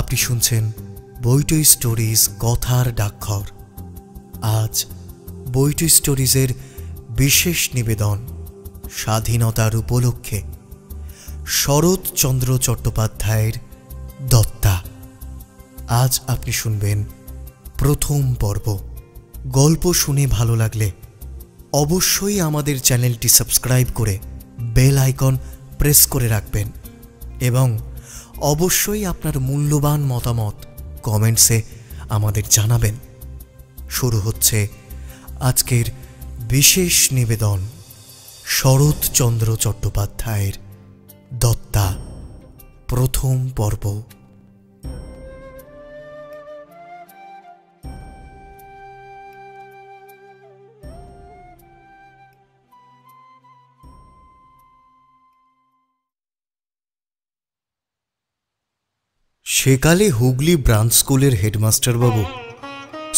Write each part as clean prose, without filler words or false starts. আপনি শুনছেন বইটই স্টোরিজ, কথার ডাকঘর। আজ বইটই স্টোরিজের বিশেষ নিবেদন, স্বাধীনতার উপলক্ষে শরৎচন্দ্র চট্টোপাধ্যায়ের দত্তা। আজ আপনি শুনবেন প্রথম পর্ব। গল্প শুনে ভালো লাগলে অবশ্যই আমাদের চ্যানেলটি সাবস্ক্রাইব করে বেল আইকন প্রেস করে রাখবেন এবং অবশ্যই আপনার মূল্যবান মতামত কমেন্টসে আমাদের জানাবেন। শুরু হচ্ছে আজকের বিশেষ নিবেদন, শরৎচন্দ্র চট্টোপাধ্যায়ের দত্তা, প্রথম পর্ব। সেকালে হুগলি ব্রাঞ্চ স্কুলের হেডমাস্টারবাবু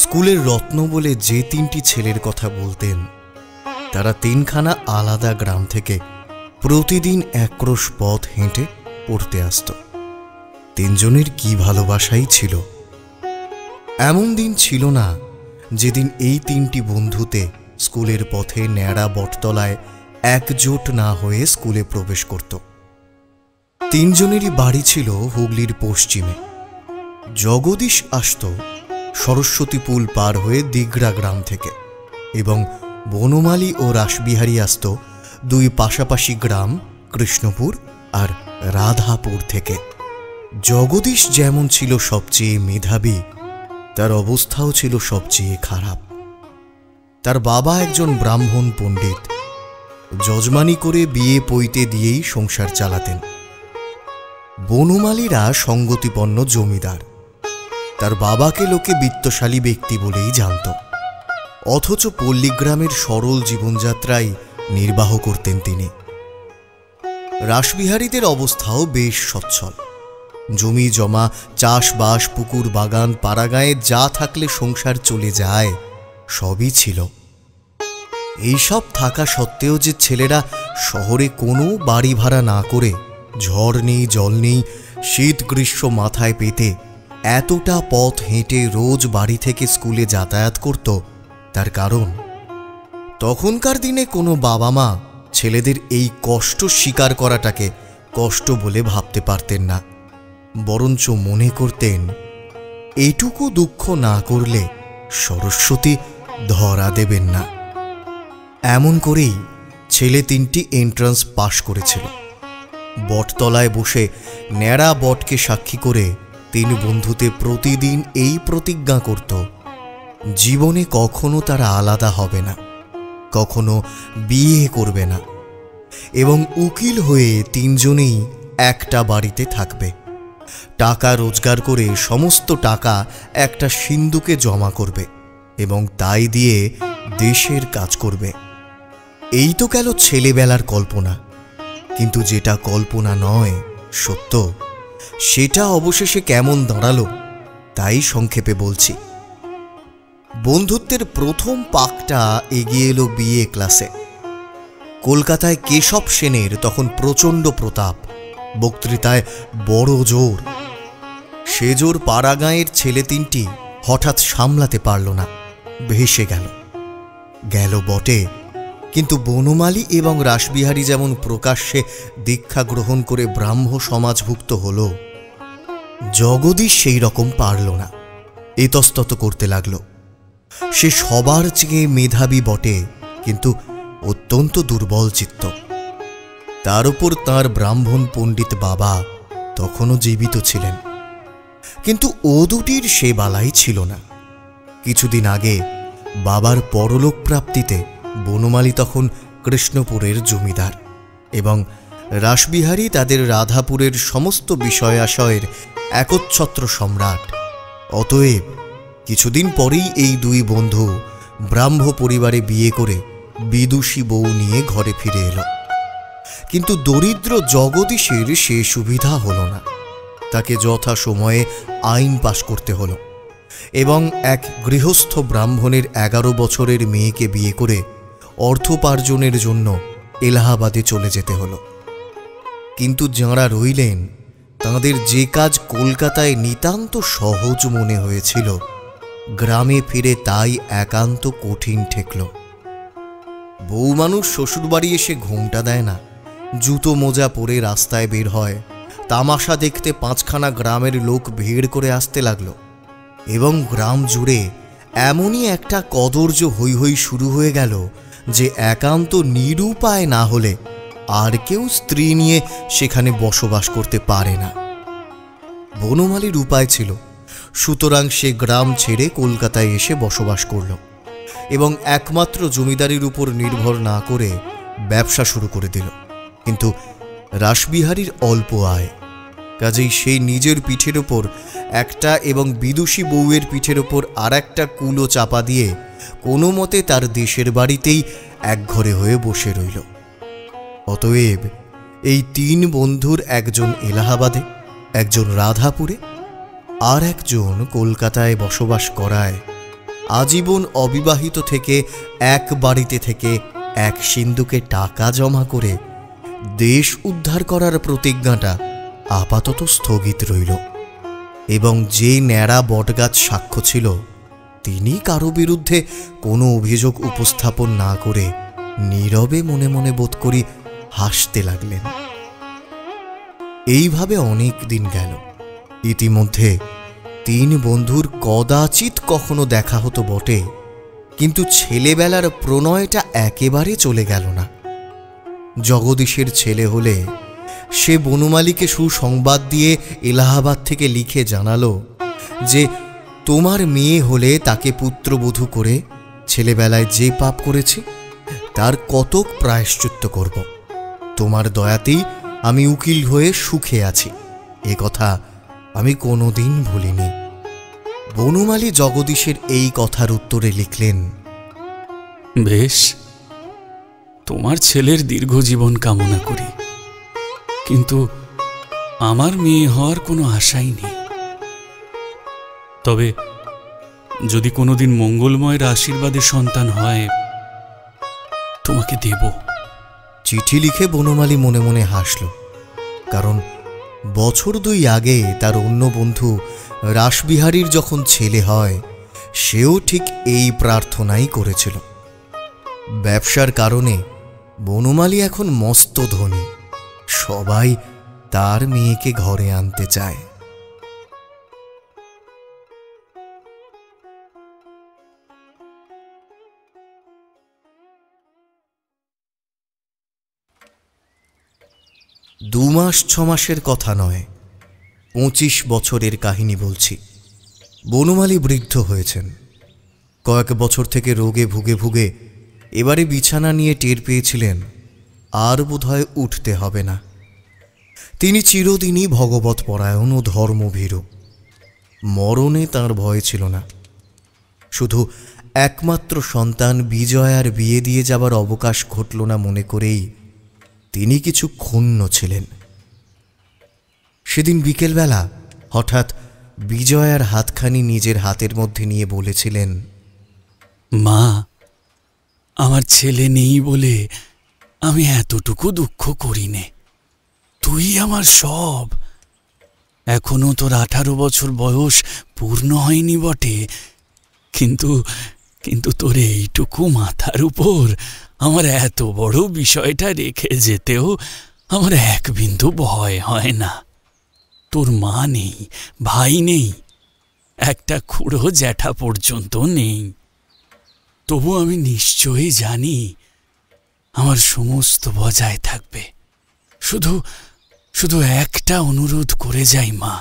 স্কুলের রত্ন বলে যে তিনটি ছেলের কথা বলতেন, তারা তিনখানা আলাদা গ্রাম থেকে প্রতিদিন একরোশ পথ হেঁটে পড়তে আসত। তিনজনের কি ভালোবাসাই ছিল! এমন দিন ছিল না যেদিন এই তিনটি বন্ধুতে স্কুলের পথে ন্যাড়া বটতলায় একজোট না হয়ে স্কুলে প্রবেশ করত। তিনজনেরই বাড়ি ছিল হুগলির পশ্চিমে। জগদীশ আসত সরস্বতী পুল পার হয়ে দিঘড়া গ্রাম থেকে, এবং বনমালী ও রাসবিহারী আসত দুই পাশাপাশি গ্রাম কৃষ্ণপুর আর রাধাপুর থেকে। জগদীশ যেমন ছিল সবচেয়ে মেধাবী, তার অবস্থাও ছিল সবচেয়ে খারাপ। তার বাবা একজন ব্রাহ্মণ পণ্ডিত, যজমানি করে বিয়ে পৈতে দিয়েই সংসার চালাতেন। বনমালীরা সঙ্গতিপন্ন জমিদার, তার বাবাকে লোকে বিত্তশালী ব্যক্তি বলেই জানত, অথচ পল্লীগ্রামের সরল জীবনযাত্রাই নির্বাহ করতেন তিনি। রাসবিহারীদের অবস্থাও বেশ সচ্ছল। জমি জমা, চাষবাস, পুকুর বাগান, পাড়াগাঁয়ে যা থাকলে সংসার চলে যায়, সবই ছিল। এইসব থাকা সত্ত্বেও যে ছেলেরা শহরে কোনো বাড়ি ভাড়া না করে ঝড় নেই, জল নেই, শীত গ্রীষ্ম মাথায় পেতে এতটা পথ হেঁটে রোজ বাড়ি থেকে স্কুলে যাতায়াত করত, তার কারণ তখনকার দিনে কোনো বাবা মা ছেলেদের এই কষ্ট স্বীকার করাটাকে কষ্ট বলে ভাবতে পারতেন না, বরঞ্চ মনে করতেন এটুকু দুঃখ না করলে সরস্বতী ধরা দেবেন না। এমন করেই ছেলে তিনটি এন্ট্রান্স পাশ করেছিল। বটতলায় বসে ন্যাড়া বটকে সাক্ষী করে তিন বন্ধুতে প্রতিদিন এই প্রতিজ্ঞা করত, জীবনে কখনো তারা আলাদা হবে না, কখনো বিয়ে করবে না এবং উকিল হয়ে তিনজনেই একটা বাড়িতে থাকবে। টাকা রোজগার করে সমস্ত টাকা একটা সিন্দুকে জমা করবে এবং তাই দিয়ে দেশের কাজ করবে। এই তো গেল ছেলেবেলার কল্পনা, কিন্তু যেটা কল্পনা নয়, সত্য, সেটা অবশেষে কেমন দাঁড়ালো তাই সংক্ষেপে বলছি। বন্ধুত্বের প্রথম পাকটা এগিয়ে এলো বিএ ক্লাসে। কলকাতায় কেশব সেনের তখন প্রচণ্ড প্রতাপ, বক্তৃতায় বড় জোর। সে জোর পাড়াগাঁয়ের ছেলে তিনটি হঠাৎ সামলাতে পারল না, ভেসে গেল। গেল বটে, কিন্তু বনমালী এবং রাসবিহারী যেমন প্রকাশ্যে দীক্ষা গ্রহণ করে ব্রাহ্ম সমাজভুক্ত হল, জগদীশ সেই রকম পারল না, ইতস্তত করতে লাগল। সে সবার চেয়ে মেধাবী বটে, কিন্তু অত্যন্ত দুর্বল চিত্ত। তার উপর তাঁর ব্রাহ্মণ পণ্ডিত বাবা তখনও জীবিত ছিলেন, কিন্তু ও দুটির সে বালাই ছিল না। কিছুদিন আগে বাবার পরলোক প্রাপ্তিতে বনমালী তখন কৃষ্ণপুরের জমিদার এবং রাসবিহারী তাদের রাধাপুরের সমস্ত বিষয়াশয়ের একচ্ছত্র সম্রাট। অতএব কিছুদিন পরেই এই দুই বন্ধু ব্রাহ্ম পরিবারে বিয়ে করে বিদুষী বউ নিয়ে ঘরে ফিরে এল। কিন্তু দরিদ্র জগদীশের সে সুবিধা হল না। তাকে যথা সময়ে আইন পাশ করতে হল এবং এক গৃহস্থ ব্রাহ্মণের 11 বছরের মেয়েকে বিয়ে করে অর্থোপার্জনের জন্য এলাহাবাদে চলে যেতে হল। কিন্তু যাঁরা রইলেন তাঁদের যে কাজ কলকাতায় নিতান্ত সহজ মনে হয়েছিল, গ্রামে ফিরে তাই একান্ত কঠিন ঠেকল। বউমানুষ শ্বশুরবাড়ি এসে ঘোমটা দেয় না, জুতো মোজা পরে রাস্তায় বের হয়। তামাশা দেখতে 5খানা গ্রামের লোক ভিড় করে আসতে লাগল এবং গ্রাম জুড়ে এমনই একটা কদর্য হৈ হৈ শুরু হয়ে গেল যে একান্ত নিরুপায় না হলে আর কেউ স্ত্রী নিয়ে সেখানে বসবাস করতে পারে না। বনমালীর উপায় ছিল, সুতরাং সে গ্রাম ছেড়ে কলকাতায় এসে বসবাস করল এবং একমাত্র জমিদারির উপর নির্ভর না করে ব্যবসা শুরু করে দিল। কিন্তু রাসবিহারীর অল্প আয়, কাজেই সে নিজের পিঠের ওপর একটা এবং বিদুষী বউয়ের পিঠের ওপর আর একটা কুলো চাপা দিয়ে কোনো মতে তার দেশের বাড়িতেই একঘরে হয়ে বসে রইল। অতএব এই 3 বন্ধুর একজন এলাহাবাদে, একজন রাধাপুরে আর একজন কলকাতায় বসবাস করায় আজীবন অবিবাহিত থেকে এক বাড়িতে থেকে এক সিন্ধুকে টাকা জমা করে দেশ উদ্ধার করার প্রতিজ্ঞাটা আপাতত স্থগিত রইল এবং যে ন্যাড়া বটগাছ সাক্ষ্য ছিল তিনি কারো বিরুদ্ধে কোনো অভিযোগ উপস্থাপন না করে নীরবে মনে মনে বোধ করি হাসতে লাগলেন। এইভাবে অনেক দিন গেল। ইতিমধ্যে 3 বন্ধুর কদাচিৎ কখনো দেখা হতো বটে, কিন্তু ছেলেবেলার প্রণয়টা একেবারে চলে গেল না। জগদীশের ছেলে হলে সে বনমালীকে সুসংবাদ দিয়ে এলাহাবাদ থেকে লিখে জানালো যে তোমার মেয়ে হলে তাকে পুত্রবধূ করে ছেলেবেলায় যে পাপ করেছি তার কতক প্রায়শ্চিত্ত করব। তোমার দয়াতেই আমি উকিল হয়ে সুখে আছি, এ কথা আমি কোনোদিন ভুলিনি। বনমালী জগদীশের এই কথার উত্তরে লিখলেন, বেশ, তোমার ছেলের দীর্ঘ জীবন কামনা করি, কিন্তু আমার মেয়ে হওয়ার কোনো আশাই নেই। তবে যদি কোনোদিন মঙ্গলময়ের আশীর্বাদে সন্তান হয় তোমাকে দেব। চিঠি লিখে বনমালী মনে মনে হাসল, কারণ 2 বছর আগে তার অন্য বন্ধু রাসবিহারীর যখন ছেলে হয় সেও ঠিক এই প্রার্থনাই করেছিল। ব্যবসার কারণে বনমালী এখন মস্ত ধনী, সবাই তার মেয়েকে ঘরে আনতে চায়। দুমাস 6 মাসের কথা নয়, 25 বছরের কাহিনী বলছি। বনমালী বৃদ্ধ হয়েছেন। কয়েক বছর থেকে রোগে ভুগে এবারে বিছানা নিয়ে টের পেয়েছিলেন আর বোধহয় উঠতে হবে না। তিনি চিরদিনই ভগবত পরায়ণ ও ধর্মভীরু, মরণে তাঁর ভয় ছিল না। শুধু একমাত্র সন্তান বিজয়ার বিয়ে দিয়ে যাবার অবকাশ ঘটল না মনে করেই তিনি কিছু ক্ষুণ্ণ ছিলেন। সেদিন বিকেলবেলা হঠাৎ বিজয়ার হাতখানি নিজের হাতের মধ্যে নিয়ে বলেছিলেন, মা, আমার ছেলে নেই বলে আমি এতটুকু দুঃখ করিনে, তুই আমার সব। এখনো তোর 18 বছর বয়স পূর্ণ হয়নি বটে, কিন্তু কিন্তু তোর এইটুকু মাথার উপর আমার এত বড় বিষয়টা রেখে যেতেও আমার এক বিন্দু ভয় হয় না। তোর মা নেই, ভাই নেই, একটা খুড়ো জ্যাঠা পর্যন্ত নেই, তবু আমি নিশ্চয়ই জানি আমার সমস্ত বজায় থাকবে। শুধু শুধু একটা অনুরোধ করে যাই মা,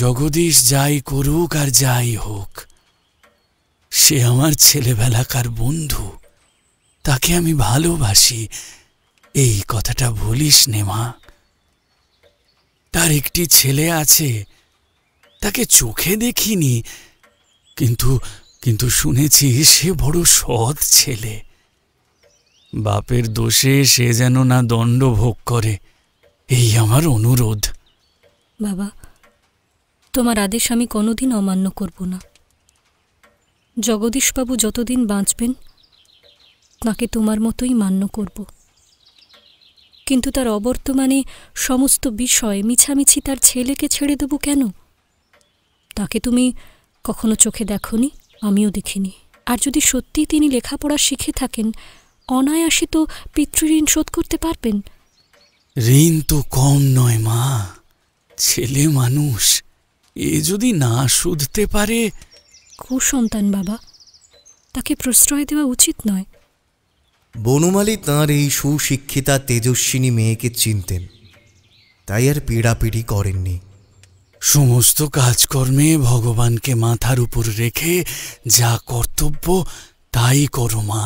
জগদীশ যাই করুক আর যাই হোক, সে আমার ছেলেবেলাকার বন্ধু, তাকে আমি ভালোবাসি, এই কথাটা ভুলিস নে মা। তার একটি ছেলে আছে, তাকে চোখে দেখিনি, কিন্তু শুনেছি সে বড় সৎ ছেলে। বাপের দোষে সে যেন না দণ্ড ভোগ করে, এই আমার অনুরোধ। বাবা, তোমার আদেশ আমি কোনোদিন অমান্য করব না। জগদীশবাবু যতদিন বাঁচবেন তাঁকে তোমার মতোই মান্য করব, কিন্তু তার অবর্তমানে সমস্ত বিষয় মিছামিছি তার ছেলেকে ছেড়ে দেব কেন? তাকে তুমি কখনো চোখে দেখনি, আমিও দেখিনি। আর যদি সত্যি তিনি লেখাপড়া শিখে থাকেন, অনায়াসে তো পিতৃঋণ শোধ করতে পারবেন। ঋণ তো কম নয় মা, ছেলে মানুষ, এ যদি না শুধতে পারে। কুসন্তান বাবা, তাকে প্রশ্রয় দেওয়া উচিত নয়। বনমালী তাঁর এই সুশিক্ষিতা তেজস্বিনী মেয়েকে চিনতেন, তাই আর পীড়াপিড়ি করেননি। সমস্ত কাজকর্মে ভগবানকে মাথার উপর রেখে যা কর্তব্য তাই করো মা।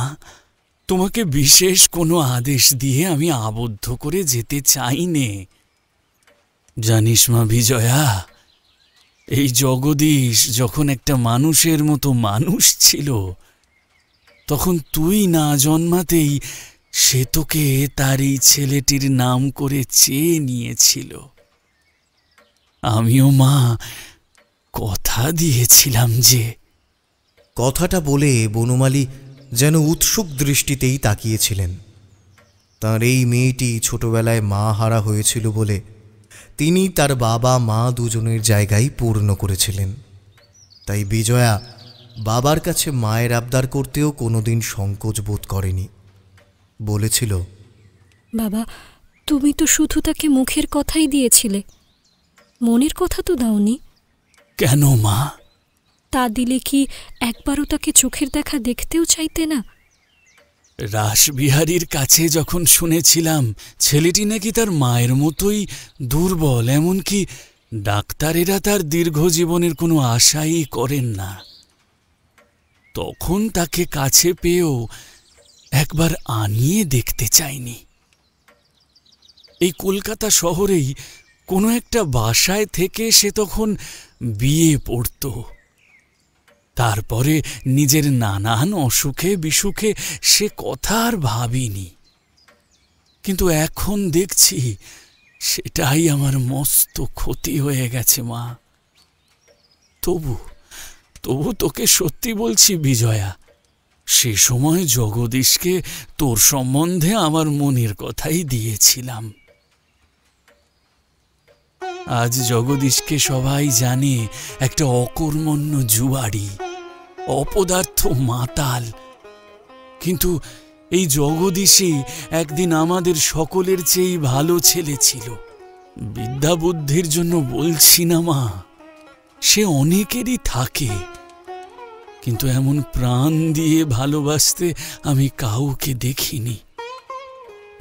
তোমাকে বিশেষ কোনো আদেশ দিয়ে আমি আবদ্ধ করে যেতে চাই নে। জানিস মা বিজয়া, এই জগদীশ যখন একটা মানুষের মতো মানুষ ছিল, তখন তুই না জন্মাতেই সে তোকে তার এই ছেলেটির নাম করে চেয়ে নিয়েছিল। আমিও মা কথা দিয়েছিলাম যে। কথাটা বলে বনমালী যেন উৎসুক দৃষ্টিতেই তাকিয়েছিলেন। তাঁর এই মেয়েটি ছোটবেলায় মা হারা হয়েছিল বলে তিনি তার বাবা মা দুজনের জায়গায় পূর্ণ করেছিলেন, তাই বিজয়া বাবার কাছে মায়ের আবদার করতেও কোনোদিন সংকোচ বোধ করেনি। বলেছিল, বাবা, তুমি তো শুধু তাকে মুখের কথাই দিয়েছিলে, মনের কথা তো দাওনি। কেন মা? তা দিলে কি একবারও তাকে চোখের দেখা দেখতেও চাইতে না? রাসবিহারীর কাছে যখন শুনেছিলাম ছেলেটি নাকি তার মায়ের মতোই দুর্বল, এমনকি ডাক্তারেরা তার দীর্ঘ জীবনের কোনো আশাই করেন না, তখন তাকে কাছে পেয়েও একবার আনিয়ে দেখতে চাইনি। এই কলকাতা শহরেই কোনো একটা বাসায় থেকে সে তখন বিয়ে পড়ত। তারপরে নিজের নানান অসুখে বিসুখে সে কথা আর ভাবিনি, কিন্তু এখন দেখছি সেটাই আমার মস্ত ক্ষতি হয়ে গেছে মা। তবু তোকে সত্যি বলছি বিজয়া, সে সময় জগদীশকে তোর সম্বন্ধে আমার মনের কথাই দিয়েছিলাম। আজ জগদীশকে সবাই জানে একটা অকর্মণ্য জুয়াড়ি, অপদার্থ মাতাল, কিন্তু এই জগদীশই একদিন আমাদের সকলের চেয়েই ভালো ছেলে ছিল। বিদ্যাবুদ্ধির জন্য বলছি না মা, সে অনেকেরই থাকে, কিন্তু এমন প্রাণ দিয়ে ভালোবাসতে আমি কাউকে দেখিনি।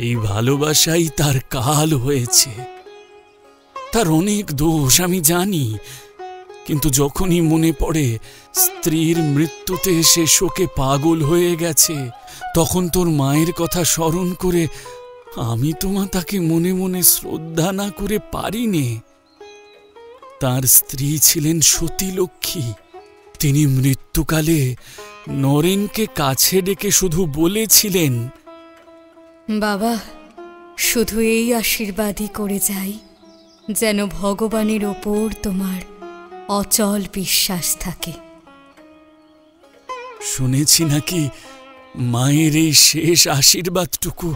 এই ভালোবাসাই তার কাল হয়েছে। তার অনেক দোষ আমি জানি, কিন্তু যখনই মনে পড়ে স্ত্রীর মৃত্যুতে সে শোকে পাগল হয়ে গেছে, তখন তোর মায়ের কথা স্মরণ করে আমি তোমা তাকে মনে মনে শ্রদ্ধা না করে পারিনে। তার স্ত্রী ছিলেন সতীলক্ষ্মী। তিনি মৃত্যুকালে নরেনকে কাছে ডেকে শুধু বলেছিলেন, বাবা, শুধু এই আশীর্বাদই করে যাই যেন ভগবানের ওপর তোমার অচল বিশ্বাস থাকে। শুনেছি নাকি মায়ের এই শেষ আশীর্বাদটুকু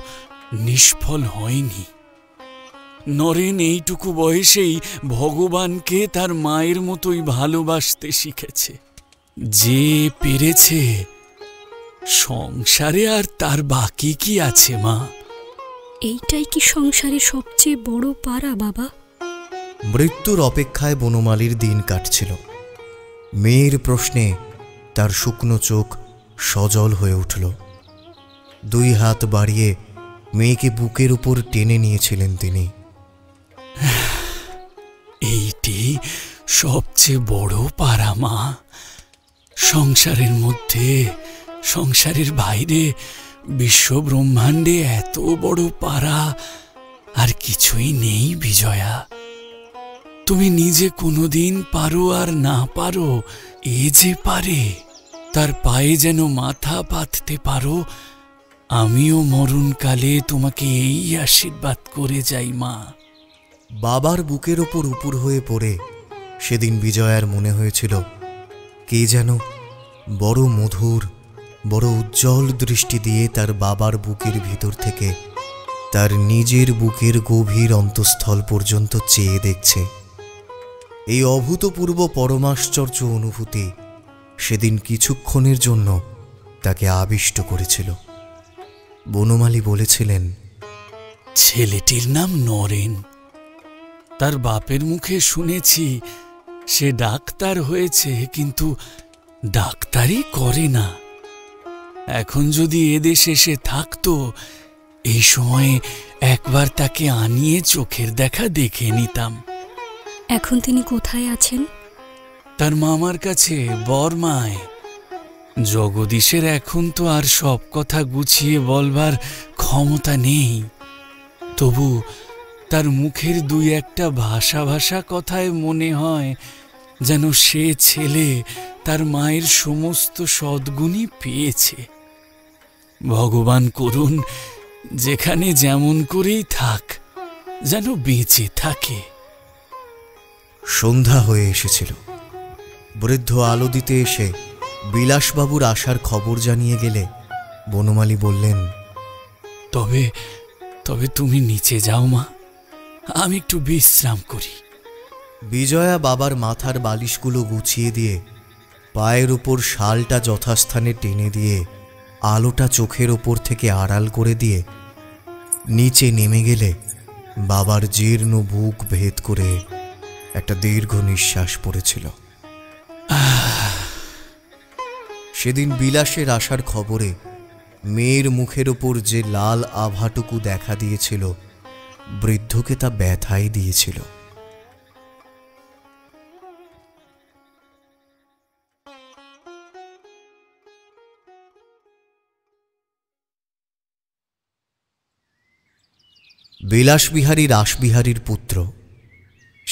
নিষ্ফল হয়নি। নরেন এইটুকু বয়সেই ভগবানকে তার মায়ের মতোই ভালোবাসতে শিখেছে। যে পেরেছে, সংসারে আর তার বাকি কি আছে মা? এইটাই কি সংসারে সবচেয়ে বড় পারা বাবা? মৃত্যুর অপেক্ষায় বনমালীর দিন কাটছিল। মেয়ের প্রশ্নে তার শুকনো চোখ সজল হয়ে উঠল। দুই হাত বাড়িয়ে মেয়েকে বুকের উপর টেনে নিয়েছিলেন তিনি। এইটি সবচেয়ে বড় পারা মা, সংসারের মধ্যে, সংসারের বাইরে, বিশ্ব ব্রহ্মাণ্ডে এত বড় পারা আর কিছুই নেই বিজয়া। তুমি নিজে কোনোদিন পারো আর না পারো, এ যে পারে, তার পায়ে যেন মাথা পাততে পারো, আমিও মরণকালে তোমাকে এই আশীর্বাদ করে যাই মা। বাবার বুকের ওপর উপুর হয়ে পড়ে সেদিন বিজয়ার মনে হয়েছিল কে যেন বড় মধুর, বড় উজ্জ্বল দৃষ্টি দিয়ে তার বাবার বুকের ভিতর থেকে তার নিজের বুকের গভীর অন্তঃস্থল পর্যন্ত চেয়ে দেখছে। এই অভূতপূর্ব পরমাশ্চর্য অনুভূতি সেদিন কিছুক্ষণের জন্য তাকে আবিষ্ট করেছিল। বনমালী বলেছিলেন, ছেলেটির নাম নরেন, তার বাপের মুখে শুনেছি সে ডাক্তার হয়েছে, কিন্তু ডাক্তারি করে না। এখন যদি এদেশে সে থাকতো এই সময়ে একবার তাকে আনিয়ে চোখের দেখা দেখে নিতাম। এখন তিনি কোথায় আছেন? তার মামার কাছে বর্মায়। জগদীশের এখন তো আর সব কথা গুছিয়ে বলবার ক্ষমতা নেই, তবু তার মুখের দুই একটা ভাষা কথায় মনে হয় যেন সে ছেলে তার মায়ের সমস্ত সদ্গুণই পেয়েছে। ভগবান করুন যেখানে যেমন করেই থাক যেন বেঁচে থাকে। সন্ধ্যা হয়ে এসেছিল। বৃদ্ধ আলো দিতে এসে বিলাসবাবুর আসার খবর জানিয়ে গেলে বনমালী বললেন, তবে তুমি নিচে যাও মা, আমি একটু বিশ্রাম করি। বিজয়া বাবার মাথার বালিশগুলো গুছিয়ে দিয়ে পায়ের উপর শালটা যথাস্থানে টেনে দিয়ে আলোটা চোখের ওপর থেকে আড়াল করে দিয়ে নিচে নেমে গেলে বাবার জীর্ণ বুক ভেদ করে একটা দীর্ঘ নিঃশ্বাস পড়েছিল। সেদিন বিলাসের আসার খবরে মেয়ের মুখের ওপর যে লাল আভাটুকু দেখা দিয়েছিল বৃদ্ধকে তা ব্যথাই দিয়েছিল। বিলাসবিহারী রাসবিহারীর পুত্র,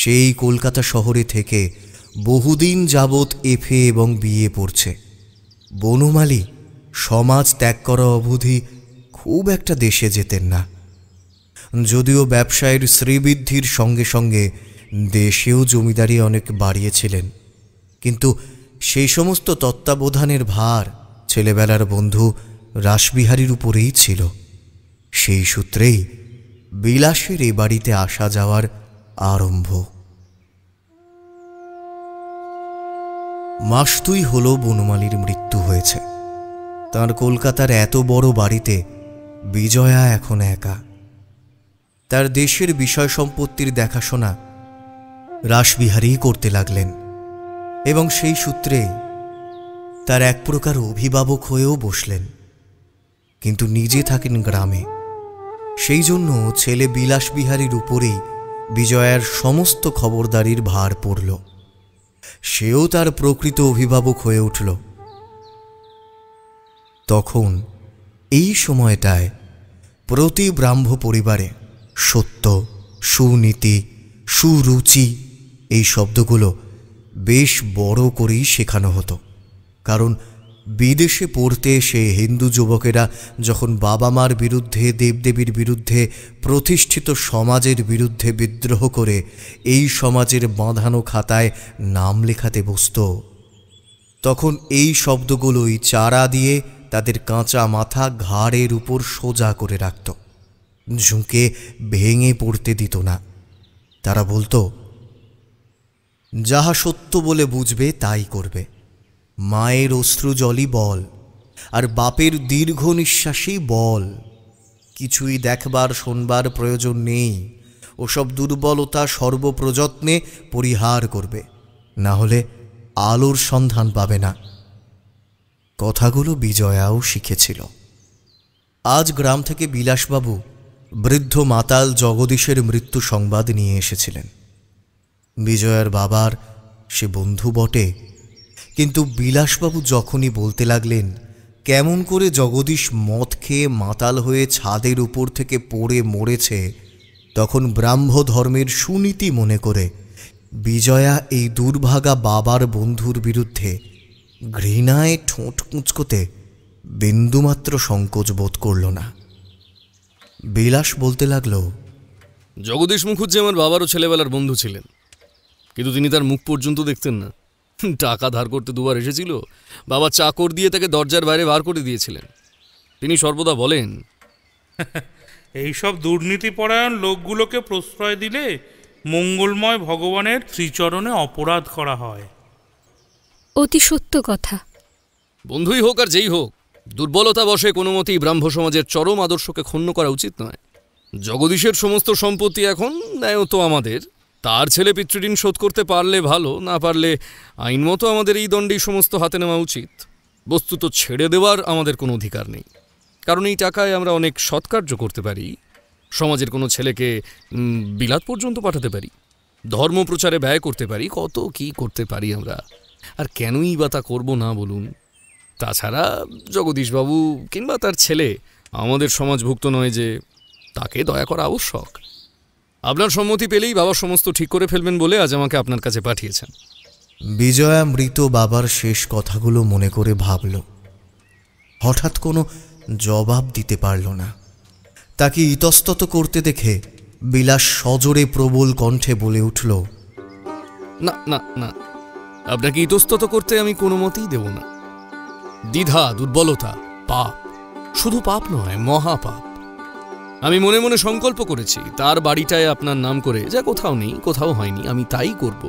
সেই কলকাতা শহরে থেকে বহুদিন যাবৎ এফএ এবং বিএ পড়ছে। বনমালী সমাজ ত্যাগ করা অবধি খুব একটা দেশে যেতেন না, যদিও ব্যবসায়ের শ্রীবৃদ্ধির সঙ্গে সঙ্গে দেশেও জমিদারি অনেক বাড়িয়েছিলেন, কিন্তু সেই সমস্ত তত্ত্বাবধানের ভার ছেলেবেলার বন্ধু রাসবিহারীর উপরেই ছিল। সেই সূত্রেই বিলাসের এ বাড়িতে আসা যাওয়ার আরম্ভ। মাস দুই হল বনমালীর মৃত্যু হয়েছে। তার কলকাতার এত বড় বাড়িতে বিজয়া এখন একা। তার দেশের বিষয় সম্পত্তির দেখাশোনা রাসবিহারী করতে লাগলেন এবং সেই সূত্রে তার এক প্রকার অভিভাবক হয়েও বসলেন, কিন্তু নিজে থাকেন গ্রামে। সেই জন্য ছেলে বিলাসবিহারীর উপরেই বিজয়ার সমস্ত খবরদারির ভার পড়ল। সেও তার প্রকৃত অভিভাবক হয়ে উঠল। তখন এই সময়টায় প্রতি ব্রাহ্ম পরিবারে সত্য, সুনীতি, সুরুচি এই শব্দগুলো বেশ বড় করেই শেখানো হতো, কারণ বিদেশে পড়তে এসে হিন্দু যুবকেরা যখন বাবা মার বিরুদ্ধে, দেবদেবীর বিরুদ্ধে, প্রতিষ্ঠিত সমাজের বিরুদ্ধে বিদ্রোহ করে এই সমাজের বাঁধানো খাতায় নাম লেখাতে বসত, তখন এই শব্দগুলোই চারা দিয়ে তাদের কাঁচা মাথা ঘাড়ের উপর সোজা করে রাখত, ঝুঁকে ভেঙে পড়তে দিত না। তারা বলতো, যাহা সত্য বলে বুঝবে তাই করবে, মায়ের অশ্রু জলই বল আর বাপের দীর্ঘ নিঃশ্বাসই বল, কিছুই দেখবার শোনবার প্রয়োজন নেই, ওসব দুর্বলতা সর্বপ্রযত্নে পরিহার করবে, না হলে আলোর সন্ধান পাবে না। কথাগুলো বিজয়াও শিখেছিল। আজ গ্রাম থেকে বিলাসবাবু বৃদ্ধ মাতাল জগদীশের মৃত্যু সংবাদ নিয়ে এসেছিলেন। বিজয়ার বাবার সে বন্ধু বটে, কিন্তু বিলাসবাবু যখনই বলতে লাগলেন কেমন করে জগদীশ মদ খেয়ে মাতাল হয়ে ছাদের উপর থেকে পড়ে মরেছে, তখন ব্রাহ্মধর্মের সুনীতি মনে করে বিজয়া এই দুর্ভাগা বাবার বন্ধুর বিরুদ্ধে ঘৃণায় ঠোঁট কুঁচকোতে বিন্দুমাত্র সংকোচ বোধ করল না। বিলাস বলতে লাগল, জগদীশ মুখুজ্জি আমার বাবারও ছেলেবেলার বন্ধু ছিলেন, কিন্তু তিনি তার মুখ পর্যন্ত দেখতেন না। টাকা ধার করতে দুবার এসেছিল, বাবা চাকর দিয়ে তাকে দরজার বাইরে বার করে দিয়েছিলেন। তিনি সর্বদা বলেন, এইসব দুর্নীতিপরায়ণ লোকগুলোকে প্রশ্রয় দিলে মঙ্গলময় ভগবানের শ্রীচরণে অপরাধ করা হয়। অতি সত্য কথা। বন্ধুই হোক আর যেই হোক, দুর্বলতা বশে কোনো মতেই ব্রাহ্ম সমাজের চরম আদর্শকে খণ্ড করা উচিত নয়। জগদীশের সমস্ত সম্পত্তি এখন ন্যায়ত আমাদের, তার ছেলে পিতৃঋণ শোধ করতে পারলে ভালো, না পারলে আইন মতো আমাদের এই দণ্ডেই সমস্ত হাতে নেওয়া উচিত। বস্তু তো ছেড়ে দেওয়ার আমাদের কোনো অধিকার নেই, কারণ এই টাকায় আমরা অনেক সৎকার্য করতে পারি, সমাজের কোনো ছেলেকে বিলাত পর্যন্ত পাঠাতে পারি, ধর্ম প্রচারে ব্যয় করতে পারি, কত কি করতে পারি আমরা। আর কেনই বা তা করবো না বলুন? তাছাড়া জগদীশবাবু কিংবা তার ছেলে আমাদের সমাজভুক্ত নয় যে তাকে দয়া করা আবশ্যক। আপনার সম্মতি পেলেই বাবা সমস্ত ঠিক করে ফেলবেন বলে আজ আমাকে আপনার কাছে পাঠিয়েছেন। বিজয়া মৃত বাবার শেষ কথাগুলো মনে করে ভাবল, হঠাৎ কোনো জবাব দিতে পারল না। তাকে ইতস্তত করতে দেখে বিলাস সজোরে প্রবল কণ্ঠে বলে উঠল, না না না, আপনাকে ইতস্তত করতে আমি কোনো মতেই দেব না। দ্বিধা, দুর্বলতা, পাপ, শুধু পাপ নয়, মহাপাপ। আমি মনে মনে সংকল্প করেছি তার বাড়িটায় আপনার নাম করে, যা কোথাও নেই, কোথাও হয়নি, আমি তাই করব।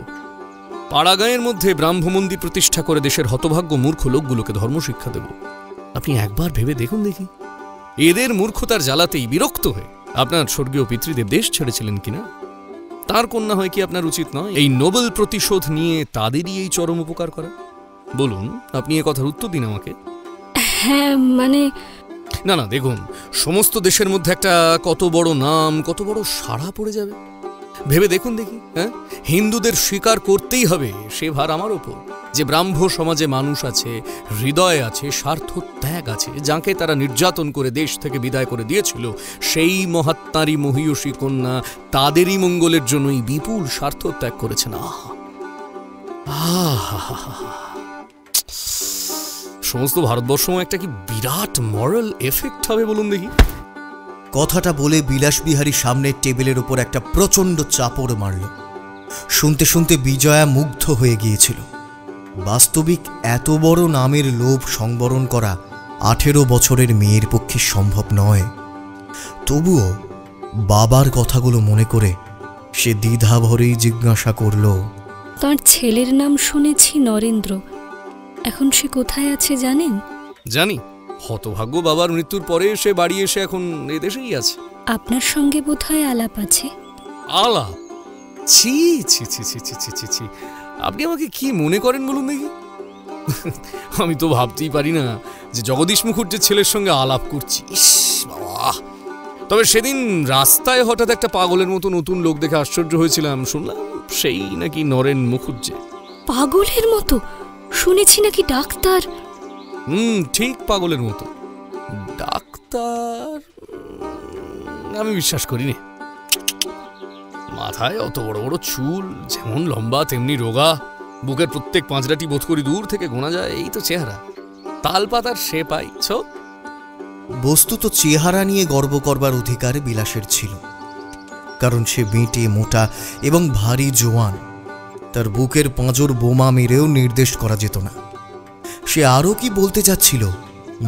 পাড়াগাঁয়ের মধ্যে ব্রাহ্মমন্দির প্রতিষ্ঠা করে দেশের হতভাগ্য মূর্খ লোকগুলোকে ধর্মশিক্ষা দেব। আপনি একবার ভেবে দেখুন দেখি, এদের মূর্খতার জ্বালাতেই বিরক্ত হয়ে আপনার স্বর্গীয় পিতৃদেব দেশ ছেড়েছিলেন কিনা। তার কন্যা হয় কি আপনার উচিত নয় এই নোবেল প্রতিশোধ নিয়ে তাদেরই এই চরম উপকার করা? বলুন, আপনি এ কথার উত্তর দিন আমাকে। হ্যাঁ, মানে না না, দেখুন, সমস্ত দেশের মধ্যে একটা কত বড় নাম, কত বড় সাড়া পড়ে যাবে, ভেবে দেখুন দেখি। হ্যাঁ, হিন্দুদের স্বীকার করতেই হবে সে ভার আমার ওপর যে ব্রাহ্ম সমাজে মানুষ আছে, হৃদয় আছে, স্বার্থ ত্যাগ আছে, যাকে তারা নির্যাতন করে দেশ থেকে বিদায় করে দিয়েছিল। সেই মহাত্মারী মহিয়সী কন্যা তাদেরই মঙ্গলের জন্যই বিপুল স্বার্থ ত্যাগ করেছেন। সমস্ত ভারতবর্ষও একটা কি বিরাট মরাল এফেক্ট হবে বলুন দেখি। কথাটা বলে বিলাসবিহারী সামনের টেবিলের উপর একটা প্রচণ্ড চাপড় মারল। শুনতে শুনতে বিজয়া মুগ্ধ হয়ে গিয়েছিল। বাস্তবিক এত বড় নামের লোভ সংবরণ করা 18 বছরের মেয়ের পক্ষে সম্ভব নয়। তবুও বাবার কথাগুলো মনে করে সে দ্বিধা ভরেই জিজ্ঞাসা করল, তার ছেলের নাম শুনেছি নরেন্দ্র, এখন সে কোথায় আছে জানেন? জানি, হতভাগ্য বাবার মৃত্যুর পরে সে বাড়ি এসে এখন এই দেশেই আছে। আপনার সঙ্গে বোধহয় আলাপ আছে। আলাপ? ছি ছি ছি ছি ছি ছি ছি, আপনি আমাকে কি মনে করেন বলুন দেখি? আমি তো ভাবতেই পারি না যে জগদীশ মুখুজ্জির ছেলের সঙ্গে আলাপ করছি। ইস বাবা! তবে সেদিন রাস্তায় হঠাৎ একটা পাগলের মতো নতুন লোক দেখে আশ্চর্য হয়েছিলাম। শুনলাম সেই নাকি নরেন মুখুজ্জি। পাগলের মতো? শুনেছি নাকি ডাক্তার। ঠিক পাগলের মতো ডাক্তার আমি বিশ্বাস করি না। মাথায় অত বড় বড় চুল, যেমন লম্বা তেমনি রোগা, বুকের প্রত্যেক পাঁজরাটি বোধ করি দূর থেকে গোনা যায়। এই তো চেহারা, তালপাতার সে পাই। বস্তুত চেহারা নিয়ে গর্ব করবার অধিকার বিলাসের ছিল, কারণ সে বেঁটে মোটা এবং ভারী জোয়ান। তার বুকের পাঁজর বোমা মেরেও নির্দেশ করা যেত না। সে আরও কি বলতে চাচ্ছিল,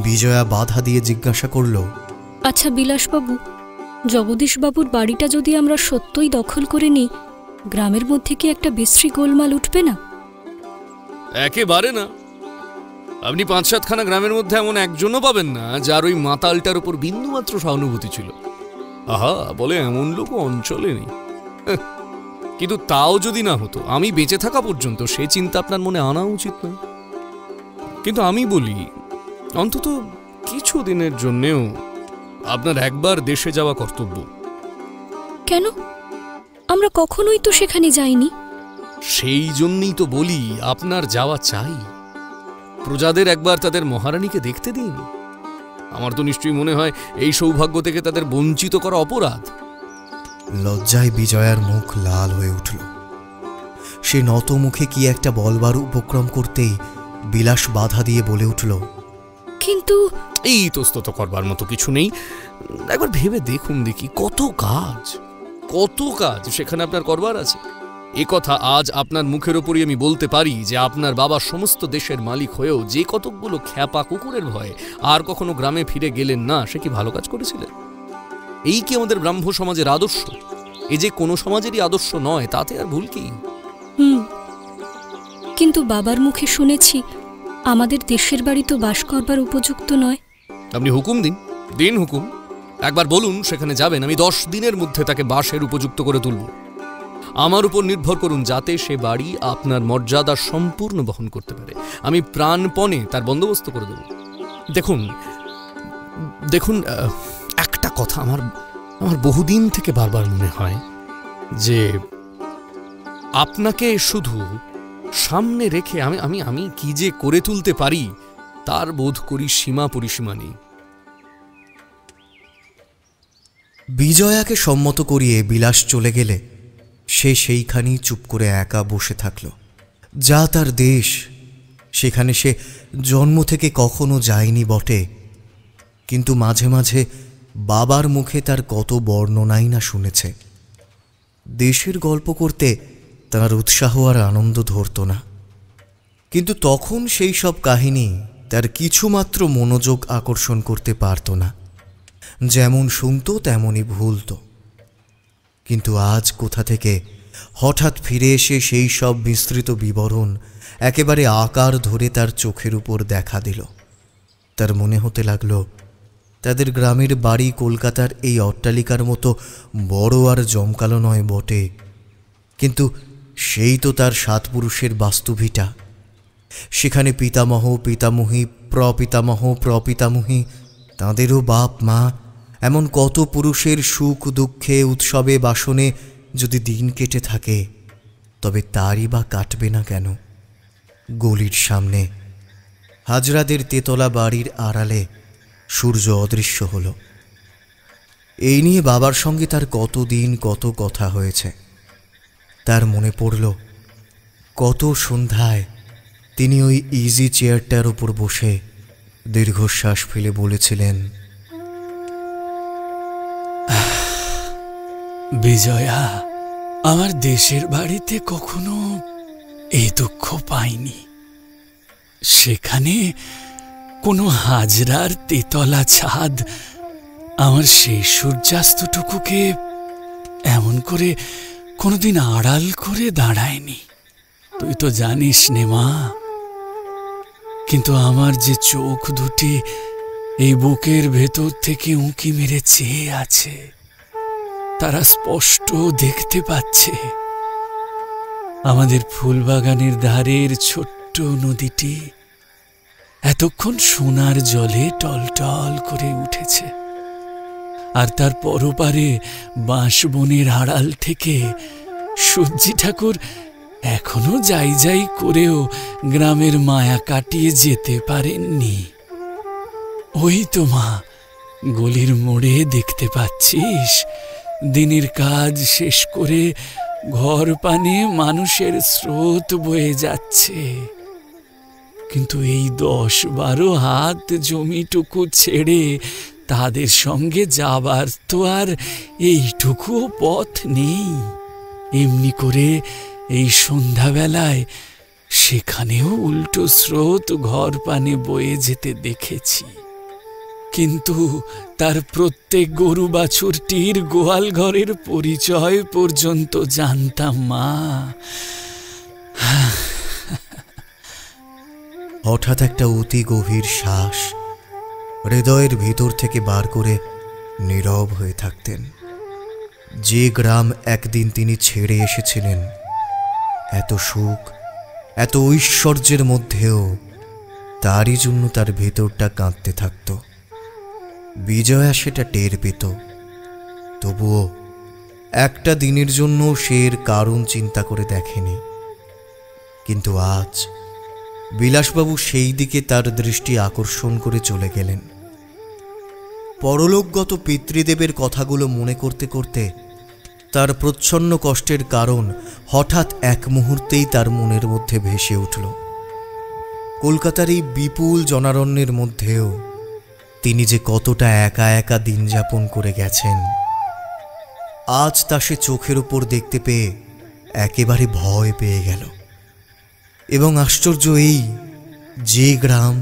বিজয়া বাধা দিয়ে জিজ্ঞাসা করল, আচ্ছা বিলাসবাবু, জগদীশবাবুর বাড়িটা যদি আমরা সত্যই দখল করে নিই, গ্রামের মধ্যে কি একটা বিশ্রী গোলমাল উঠবে না? একেবারে না। আপনি 5-7 খানা গ্রামের মধ্যে এমন একজনও পাবেন না যার ওই মাতালটার উপর বিন্দুমাত্র সহানুভূতি ছিল। আহা, বলে এমন লোক অঞ্চলে নেই। কিন্তু তাও যদি না হতো, আমি বেঁচে থাকা পর্যন্ত সে চিন্তা আপনার মনে আনা উচিত না। কিন্তু আমি বলি, অন্তত কিছু দিনের জন্যেও আপনার একবার দেশে যাওয়া কর্তব্য। কেন? আমরা কখনোই তো সেখানে যাইনি। সেই জন্যই তো বলি আপনার যাওয়া চাই। প্রজাদের একবার তাদের মহারানীকে দেখতে দিন। আমার তো নিশ্চয়ই মনে হয় এই সৌভাগ্য থেকে তাদের বঞ্চিত করা অপরাধ। লজ্জায় বিজয়ার মুখ লাল হয়ে উঠল। সে নত মুখে কি একটা বলবার উপক্রম করতেই বিলাস বাধা দিয়ে বলে উঠল, কিন্তু এই তস্তত করবার মতো কিছু নেই। একবার ভেবে দেখুন দেখি, কত কাজ সেখানে আপনার করবার আছে। এ কথা আজ আপনার মুখের ওপরই আমি বলতে পারি যে আপনার বাবা সমস্ত দেশের মালিক হয়েও যে কতকগুলো খ্যাপা কুকুরের ভয়ে আর কখনো গ্রামে ফিরে গেলেন না, সে কি ভালো কাজ করেছিলেন? এই কি আমাদের ব্রাহ্ম সমাজের আদর্শ? এ যে কোনো সমাজেরই আদর্শ নয়, তাতে আর ভুল কি? কিন্তু বাবার মুখে শুনেছি আমাদের দেশের বাড়ি তো বাস করবার উপযুক্ত নয়। আপনি হুকুম দিন হুকুম, একবার বলুন সেখানে যাবেন, আমি 10 দিনের মধ্যে তাকে বাসের উপযুক্ত করে তুলব। আমার উপর নির্ভর করুন যাতে সে বাড়ি আপনার মর্যাদা সম্পূর্ণ বহন করতে পারে। আমি প্রাণপণে তার বন্দোবস্ত করে দেব। দেখুন একটা কথা আমার বহুদিন থেকে বারবার মনে হয় যে আপনাকে শুধু সামনে রেখে আমি কি যে করে তুলতে পারি তার বোধ করি সীমা পরিসীমা নেই। বিজয়াকে সম্মত করিয়ে বিলাস চলে গেলে সে সেইখানেই চুপ করে একা বসে থাকল। যা তার দেশ, সেখানে সে জন্ম থেকে কখনো যায়নি বটে, কিন্তু মাঝে মাঝে বাবার মুখে তার কত বর্ণনাই না শুনেছে। দেশের গল্প করতে তার উৎসাহ আর আনন্দ ধরত না, কিন্তু তখন সেই সব কাহিনী তার কিছুমাত্র মনোযোগ আকর্ষণ করতে পারত না। যেমন শুনত তেমনই ভুলত। কিন্তু আজ কোথা থেকে হঠাৎ ফিরে এসে সেই সব বিস্তৃত বিবরণ একেবারে আকার ধরে তার চোখের উপর দেখা দিল। তার মনে হতে লাগল তাদের গ্রামের বাড়ি কলকাতার এই অট্টালিকার মতো বড় আর জমকালো নয় বটে, কিন্তু সেই তো তার 7 পুরুষের বাস্তুভিটা। সেখানে পিতামহ পিতামহী প্রপিতামহী তাঁদেরও বাপ মা, এমন কত পুরুষের সুখ দুঃখে উৎসবে বাসনে যদি দিন কেটে থাকে, তবে তারই বা কাটবে না কেন? গলির সামনে হাজরাদের তেতলা বাড়ির আড়ালে সূর্য অদৃশ্য হল। এই নিয়ে বাবার সঙ্গে তার কতদিন কত কথা হয়েছে। তার মনে পড়ল কত সন্ধ্যায় তিনি ওই ইজি চেয়ারটার উপর বসে দীর্ঘশ্বাস ফেলে বলেছিলেন, বিজয়া, আমার দেশের বাড়িতে কখনো এই দুঃখ পাইনি। সেখানে কোনো হাজরার তেতলা ছাদ আমার সেই সূর্যাস্তটুকুকে এমন করে কোনোদিন আড়াল করে দাঁড়ায়নি। তুই তো জানিস নে মা, কিন্তু আমার যে চোখ দুটি এই বুকের ভেতর থেকে উঁকি মেরে চেয়ে আছে, তারা স্পষ্ট দেখতে পাচ্ছে আমাদের ফুলবাগানের ধারের ছোট্ট নদীটি এতক্ষণ সোনার জলে টলটল করে উঠেছে, আর তার পরপারে বাঁশবনের আড়াল থেকে সূর্যি ঠাকুর এখনো যাই যাই করেও গ্রামের মায়া কাটিয়ে যেতে পারেননি। ওই তো মা, গলির মোড়ে দেখতে পাচ্ছিস, দিনের কাজ শেষ করে ঘর পানে মানুষের স্রোত বয়ে যাচ্ছে, কিন্তু এই 10-12 হাত জমিটুকু ছেড়ে তাদের সঙ্গে যাবার তো আর এইটুকু পথ নেই। এমনি করে এই সন্ধ্যাবেলায় সেখানেও উল্টো স্রোত ঘর পানে বয়ে যেতে দেখেছি, কিন্তু তার প্রত্যেক গরু বাছুরটির গোয়াল ঘরের পরিচয় পর্যন্ত জানতাম মা। হঠাৎ একটা অতি গভীর শ্বাস হৃদয়ের ভিতর থেকে বার করে নীরব হয়ে থাকতেন। যে গ্রাম একদিন তিনি ছেড়ে এসেছিলেন, এত সুখ এত ঐশ্বর্যের মধ্যেও তারই জন্য তার ভেতরটা কাঁদতে থাকত। বিজয়া সেটা টের পেত, তবুও একটা দিনের জন্য সে এর কারণ চিন্তা করে দেখেনি। কিন্তু আজ বিলাসবাবু সেই দিকে তার দৃষ্টি আকর্ষণ করে চলে গেলেন। পরলোকগত পিতৃদেবের কথাগুলো মনে করতে করতে তার প্রচ্ছন্ন কষ্টের কারণ হঠাৎ এক মুহূর্তেই তার মনের মধ্যে ভেসে উঠল। কলকাতার এই বিপুল জনারণ্যের মধ্যেও তিনি যে কতটা একা একা দিন যাপন করে গেছেন, আজ তা সে চোখের ওপর দেখতে পেয়ে একেবারে ভয় পেয়ে গেল। এবং আশ্চর্য এই, যে গ্রাম,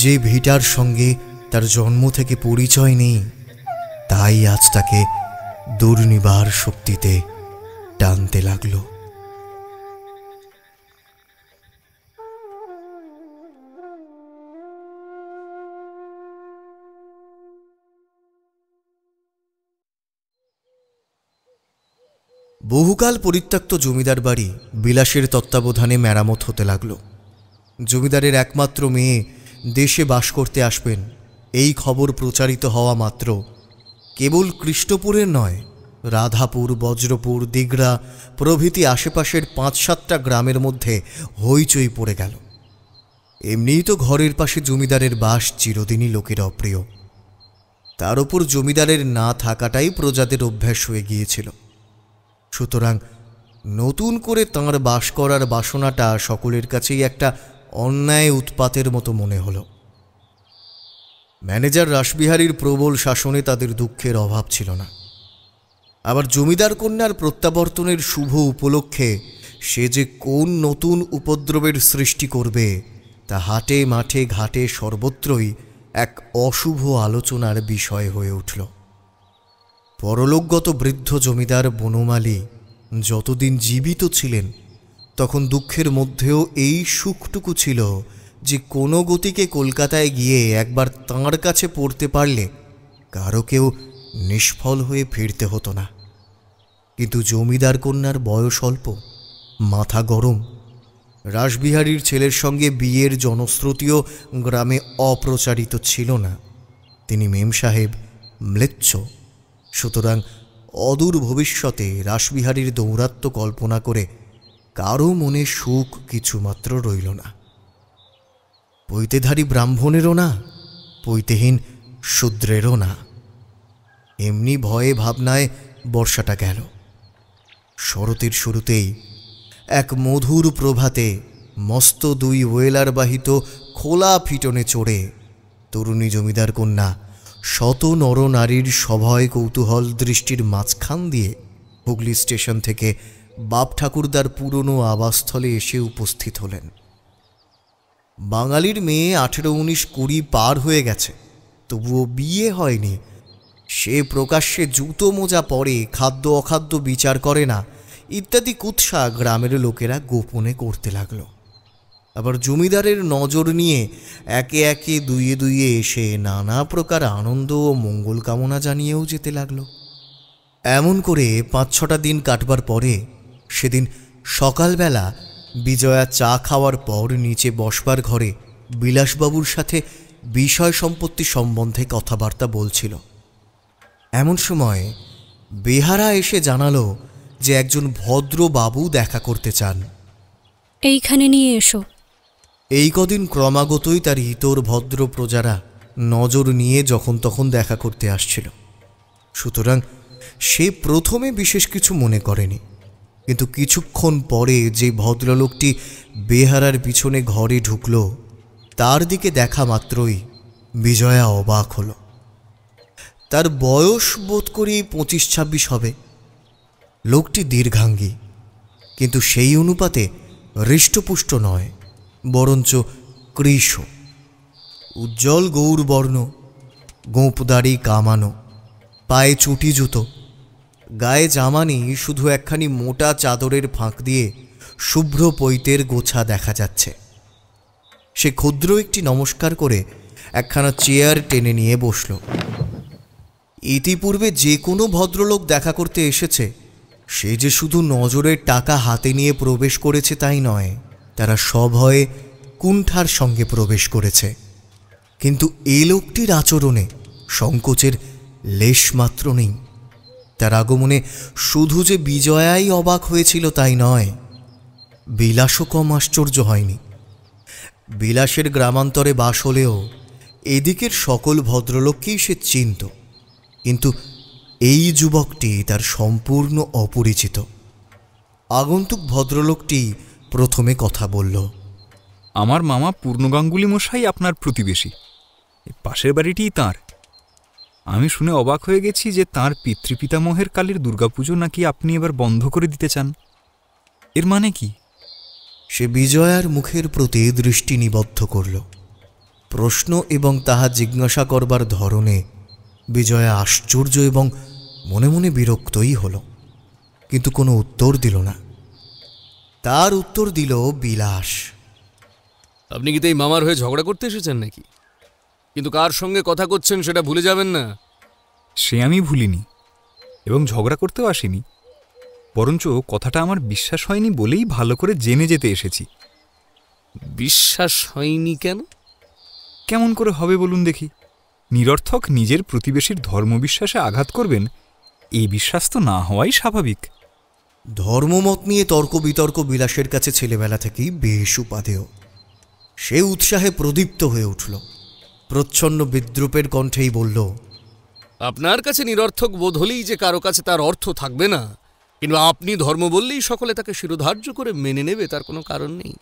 যে ভিটার সঙ্গে তার জন্ম থেকে পরিচয় নেই, তাই আজ তাকে দুর্নিবার শক্তিতে টানতে লাগল। বহুকাল পরিত্যক্ত জমিদার বাড়ি বিলাসের তত্ত্বাবধানে মেরামত হতে লাগল। জমিদারের একমাত্র মেয়ে দেশে বাস করতে আসবেন এই খবর প্রচারিত হওয়া মাত্র কেবল কৃষ্ণপুরের নয়, রাধাপুর, বজ্রপুর, দিঘড়া প্রভৃতি আশেপাশের ৫-৭টা গ্রামের মধ্যে হইচই পড়ে গেল। এমনিই তো ঘরের পাশে জমিদারের বাস চিরদিনই লোকের অপ্রিয়, তার ওপর জমিদারের না থাকাটাই প্রজাদের অভ্যাস হয়ে গিয়েছিল। সুতরাং নতুন করে তাঁর বাস করার বাসনাটা সকলের কাছেই একটা অন্যায় উৎপাতের মতো মনে হলো। ম্যানেজার রাসবিহারীর প্রবল শাসনে তাদের দুঃখের অভাব ছিল না। আবার জমিদার কন্যার প্রত্যাবর্তনের শুভ উপলক্ষে সে যে কোন নতুন উপদ্রবের সৃষ্টি করবে তা হাটে, মাঠে, ঘাটে সর্বত্রই এক অশুভ আলোচনার বিষয় হয়ে উঠল। পরলোকগত বৃদ্ধ জমিদার বনমালী যতদিন জীবিত ছিলেন তখন দুঃখের মধ্যেও এই সুখটুকু ছিল যে কোনো গতিকে কলকাতায় গিয়ে একবার তাঁর কাছে পড়তে পারলে কারো কেউ নিষ্ফল হয়ে ফিরতে হতো না। কিন্তু জমিদার কন্যার বয়স অল্প, মাথা গরম, রাসবিহারীর ছেলের সঙ্গে বিয়ের জনশ্রুতিও গ্রামে অপ্রচারিত ছিল না। তিনি মেম সাহেব ম্লেচ্ছ, সুতরাং অদূর ভবিষ্যতে রাসবিহারীর দৌরাত্ম্য কল্পনা করে কারো মনে সুখ কিছুমাত্র রইল না। পৈতেধারী ব্রাহ্মণেরও না, পৈতেহীন শূদ্রেরও না। এমনি ভয়ে ভাবনায় বর্ষাটা গেল। শরতের শুরুতেই এক মধুর প্রভাতে মস্ত দুই ওয়েলারবাহিত খোলা ফিটনে চড়ে তরুণী জমিদার কন্যা শত নরনারীর সভয় কৌতূহল দৃষ্টির মাঝখান দিয়ে হুগলি স্টেশন থেকে বাপ ঠাকুরদার পুরনো আবাসস্থলে এসে উপস্থিত হলেন। বাঙালির মেয়ে 18-19-20 পার হয়ে গেছে, তবুও বিয়ে হয়নি। সে প্রকাশ্যে জুতো মোজা পরে, খাদ্য অখাদ্য বিচার করে না ইত্যাদি কুৎসা গ্রামের লোকেরা গোপনে করতে লাগল। আবার জমিদারের নজর নিয়ে একে একে দুইয়ে দুইয়ে এসে নানা প্রকার আনন্দ ও মঙ্গল কামনা জানিয়েও যেতে লাগল। এমন করে 5-6টা দিন কাটবার পরে সেদিন সকালবেলা বিজয়া চা খাওয়ার পর নিচে বসবার ঘরে বিলাসবাবুর সাথে বিষয় সম্পত্তি সম্বন্ধে কথাবার্তা বলছিল। এমন সময় বেহারা এসে জানালো যে একজন ভদ্রবাবু দেখা করতে চান। এইখানে নিয়ে এসো। এই কদিন ক্রমাগতই তার ইতর ভদ্র প্রজারা নজর নিয়ে যখন তখন দেখা করতে আসছিল, সুতরাং সে প্রথমে বিশেষ কিছু মনে করেনি। কিন্তু কিছুক্ষণ পরে যে ভদ্রলোকটি বেহারার পিছনে ঘরে ঢুকল, তার দিকে দেখা মাত্রই বিজয়া অবাক হল। তার বয়স বোধ করি 25-26 হবে। লোকটি দীর্ঘাঙ্গী, কিন্তু সেই অনুপাতে হৃষ্টপুষ্ট নয়, বরঞ্চ কৃশ। উজ্জ্বল গৌরবর্ণ, গোঁপদাড়ি কামানো, পায়ে চুটি জুতো, গায়ে জামা নেই, শুধু একখানি মোটা চাদরের ফাঁক দিয়ে শুভ্র পৈতের গোছা দেখা যাচ্ছে। সে ক্ষুদ্র একটি নমস্কার করে একখানা চেয়ার টেনে নিয়ে বসল। ইতিপূর্বে যে কোনো ভদ্রলোক দেখা করতে এসেছে, সে যে শুধু নজরের টাকা হাতে নিয়ে প্রবেশ করেছে তাই নয়, তারা সভয়ে কুণ্ঠার সঙ্গে প্রবেশ করেছে। কিন্তু এই লোকটির আচরণে সংকোচের লেশমাত্র নেই। তার আগমনে শুধু যে বিজয়াই অবাক হয়েছিল তাই নয়, বিলাসও কম আশ্চর্য হয়নি। বিলাসের গ্রামান্তরে বাস হলেও এদিকের সকল ভদ্রলোককেই সে চিনত, কিন্তু এই যুবকটি তার সম্পূর্ণ অপরিচিত। আগন্তুক ভদ্রলোকটি প্রথমে কথা বলল, আমার মামা পূর্ণগাঙ্গুলি মশাই আপনার প্রতিবেশী, পাশের বাড়িটিই তাঁর। আমি শুনে অবাক হয়ে গেছি যে তাঁর পিতৃপিতামহের কালের দুর্গাপুজো নাকি আপনি এবার বন্ধ করে দিতে চান, এর মানে কি? সে বিজয়ার মুখের প্রতি দৃষ্টি নিবদ্ধ করল। প্রশ্ন এবং তাহা জিজ্ঞাসা করবার ধরনে বিজয়া আশ্চর্য এবং মনে মনে বিরক্তই হল, কিন্তু কোনো উত্তর দিল না। তার উত্তর দিল বিলাস। আপনি কি তাই মামার হয়ে ঝগড়া করতে এসেছেন নাকি? কিন্তু কার সঙ্গে কথা করছেন সেটা ভুলে যাবেন না। সে আমি ভুলিনি এবং ঝগড়া করতেও আসিনি, বরঞ্চ কথাটা আমার বিশ্বাস হয়নি বলেই ভালো করে জেনে যেতে এসেছি। বিশ্বাস হয়নি কেন? কেমন করে হবে বলুন দেখি? নিরর্থক নিজের প্রতিবেশীর ধর্মবিশ্বাসে আঘাত করবেন, এই বিশ্বাস তো না হওয়াই স্বাভাবিক। ধর্মমত নিয়ে তর্ক বিতর্ক বিলাসের কাছে ছেলেবেলা থেকেই বেশ উপাদেয়। সে উৎসাহে প্রদীপ্ত হয়ে উঠল। প্রচ্ছন্ন বিদ্রুপের কণ্ঠেই বলল, আপনার কাছে নিরর্থক বোধ হলেই যে কারো কাছে তার অর্থ থাকবে না, কিন্তু আপনি ধর্ম বললেই সকলে তাকে শিরোধার্য করে মেনে নেবে তার কোনো কারণ নেই।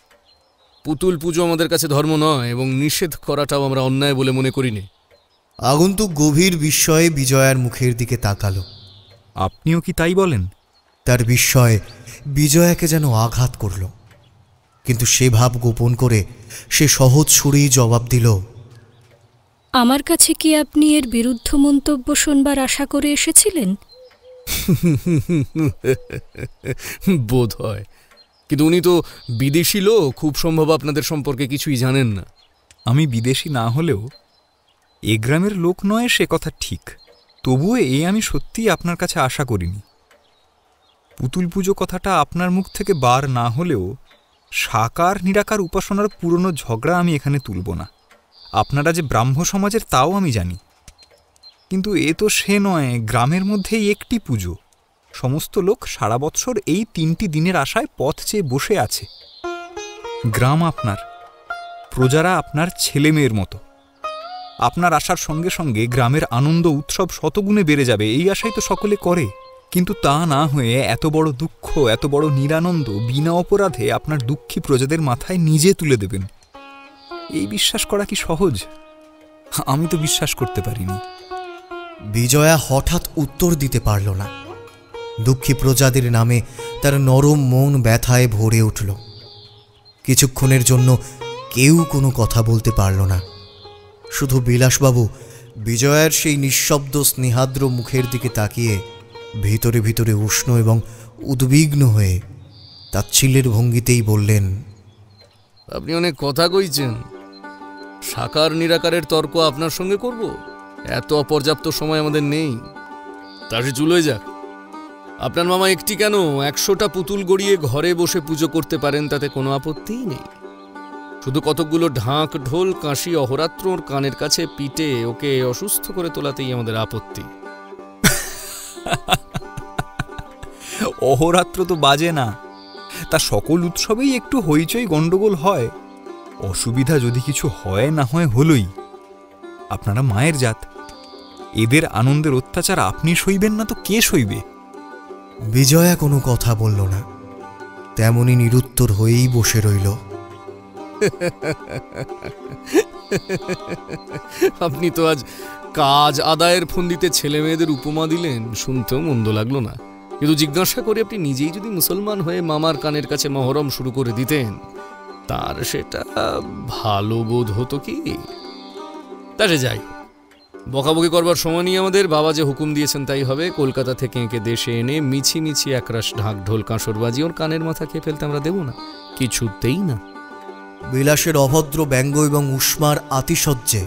পুতুল পুজো আমাদের কাছে ধর্ম নয় এবং নিষেধ করাটাও আমরা অন্যায় বলে মনে করি না। আগন্তুক গভীর বিস্ময়ে বিজয়ার মুখের দিকে তাকালো। আপনিও কি তাই বলেন? তার বিস্ময় বিজয়াকে যেন আঘাত করল, কিন্তু সে ভাব গোপন করে সে সহজ সুরেই জবাব দিল, আমার কাছে কি আপনি এর বিরুদ্ধ মন্তব্য শুনবার আশা করে এসেছিলেন? বোধ হয়, কিন্তু উনি তো বিদেশি লোক, খুব সম্ভব আপনাদের সম্পর্কে কিছুই জানেন না। আমি বিদেশি না হলেও এ গ্রামের লোক নয়, সে কথা ঠিক। তবুও এই আমি সত্যিই আপনার কাছে আশা করিনি। পুতুল পুজো কথাটা আপনার মুখ থেকে বার না হলেও সাকার নিরাকার উপাসনার পুরনো ঝগড়া আমি এখানে তুলব না। আপনারা যে ব্রাহ্ম সমাজের তাও আমি জানি, কিন্তু এ তো সে নয়। গ্রামের মধ্যেই একটি পুজো, সমস্ত লোক সারা বৎসর এই তিনটি দিনের আশায় পথ চেয়ে বসে আছে। গ্রাম আপনার, প্রজারা আপনার ছেলে মেয়ের মতো। আপনার আশার সঙ্গে সঙ্গে গ্রামের আনন্দ উৎসব শতগুণে বেড়ে যাবে এই আশাই তো সকলে করে, কিন্তু তা না হয়ে এত বড় দুঃখ, এত বড় নিরানন্দ বিনা অপরাধে আপনার দুঃখী প্রজাদের মাথায় নিজে তুলে দেবেন, এই বিশ্বাস করা কি সহজ? আমি তো বিশ্বাস করতে পারিনি। বিজয়া হঠাৎ উত্তর দিতে পারল না। দুঃখী প্রজাদের নামে তার নরম মন ব্যথায় ভরে উঠল। কিছুক্ষণের জন্য কেউ কোনো কথা বলতে পারল না। শুধু বিলাসবাবু বিজয়ার সেই নিঃশব্দ স্নেহাদ্র মুখের দিকে তাকিয়ে ভিতরে ভিতরে উষ্ণ এবং উদ্বিগ্ন হয়ে তাচ্ছিল্যের ভঙ্গিতেই বললেন, আপনি অনেক কথা কইছেন, সাকার নিরাকারের তর্ক আপনার সঙ্গে করব? এত অপর্যাপ্ত সময় আমাদের নেই। তাহলে চলে যাক। আপনার মামা একটি কেন 100টা পুতুল গড়িয়ে ঘরে বসে পুজো করতে পারেন, তাতে কোনো আপত্তিই নেই। শুধু কতকগুলো ঢাক ঢোল কাঁশি অহরাত্র ওর কানের কাছে পিটে ওকে অসুস্থ করে তোলাতেই আমাদের আপত্তি। অহরাত্র তো বাজে না, তা সকল উৎসবেই একটু হইচই গণ্ডগোল হয়। অসুবিধা যদি কিছু হয় না হয় হলোই। আপনারা মায়ের জাত, এদের আনন্দের অত্যাচার আপনি সইবেন না তো কে সইবে? বিজয়া কোনো কথা বলল না, তেমনি নিরুত্তর হয়েই বসে রইল। আপনি তো আজ কাজ আদায়ের ফন্দিতে ছেলে মেয়েদের উপমা দিলেন, শুনতেও মন্দ লাগলো না। কিন্তু জিজ্ঞাসা করে আপনি নিজেই যদি মুসলমান হয়ে মামার কানের কাছে মহরম শুরু করে দিতেন, তার সেটা ভালো বোধ হতো কি? তাহলে যাই, বকাবকি করবার সময় নিয়ে আমাদের, বাবা যে হুকুম দিয়েছেন তাই হবে। কলকাতা থেকে এঁকে দেশে এনে মিছিমিছি একরাশ ঢাক ঢোল কাঁসর বাজিয়ে ওর কানের মাথা খেয়ে ফেলতে আমরা দেব না, কিছুতেই না। বিলাসের অভদ্র ব্যঙ্গ এবং উষ্মার আতিশয্যে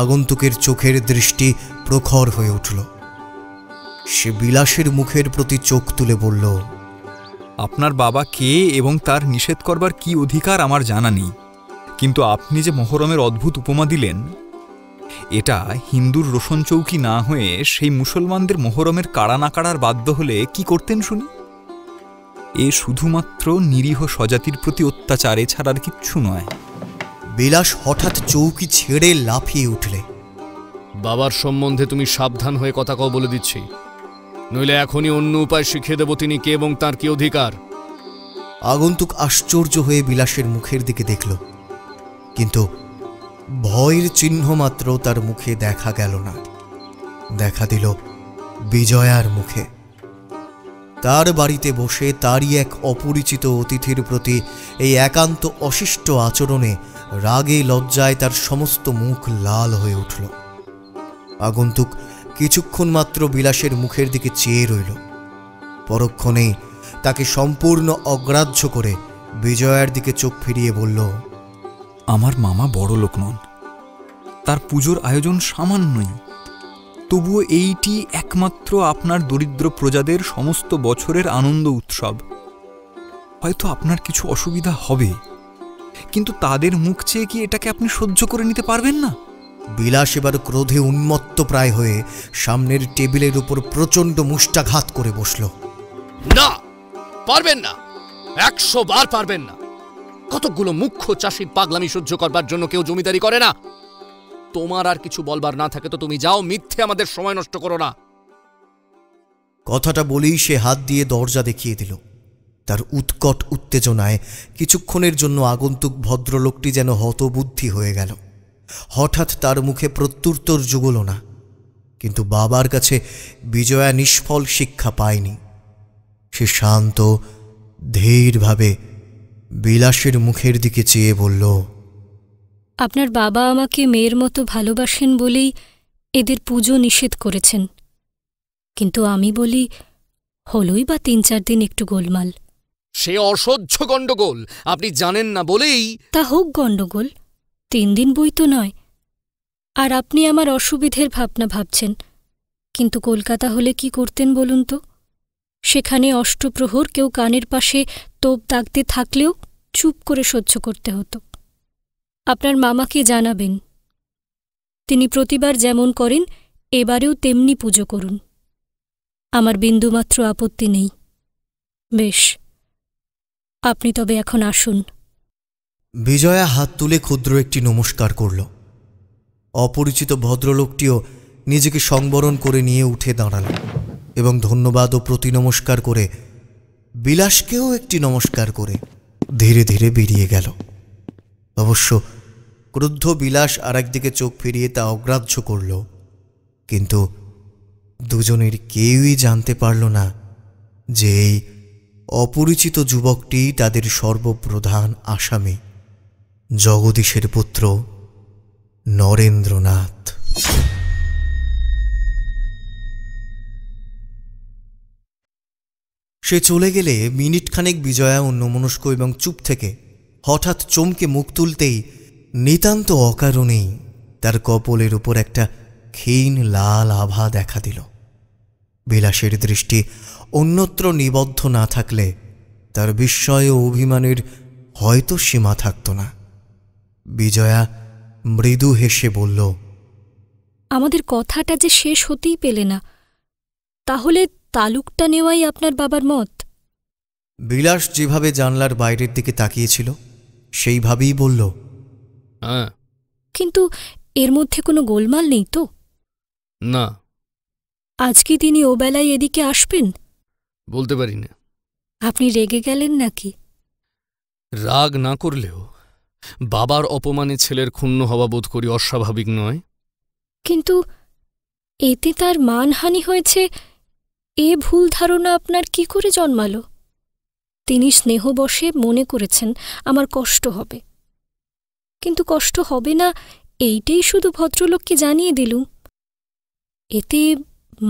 আগন্তুকের চোখের দৃষ্টি প্রখর হয়ে উঠল। সে বিলাসের মুখের প্রতি চোখ তুলে বলল, আপনার বাবা কে এবং তার নিষেধ করবার কি অধিকার আমার জানা নেই, কিন্তু আপনি যে মহরমের অদ্ভুত উপমা দিলেন, এটা হিন্দুর রোশন চৌকি না হয়ে সেই মুসলমানদের মহরমের কাড়া না কাড়ার বাধ্য হলে কি করতেন শুনি? এ শুধুমাত্র নিরীহ স্বজাতির প্রতি অত্যাচার, এছাড়া আর কিচ্ছু নয়। বিলাস হঠাৎ চৌকি ছেড়ে লাফিয়ে উঠলে। বাবার সম্বন্ধে তুমি সাবধান হয়ে কথা কও বলে দিচ্ছি, নইলে এখনই অন্য উপায় শিখিয়ে দেব তিনি কে এবং তার কি অধিকার। আগন্তুক আশ্চর্য হয়ে বিলাসের মুখের দিকে দেখল, কিন্তু ভয়ের চিহ্ন মাত্র তার মুখে দেখা গেল না। দেখা দিল বিজয়ার মুখে। তার বাড়িতে বসে তারই এক অপরিচিত অতিথির প্রতি এই একান্ত অশিষ্ট আচরণে রাগে লজ্জায় তার সমস্ত মুখ লাল হয়ে উঠল। আগন্তুক কিছুক্ষণ মাত্র বিলাসের মুখের দিকে চেয়ে রইল, পরক্ষণেই তাকে সম্পূর্ণ অগ্রাহ্য করে বিজয়ার দিকে চোখ ফিরিয়ে বলল, আমার মামা বড় লোক নন, তার পুজোর আয়োজন সামান্যই, তবুও এইটি একমাত্র আপনার দরিদ্র প্রজাদের সমস্ত বছরের আনন্দ উৎসব। হয়তো আপনার কিছু অসুবিধা হবে, কিন্তু তাদের মুখ চেয়ে কি এটাকে আপনি সহ্য করে নিতে পারবেন না? বিলাস এবার ক্রোধে উন্মত্ত প্রায় হয়ে সামনের টেবিলের উপর প্রচণ্ড মুষ্টাঘাত করে বসল। না, পারবেন না, 100 বার পারবেন না। কতগুলো মুখ্য চাষির পাগলামি সহ্য করবার জন্য কেউ জমিদারি করে না। তোমার আর কিছু বলবার না থাকে তো তুমি যাও, মিথ্যে আমাদের সময় নষ্ট করো না। কথাটা বলেই সে হাত দিয়ে দরজা দেখিয়ে দিল। তার উৎকট উত্তেজনায় কিছুক্ষণের জন্য আগন্তুক ভদ্রলোকটি যেন হতবুদ্ধি হয়ে গেল। হঠাৎ তার মুখে প্রত্যুত্তর জুগল না, কিন্তু বাবার কাছে বিজয়া নিষ্ফল শিক্ষা পায়নি। সে শান্ত ধীরভাবে বিলাসের মুখের দিকে চেয়ে বলল, আপনার বাবা আমাকে মেয়ের মতো ভালোবাসেন বলেই এদের পুজো নিষেধ করেছেন, কিন্তু আমি বলি হলোই বা 3-4 দিন একটু গোলমাল। সে অসহ্য গণ্ডগোল আপনি জানেন না বলেই। তা হোক গণ্ডগোল, 3 দিন বই তো নয়। আর আপনি আমার অসুবিধের ভাবনা ভাবছেন, কিন্তু কলকাতা হলে কি করতেন বলুন তো? সেখানে অষ্টপ্রহর কেউ কানের পাশে তোপ দাগতে থাকলেও চুপ করে সহ্য করতে হতো। আপনার মামাকে জানাবেন, তিনি প্রতিবার যেমন করেন এবারেও তেমনি পুজো করুন, আমার বিন্দুমাত্র আপত্তি নেই। বেশ, আপনি তবে এখন আসুন। বিজয়া হাত তুলে ক্ষুদ্র একটি নমস্কার করল। অপরিচিত ভদ্রলোকটিও নিজেকে সংবরণ করে নিয়ে উঠে দাঁড়াল এবং ধন্যবাদ ও প্রতি নমস্কার করে বিলাসকেও একটি নমস্কার করে ধীরে ধীরে বেরিয়ে গেল। অবশ্য ক্রুদ্ধ বিলাস আরেকদিকে চোখ ফিরিয়ে তা অগ্রাহ্য করল, কিন্তু দুজনের কেউই জানতে পারল না যে এই অপরিচিত যুবকটি তাদের সর্বপ্রধান আসামি, জগদীশের পুত্র নরেন্দ্রনাথ। সে চলে গেলে মিনিটখানেক বিজয়া অন্যমনস্ক এবং চুপ থেকে হঠাৎ চমকে মুখ তুলতেই নিতান্ত অকারণেই তার কপোলের উপর একটা ক্ষীণ লাল আভা দেখা দিল। বিলাসের দৃষ্টি অন্যত্র নিবদ্ধ না থাকলে তার বিস্ময় ও অভিমানের হয়তো সীমা থাকত না। বিজয়া মৃদু হেসে বলল, আমাদের কথাটা যে শেষ হতেই পেলে না, তাহলে তালুকটা নেওয়াই আপনার বাবার মত? বিলাস যেভাবে জানলার বাইরের দিকে তাকিয়েছিল সেইভাবেই বলল, হ্যাঁ। কিন্তু এর মধ্যে কোনো গোলমাল নেই তো? না। আজকে তিনি ওবেলায় এদিকে আসবেন? বলতে পারি না। আপনি রেগে গেলেন নাকি? রাগ না করলেও বাবার অপমানে ছেলের ক্ষুণ্ণ হওয়া বোধ করি অস্বাভাবিক নয়। কিন্তু এতে তার মানহানি হয়েছে, এ ভুল ধারণা আপনার কি করে জন্মালো? তিনি স্নেহবশে মনে করেছেন আমার কষ্ট হবে, কিন্তু কষ্ট হবে না এইটাই শুধু ভদ্রলোককে জানিয়ে দিলুম। এতে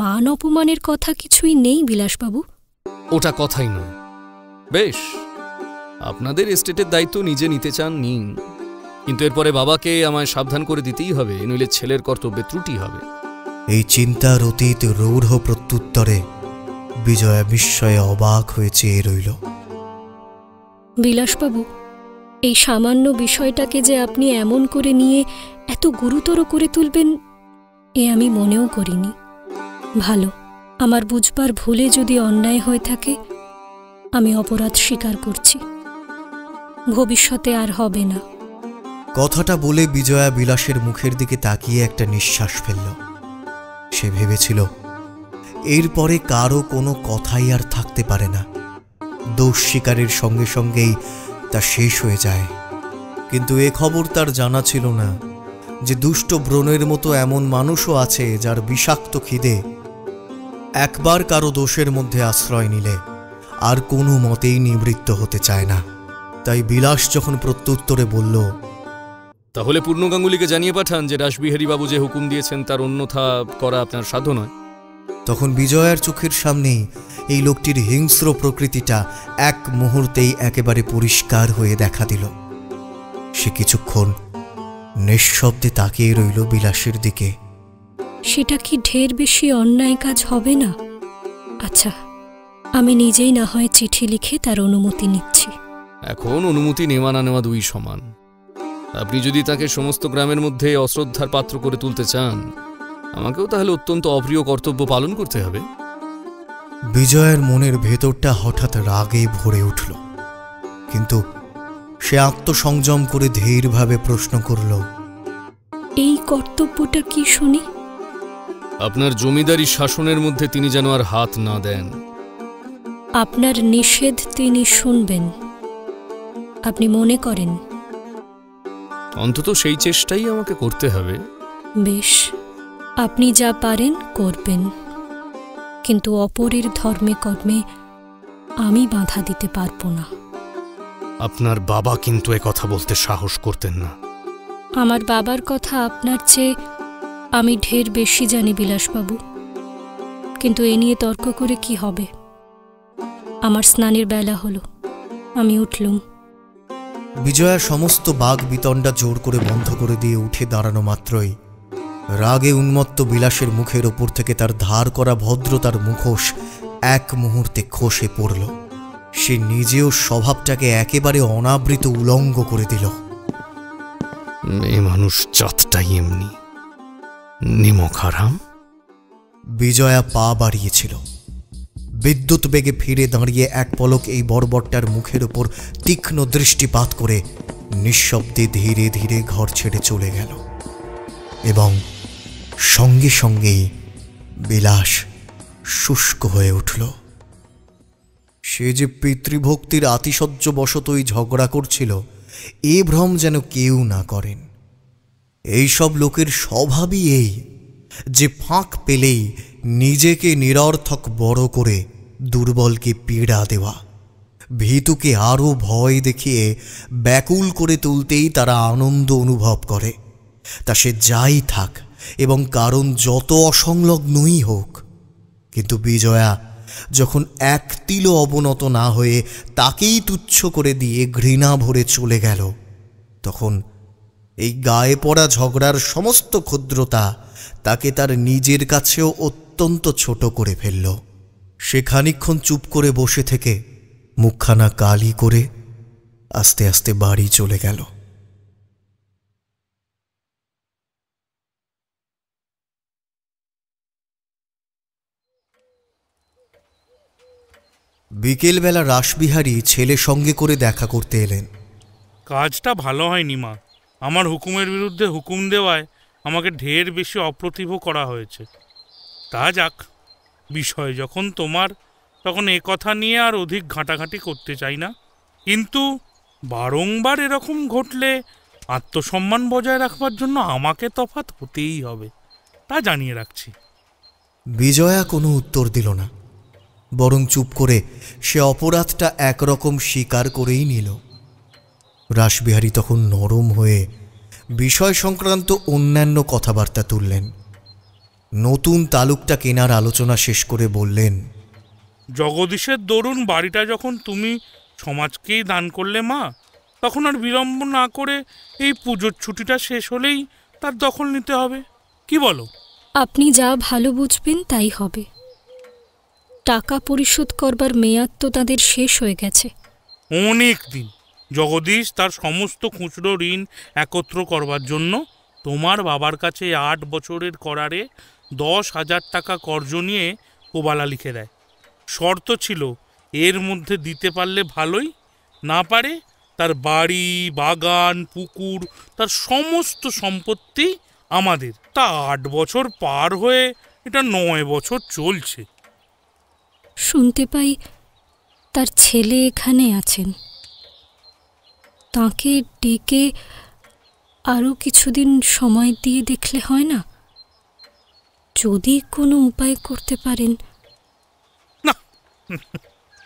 মান অপমানের কথা কিছুই নেই বিলাসবাবু। ওটা কথাই নয়। বেশ, আপনাদের এস্টেটের দায়িত্ব নিজে নিতে চান নিন, কিন্তু এরপরে বাবাকে আমায় সাবধান করে দিতেই হবে, নইলে ছেলের কর্তব্যে ত্রুটি হবে। এই চিন্তার অতীত রূঢ় প্রত্যুত্তরে বিজয়া বিস্ময়ে অবাক হয়ে চেয়ে রইল। বিলাসবাবু, এই সামান্য বিষয়টাকে যে আপনি এমন করে নিয়ে এত গুরুতর করে তুলবেন এ আমি মনেও করিনি। ভালো, আমার বুঝবার ভুলে যদি অন্যায় হয়ে থাকে আমি অপরাধ স্বীকার করছি, ভবিষ্যতে আর হবে না। কথাটা বলে বিজয়া বিলাসের মুখের দিকে তাকিয়ে একটা নিঃশ্বাস ফেলল। সে ভেবেছিল এরপরে কারও কোনো কথাই আর থাকতে পারে না, দোষ স্বীকারের সঙ্গে সঙ্গেই তা শেষ হয়ে যায়। কিন্তু এ খবর তার জানা ছিল না যে দুষ্ট ব্রণের মতো এমন মানুষও আছে যার বিষাক্ত খিদে একবার কারো দোষের মধ্যে আশ্রয় নিলে আর কোনো মতেই নিবৃত্ত হতে চায় না। তাই বিলাস যখন প্রত্যুত্তরে বলল, তাহলে পূর্ণগাঙ্গুলিকে জানিয়ে পাঠান যে রাসবিহারীবাবু যে হুকুম দিয়েছেন তার অন্যথা করা আপনার সাধ্য নয়, তখন বিজয়ার চোখের সামনেই এই লোকটির হিংস্র প্রকৃতিটা এক মুহূর্তেই একেবারে পরিষ্কার হয়ে দেখা দিল। সে কিছুক্ষণ নিঃশব্দে তাকিয়ে রইল বিলাসের দিকে। সেটা কি ঢের বেশি অন্যায় কাজ হবে না? আচ্ছা, আমি নিজেই না হয় চিঠি লিখে তার অনুমতি নিচ্ছি। এখন অনুমতি নেওয়া না নেওয়া দুই সমান। আপনি যদি তাকে সমস্ত গ্রামের মধ্যে অশ্রদ্ধার পাত্র করে তুলতে চান, আমাকেও তাহলে অত্যন্ত অপ্রিয় কর্তব্য পালন করতে হবে। বিজয়ের মনের ভেতরটা হঠাৎ রাগে ভরে উঠল, কিন্তু সে আত্মসংযম করে ধীরভাবে প্রশ্ন করল, এই কর্তব্যটা কি শুনি? আপনার জমিদারি শাসনের মধ্যে তিনি যেন আর হাত না দেন। আপনার নিষেধ তিনি শুনবেন, আপনি মনে করেন? অন্তত সেই চেষ্টাই আমাকে করতে হবে। বেশ, আপনি যা পারেন করবেন, কিন্তু অপরের ধর্মে কর্মে আমি বাধা দিতে পারব না। আপনার বাবা কিন্তু এ কথা বলতে সাহস করতেন না। আমার বাবার কথা আপনার চেয়ে আমি ঢের বেশি জানি বিলাসবাবু, কিন্তু এ নিয়ে তর্ক করে কি হবে? আমার স্নানের বেলা হলো, আমি উঠলুম। বিজয়া সমস্ত বাঘ বিতণ্ডা জোর করে বন্ধ করে দিয়ে উঠে দাঁড়ানো মাত্রই রাগে উন্মত্ত বিলাসের মুখের ওপর থেকে তার ধার করা ভদ্রতার মুখোশ এক মুহূর্তে খসে পড়ল। সে নিজেও স্বভাবটাকে একেবারে অনাবৃত উলঙ্গ করে দিল। এই মানুষ জাতটাই এমনি নিমকহারাম। বিজয়া পা বাড়িয়েছিল, বিদ্যুৎ বেগে ফিরে দাঁড়িয়ে এক পলক এই বর্বরটার মুখের ওপর তীক্ষ্ণ দৃষ্টিপাত করে নিঃশব্দে ধীরে ধীরে ঘর ছেড়ে চলে গেল এবং সঙ্গে সঙ্গেই বিলাস শুষ্ক হয়ে উঠল। সে যে পিতৃভক্তির আতিশয্যবশতই ঝগড়া করছিল, এ ভ্রম যেন কেউ না করেন। এইসব লোকের স্বভাবই এই যে ফাঁক পেলেই নিজেকে নিরর্থক বড় করে দুর্বলকে পীড়া দেওয়া, ভীতুকে আরও ভয় দেখিয়ে ব্যাকুল করে তুলতেই তারা আনন্দ অনুভব করে, তা সে যাই থাক এবং কারণ যত অসংলগ্নই হোক। কিন্তু বিজয়া যখন এক তিলও অবনত না হয়ে তাকেই তুচ্ছ করে দিয়ে ঘৃণা ভরে চলে গেল, তখন এই গায়ে পড়া ঝগড়ার সমস্ত ক্ষুদ্রতা তাকে তার নিজের কাছেও অত্যন্ত ছোট করে ফেলল। সে খানিকক্ষণ চুপ করে বসে থেকে মুখখানা কালি করে আস্তে আস্তে বাড়ি চলে গেল। বিকেলবেলা রাসবিহারী ছেলে সঙ্গে করে দেখা করতে এলেন। কাজটা ভালো হয়নি মা, আমার হুকুমের বিরুদ্ধে হুকুম দেওয়ায় আমাকে ঢের বেশি অপ্রতিভ করা হয়েছে। তা যাক, বিষয় যখন তোমার, তখন এ কথা নিয়ে আর অধিক ঘাঁটাঘাঁটি করতে চাই না, কিন্তু বারংবার এরকম ঘটলে আত্মসম্মান বজায় রাখবার জন্য আমাকে তফাৎ হতেই হবে, তা জানিয়ে রাখছি। বিজয়া কোনো উত্তর দিল না, বরং চুপ করে সে অপরাধটা একরকম স্বীকার করেই নিল। রাসবিহারী তখন নরম হয়ে বিষয় সংক্রান্ত অন্যান্য কথাবার্তা তুললেন। নতুন তালুকটা কেনার আলোচনা শেষ করে বললেন, জগদীশের দরুন বাড়িটা যখন তুমি সমাজকেই দান করলে মা, তখন আর বিলম্ব না করে এই পুজোর ছুটিটা শেষ হলেই তার দখল নিতে হবে, কি বলো? আপনি যা ভালো বুঝবেন তাই হবে। টাকা পরিশোধ করবার মেয়াদ তো তাদের শেষ হয়ে গেছে। অনেক দিন জগদীশ তার সমস্ত খুচরো ঋণ একত্র করবার জন্য তোমার বাবার কাছে 8 বছরের করারে 10,000 টাকা কর্জ নিয়ে ওবালা লিখে দেয়। শর্ত ছিল এর মধ্যে দিতে পারলে ভালোই, না পারে তার বাড়ি, বাগান, পুকুর, তার সমস্ত সম্পত্তি আমাদের। তা 8 বছর পার হয়ে এটা 9 বছর চলছে। শুনতে পাই তার ছেলে এখানে আছেন, তাঁকে ডেকে আরও কিছুদিন সময় দিয়ে দেখলে হয় না? যদি কোনো উপায় করতে পারেন। না,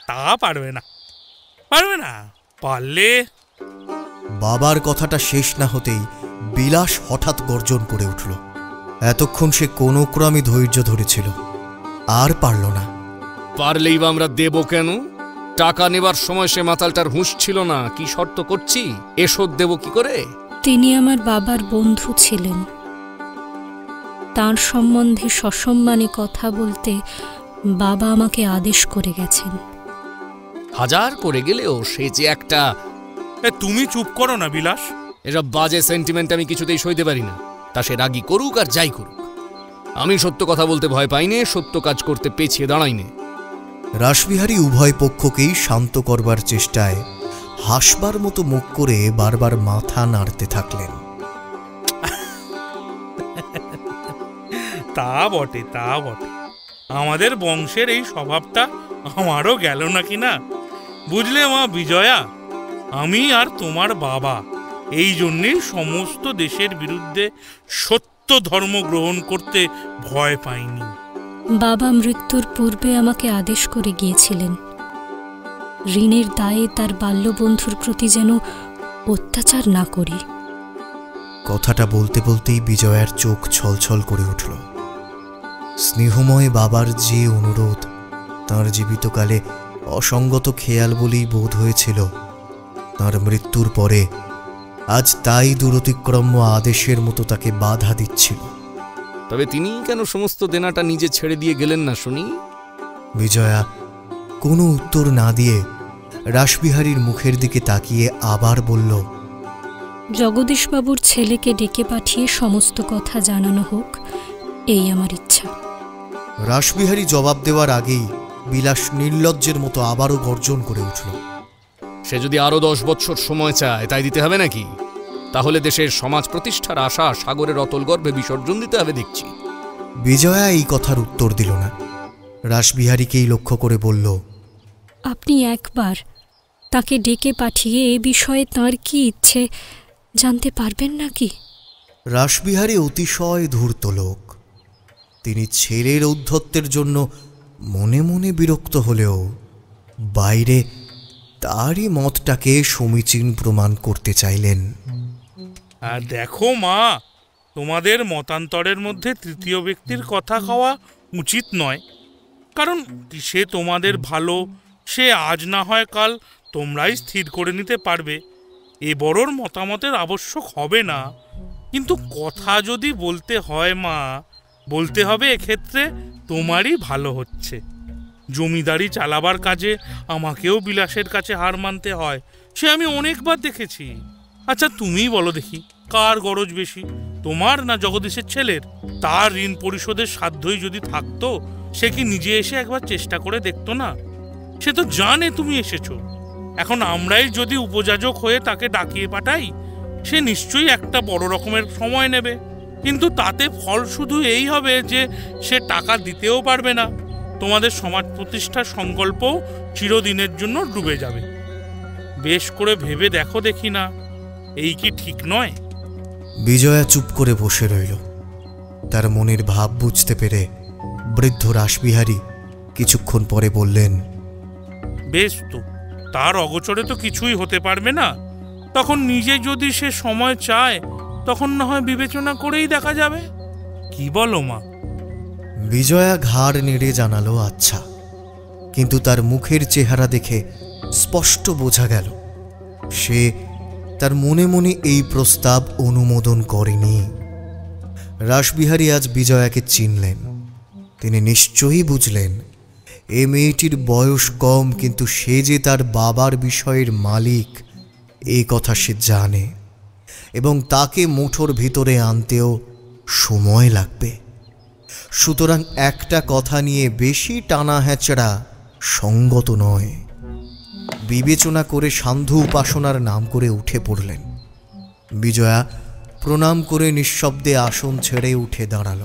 তা পারবে না, পারবে না, পারলে। বাবার কথাটা শেষ না হতেই বিলাস হঠাৎ গর্জন করে উঠল। এতক্ষণ সে কোনো ক্রমে ধৈর্য ধরেছিল, আর পারল না। পারলেই বা আমরা দেব কেন? টাকা নেবার সময় সে মাতালটার হুঁশ ছিল না, কি শর্ত করছি, এসব দেব কি করে? তিনি আমার বাবার বন্ধু ছিলেন, তার সম্বন্ধে সসম্মানে কথা বলতে বাবা আমাকে আদেশ করে গেছেন। হাজার করে গেলেও সে যে একটা। তুমি চুপ করো না বিলাস, এসব বাজে সেন্টিমেন্ট আমি কিছুতেই সইতে পারি না। তা সে রাগি করুক আর যাই করুক, আমি সত্য কথা বলতে ভয় পাইনে, সত্য কাজ করতে পেছিয়ে দাঁড়াইনে। রাসবিহারী উভয় পক্ষকেই শান্ত করবার চেষ্টায় হাসবার মতো মুখ করে বারবার মাথা নাড়তে থাকলেন। তা বটে, তা বটে, আমাদের বংশের এই স্বভাবটা আমারও গেল না কি না, বুঝলে মা বিজয়া? আমি আর তোমার বাবা এই জন্যেই সমস্ত দেশের বিরুদ্ধে সত্য ধর্ম গ্রহণ করতে ভয় পাইনি। বাবা মৃত্যুর পূর্বে আমাকে আদেশ করে গিয়েছিলেন, ঋণের দায়ে তার বাল্যবন্ধুর প্রতি যেন অত্যাচার না করি। কথাটা বলতে বলতেই বিজয়ার চোখ ছলছল করে উঠল। স্নেহময় বাবার যে অনুরোধ তাঁর জীবিতকালে অসঙ্গত খেয়াল বলেই বোধ হয়েছিল, তাঁর মৃত্যুর পরে আজ তাই দুরতিক্রম্য আদেশের মতো তাকে বাধা দিচ্ছিল। তবে তিনি কেন সমস্ত দেনাটা নিজে ছেড়ে দিয়ে গেলেন না শুনি? বিজয়া কোনো উত্তর না দিয়ে রাসবিহারীর মুখের দিকে তাকিয়ে আবার বলল, জগদীশবাবুর ছেলেকে ডেকে পাঠিয়ে সমস্ত কথা জানানো হোক, এই আমার ইচ্ছা। রাসবিহারী জবাব দেওয়ার আগেই বিলাস নির্লজ্জের মতো আবারও গর্জন করে উঠল, সে যদি আরো 10 বছর সময় চায় তাই দিতে হবে নাকি? তাহলে দেশের সমাজ প্রতিষ্ঠার আশা সাগরের অতল গর্ভে বিসর্জন দিতে হবে দেখছি। বিজয়া এই কথার উত্তর দিল না, রাসবিহারীকেই লক্ষ্য করে বলল, আপনি একবার তাকে ডেকে পাঠিয়ে এ বিষয়ে তাঁর কি ইচ্ছে জানতে পারবেন নাকি? রাসবিহারী অতিশয় ধূর্ত লোক, তিনি ছেলের ঔদ্ধত্যের জন্য মনে মনে বিরক্ত হলেও বাইরে তারই মতটাকে সমীচীন প্রমাণ করতে চাইলেন। আর দেখো মা, তোমাদের মতান্তরের মধ্যে তৃতীয় ব্যক্তির কথা খাওয়া উচিত নয়, কারণ সে তোমাদের ভালো, সে আজ না হয় কাল তোমরাই স্থির করে নিতে পারবে, এ বড়োর মতামতের আবশ্যক হবে না। কিন্তু কথা যদি বলতে হয় মা, বলতে হবে এক্ষেত্রে তোমারই ভালো হচ্ছে। জমিদারি চালাবার কাজে আমাকেও বিলাসের কাছে হার মানতে হয়, সে আমি অনেকবার দেখেছি। আচ্ছা তুমি বলো দেখি, কার গরজ বেশি, তোমার না জগদীশের ছেলের? তার ঋণ পরিশোধের সাধ্যই যদি থাকতো, সে কি নিজে এসে একবার চেষ্টা করে দেখতো না? সে তো জানে তুমি এসেছো। এখন আমরাই যদি উপযাজক হয়ে তাকে ডাকিয়ে পাঠাই, সে নিশ্চয়ই একটা বড় রকমের সময় নেবে, কিন্তু তাতে ফল শুধু এই হবে যে সে টাকা দিতেও পারবে না, তোমাদের সমাজ প্রতিষ্ঠার সংকল্পও চিরদিনের জন্য ডুবে যাবে। বেশ করে ভেবে দেখো দেখি না, এই কি ঠিক নয়? বিজয়া চুপ করে বসে রইল। তার মনের ভাব বুঝতে পেরে বৃদ্ধ রাসবিহারী কিছুক্ষণ পরে বললেন, বেশ তো, তার অগোচরে তো কিছুই হতে পারবে না, তখন নিজে যদি সে সময় চায় তখন না হয় বিবেচনা করেই দেখা যাবে, কি বলো মা? বিজয়া ঘাড় নেড়ে জানালো আচ্ছা, কিন্তু তার মুখের চেহারা দেখে স্পষ্ট বোঝা গেল সে তার মনে মনে এই প্রস্তাব অনুমোদন করেনি। রাসবিহারী আজ বিজয়াকে চিনলেন, তিনি নিশ্চয়ই বুঝলেন এ মেয়েটির বয়স কম, কিন্তু সে যে তার বাবার বিষয়ের মালিক এই কথা সে জানে, এবং তাকে মুঠোর ভিতরে আনতেও সময় লাগবে। সুতরাং একটা কথা নিয়ে বেশি টানা হেঁচড়া সঙ্গত নয়। বিবেচনা করে সান্ধু উপাসনার নাম করে উঠে পড়লেন। বিজয়া প্রণাম করে নিঃশব্দে আসন ছেড়ে উঠে দাঁড়াল।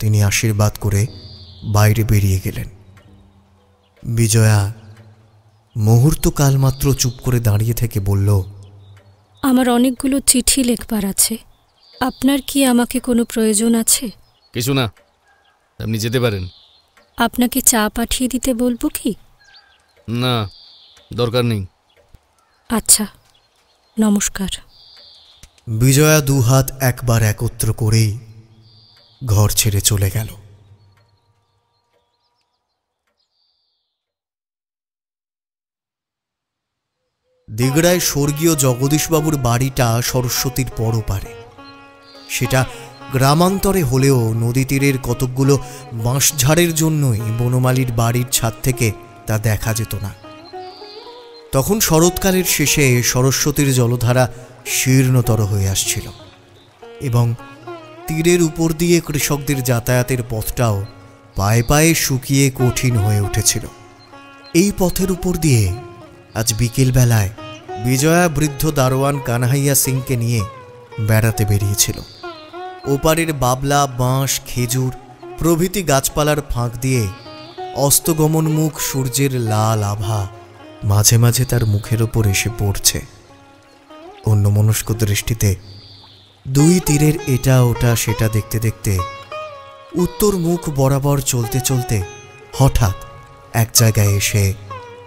তিনি আশীর্বাদ করে বাইরে বেরিয়ে গেলেন। বিজয়া মুহূর্তকাল মাত্র চুপ করে দাঁড়িয়ে থেকে বলল, আমার অনেকগুলো চিঠি লেখবার আছে, আপনার কি আমাকে কোনো প্রয়োজন আছে? কিছু না, আপনি যেতে পারেন। আপনাকে চা পাঠিয়ে দিতে বলবো কি? না, দরকার নেই। আচ্ছা, নমস্কার। বিজয়া দুহাত একবার একত্র করেই ঘর ছেড়ে চলে গেল। দিঘড়ায় স্বর্গীয় জগদীশবাবুর বাড়িটা সরস্বতীর পরপারে। সেটা গ্রামান্তরে হলেও নদী তীরের কতকগুলো বাঁশঝাড়ের জন্যই বনমালীর বাড়ির ছাদ থেকে তা দেখা যেত না। তখন শরৎকালের শেষে সরস্বতীর জলধারা শীর্ণতর হয়ে আসছিল এবং তীরের উপর দিয়ে কৃষকদের যাতায়াতের পথটাও পায়ে পায়ে শুকিয়ে কঠিন হয়ে উঠেছিল। এই পথের উপর দিয়ে আজ বিকেলবেলায় বিজয়া বৃদ্ধ দারোয়ান কানহাইয়া সিংকে নিয়ে বেড়াতে বেরিয়েছিল। ওপারের বাবলা, বাঁশ, খেজুর প্রভৃতি গাছপালার ফাঁক দিয়ে অস্তগমন মুখ সূর্যের লাল আভা মাঝে মাঝে তার মুখের ওপর এসে পড়ছে। অন্যমনস্ক দৃষ্টিতে দুই তীরের এটা ওটা সেটা দেখতে দেখতে উত্তর মুখ বরাবর চলতে চলতে হঠাৎ এক জায়গায় এসে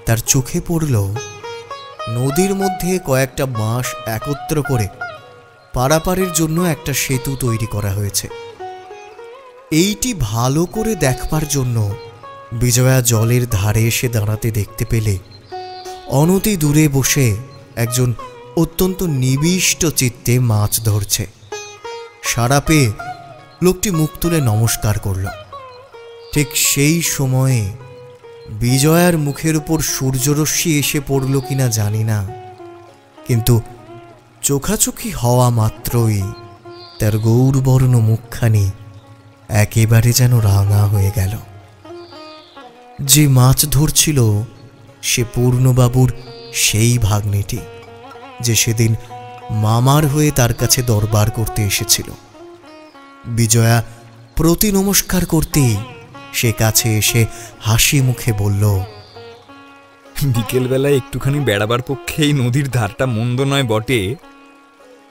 তার চোখে পড়ল নদীর মধ্যে কয়েকটা বাঁশ একত্র করে পারাপারের জন্য একটা সেতু তৈরি করা হয়েছে। এইটি ভালো করে দেখবার জন্য বিজয়া জলের ধারে এসে দাঁড়াতে দেখতে পেলে অনতি দূরে বসে একজন অত্যন্ত নিবিষ্ট চিত্তে মাছ ধরছে। সাড়া পেয়ে লোকটি মুখ তুলে নমস্কার করল। ঠিক সেই সময়ে বিজয়ার মুখের উপর সূর্যরশ্মি এসে পড়ল কিনা জানি না, কিন্তু চোখাচোখি হওয়া মাত্রই তার গৌরবর্ণ মুখখানি একেবারে যেন রাঙা হয়ে গেল। যে মাছ ধরছিল সে পূর্ণবাবুর সেই ভাগ্নেটি, যে সেদিন মামার হয়ে তার কাছে দরবার করতে এসেছিল। বিজয়া প্রতি নমস্কার করতেই সে কাছে এসে হাসি মুখে বলল, বিকেলবেলায় একটুখানি বেড়াবার পক্ষে এই নদীর ধারটা মন্দ নয় বটে,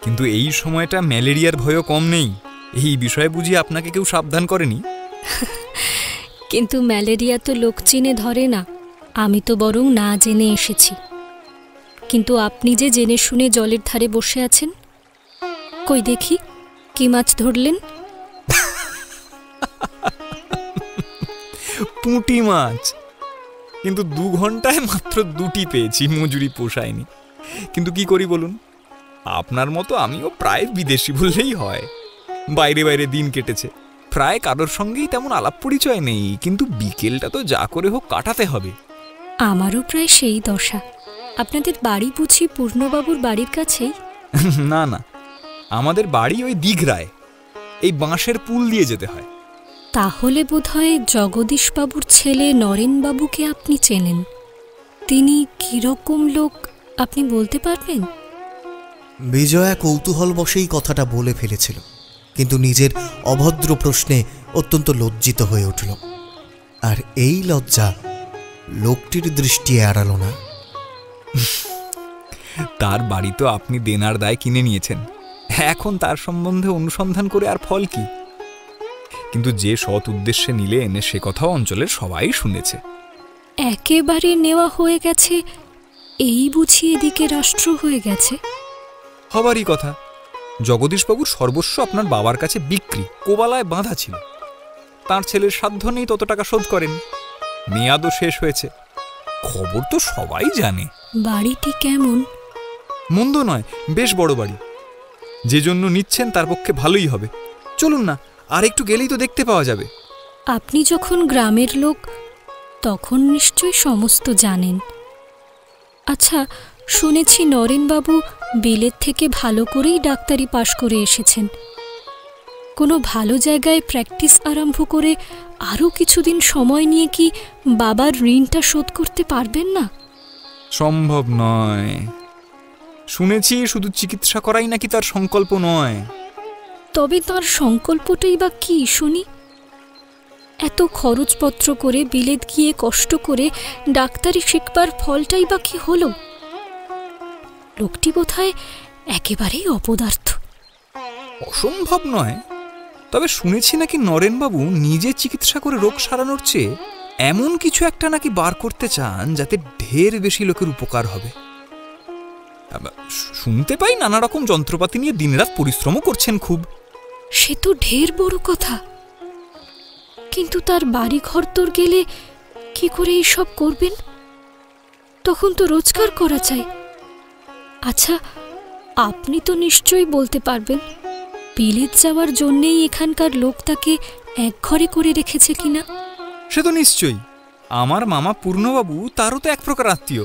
কিন্তু এই সময়টা ম্যালেরিয়ার ভয়ও কম নেই। এই বিষয়ে বুঝি আপনাকে কেউ সাবধান করেনি? কিন্তু ম্যালেরিয়া তো লোক চিনে ধরে না, আমি তো বরং না জেনে এসেছি। কিন্তু আপনি যে জেনে শুনে জলের ধারে বসে আছেন, কই দেখি কি মাছ ধরলেন? পুঁটি মাছ, কিন্তু 2 ঘন্টায় মাত্র 2টি পেয়েছি, মজুরি পোষায়নি। কিন্তু কি করি বলুন, আপনার মতো আমিও প্রায় বিদেশি বললেই হয়, বাইরে বাইরে দিন কেটেছে। প্রায় কারোর সঙ্গেই তেমন আলাপ পরিচয় নেই, কিন্তু বিকেলটা তো যা করে হোক কাটাতে হবে। আমারও প্রায় সেই দশা। আপনাদের বাড়ি বুঝি পূর্ণবাবুর বাড়ির কাছেই? না না, আমাদের বাড়ি ওই দিঘড়ায়, এই বাঁশের পুল দিয়ে যেতে হয়। তাহলে বোধহয় জগদীশবাবুর ছেলে নরেনবাবুকে আপনি চেনেন। তিনি কীরকম লোক আপনি বলতে পারবেন? বিজয়া কৌতূহল বশেই কথাটা বলে ফেলেছিল, কিন্তু নিজের অভদ্র প্রশ্নে অত্যন্ত লজ্জিত হয়ে উঠল। আর এই লজ্জা লোকটির দৃষ্টি এড়াল না। তার বাড়ি তো আপনি দেনার দায় কিনে নিয়েছেন, এখন তার সম্বন্ধে অনুসন্ধান করে আর ফল কি? কিন্তু যে সৎ উদ্দেশ্যে নিলে এনে সে কথা অঞ্চলের সবাই শুনেছে। একেবারে নেওয়া হয়ে গেছে, এই বুঝি এদিকে রাষ্ট্র হয়ে গেছে। হবারই কথা, জগদীশবাবুর সর্বস্ব আপনার বাবার কাছে বিক্রি, কোবালায় বাঁধা ছিল। তাঁর ছেলের সাধ্য নেই তত টাকা শোধ করেন, মেয়াদও শেষ হয়েছে। খবর তো সবাই জানে। বাড়িটি কেমন? মন্দ নয়, বেশ বড় বাড়ি। যে জন্য নিচ্ছেন তার পক্ষে ভালোই হবে। চলুন না, আর একটু গেলেই তো দেখতে পাওয়া যাবে। আপনি যখন গ্রামের লোক তখন নিশ্চয়ই সমস্ত জানেন। আচ্ছা, শুনেছি নরেনবাবু বিলেত থেকে ভালো করেই ডাক্তারি পাশ করে এসেছেন, কোনো ভালো জায়গায় প্র্যাকটিস আরম্ভ করে আরও কিছুদিন সময় নিয়ে কি বাবার ঋণটা শোধ করতে পারবেন না? সম্ভব নয়। শুনেছি শুধু চিকিৎসা করাই নাকি তার সংকল্প নয়। তবে তার সংকল্পটাই বা কি শুনি? এত খরচপত্র করে বিলেত গিয়ে কষ্ট করে ডাক্তারি শিখবার ফলটাই বা কি হল? লোকটি বোধহয় একেবারেই অপদার্থ। অসম্ভব নয়, তবে শুনেছি নাকি নরেনবাবু নিজে চিকিৎসা করে রোগ সারানোর চেয়ে এমন কিছু একটা নাকি বার করতে চান যাতে ঢের বেশি লোকের উপকার হবে। শুনতে পাই নানা রকম যন্ত্রপাতি নিয়ে দিনরাত পরিশ্রমও করছেন খুব। সে তো ঢের বড় কথা, কিন্তু তার বাড়ি ঘর তোর গেলে কি করে এইসব করবেন? তখন তো রোজগার করা চাই। আচ্ছা, আপনি তো নিশ্চয়ই বলতে পারবেন বিলেত যাওয়ার জন্যেই এখানকার লোক তাকে এক ঘরে করে রেখেছে কিনা। সে তো নিশ্চয়ই। আমার মামা পূর্ণবাবু তারও তো এক প্রকার আত্মীয়,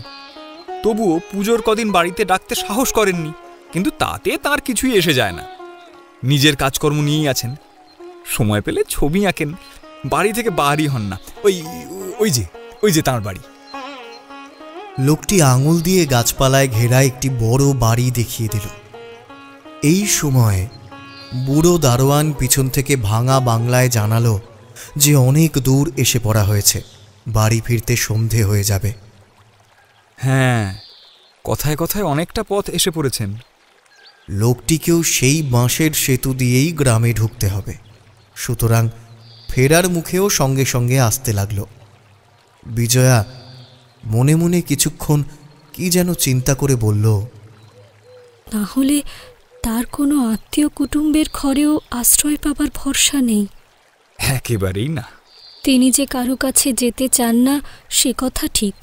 তবুও পুজোর কদিন বাড়িতে ডাকতে সাহস করেননি, কিন্তু তাতে তার কিছুই এসে যায় না। নিজের কাজকর্ম নিয়েই আছেন, সময় পেলে ছবি আঁকেন, বাড়ি থেকে বাড়ি হন না। ওই যে তাঁর বাড়ি। লোকটি আঙুল দিয়ে গাছপালায় ঘেরা একটি বড় বাড়ি দেখিয়ে দিল। এই সময় বুড়ো দারোয়ান পিছন থেকে ভাঙা বাংলায় জানালো যে অনেক দূর এসে পড়া হয়েছে, বাড়ি ফিরতে সন্ধে হয়ে যাবে। হ্যাঁ, কথায় কথায় অনেকটা পথ এসে পড়েছেন। লোকটিকেও সেই বাঁশের সেতু দিয়েই গ্রামে ঢুকতে হবে, সুতরাং ফেরার মুখেও সঙ্গে সঙ্গে আসতে লাগল। বিজয়া মনে মনে কিছুক্ষণ কি যেন চিন্তা করে বলল, তাহলে তার কোনো আত্মীয় কুটুম্বের ঘরেও আশ্রয় পাবার ভরসা নেই? একেবারেই না। তিনি যে কারো কাছে যেতে চান না সে কথা ঠিক,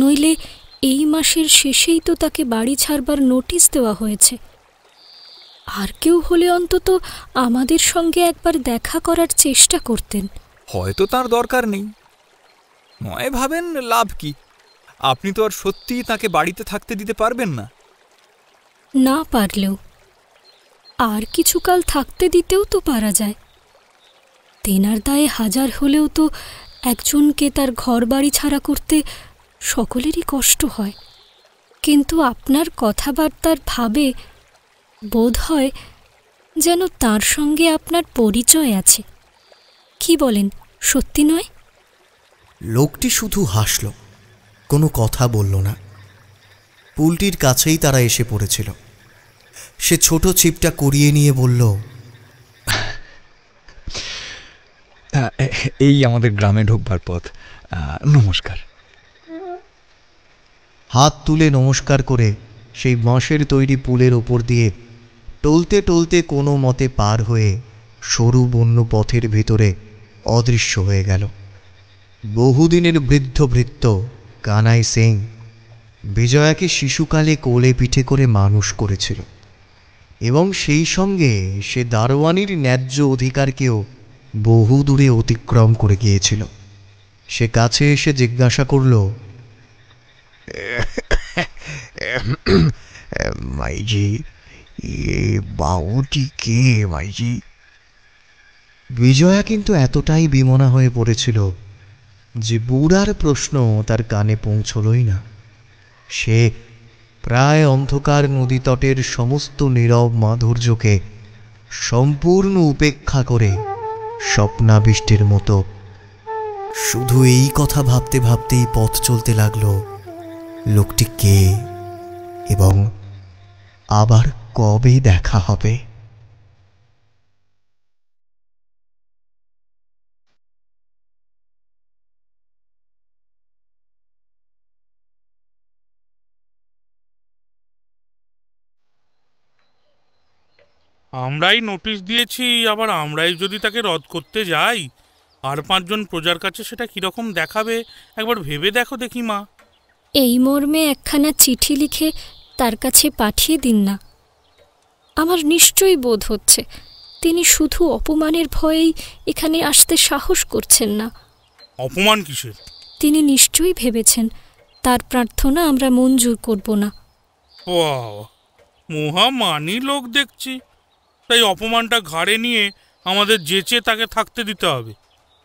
নইলে এই মাসের শেষেই তো তাকে বাড়ি ছাড়বার নোটিশ দেওয়া হয়েছে। আর কেউ হলে অন্তত আমাদের সঙ্গে একবার দেখা করার চেষ্টা করতেন। হয়তো তার দরকার নেই, নয় ভাবেন লাভ কি? আপনি তো আর সত্যিই তাকে বাড়িতে থাকতে দিতে পারবেন না। না পারলেও আর কিছুকাল থাকতে দিতেও তো পারা যায়। তেনার দায়ে হাজার হলেও তো একজনকে তার ঘর বাড়ি ছাড়া করতে সকলেরই কষ্ট হয়, কিন্তু আপনার কথাবার্তার ভাবে বোধ হয় যেন তার সঙ্গে আপনার পরিচয় আছে। কি বলেন, সত্যি নয়? লোকটি শুধু হাসল, কোনো কথা বলল না। পুলটির কাছেই তারা এসে পড়েছিল। সে ছোট ছিপটা কুড়িয়ে নিয়ে বলল, এই আমাদের গ্রামে ঢোকবার পথ, নমস্কার। হাত তুলে নমস্কার করে সেই বাঁশের তৈরি পুলের ওপর দিয়ে টলতে টলতে কোনো মতে পার হয়ে সরু বন্য পথের ভিতরে অদৃশ্য হয়ে গেল। বহুদিনের বৃদ্ধ কানাই সিং বিজয়াকে শিশুকালে কোলে পিঠে করে মানুষ করেছিল, এবং সেই সঙ্গে সে দারোয়ানির ন্যায্য অধিকারকেও বহু দূরে অতিক্রম করে গিয়েছিল। সে কাছে এসে জিজ্ঞাসা করল, মাইজি, এ বাউটি কে মাইজি? বিজয়া কিন্তু এতটাই বিমনা হয়ে পড়েছিল যে বুড়ার প্রশ্ন তার কানে পৌঁছলই না। সে প্রায় অন্ধকার নদী তটের সমস্ত নীরব মাধুর্যকে সম্পূর্ণ উপেক্ষা করে স্বপ্নাবিষ্টের মতো শুধু এই কথা ভাবতে ভাবতেই পথ চলতে লাগলো, লোকটি কে এবং আবার কবে দেখা হবে। আমরাই নোটিশ দিয়েছি, আবার আমরাই যদি তাকে রদ করতে যাই আর পাঁচজন প্রজার কাছে সেটা কিরকম দেখাবে একবার ভেবে দেখো দেখি মা। এই মর্মে একখানা চিঠি লিখে তার কাছে পাঠিয়ে দিন না। আমার নিশ্চয়ই বোধ হচ্ছে তিনি শুধু অপমানের ভয়েই এখানে আসতে সাহস করছেন না। অপমান কিসের? তিনি নিশ্চয়ই ভেবেছেন তার প্রার্থনা আমরা মঞ্জুর করব না। মহামানী লোক দেখছি, তাই অপমানটা ঘাড়ে নিয়ে আমাদের জেচে তাকে থাকতে দিতে হবে।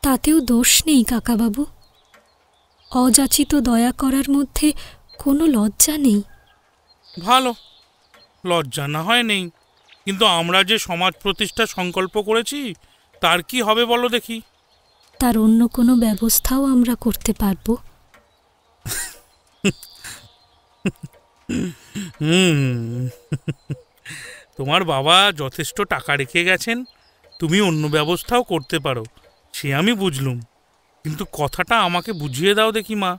তাতেও দোষ নেই কাকাবাবু, অযাচিত দয়া করার মধ্যে কোনো লজ্জা নেই। ভালো, লজ্জা না হয় নেই, কিন্তু আমরা যে সমাজ প্রতিষ্ঠা সংকল্প করেছি তার কি হবে বলো দেখি? তার অন্য কোনো ব্যবস্থাও আমরা করতে পারবো। তোমার বাবা যথেষ্ট টাকা রেখে গেছেন, তুমি অন্য ব্যবস্থাও করতে পারো, সে আমি বুঝলুম, কিন্তু কথাটা আমাকে বুঝিয়ে দাও দেখি মা,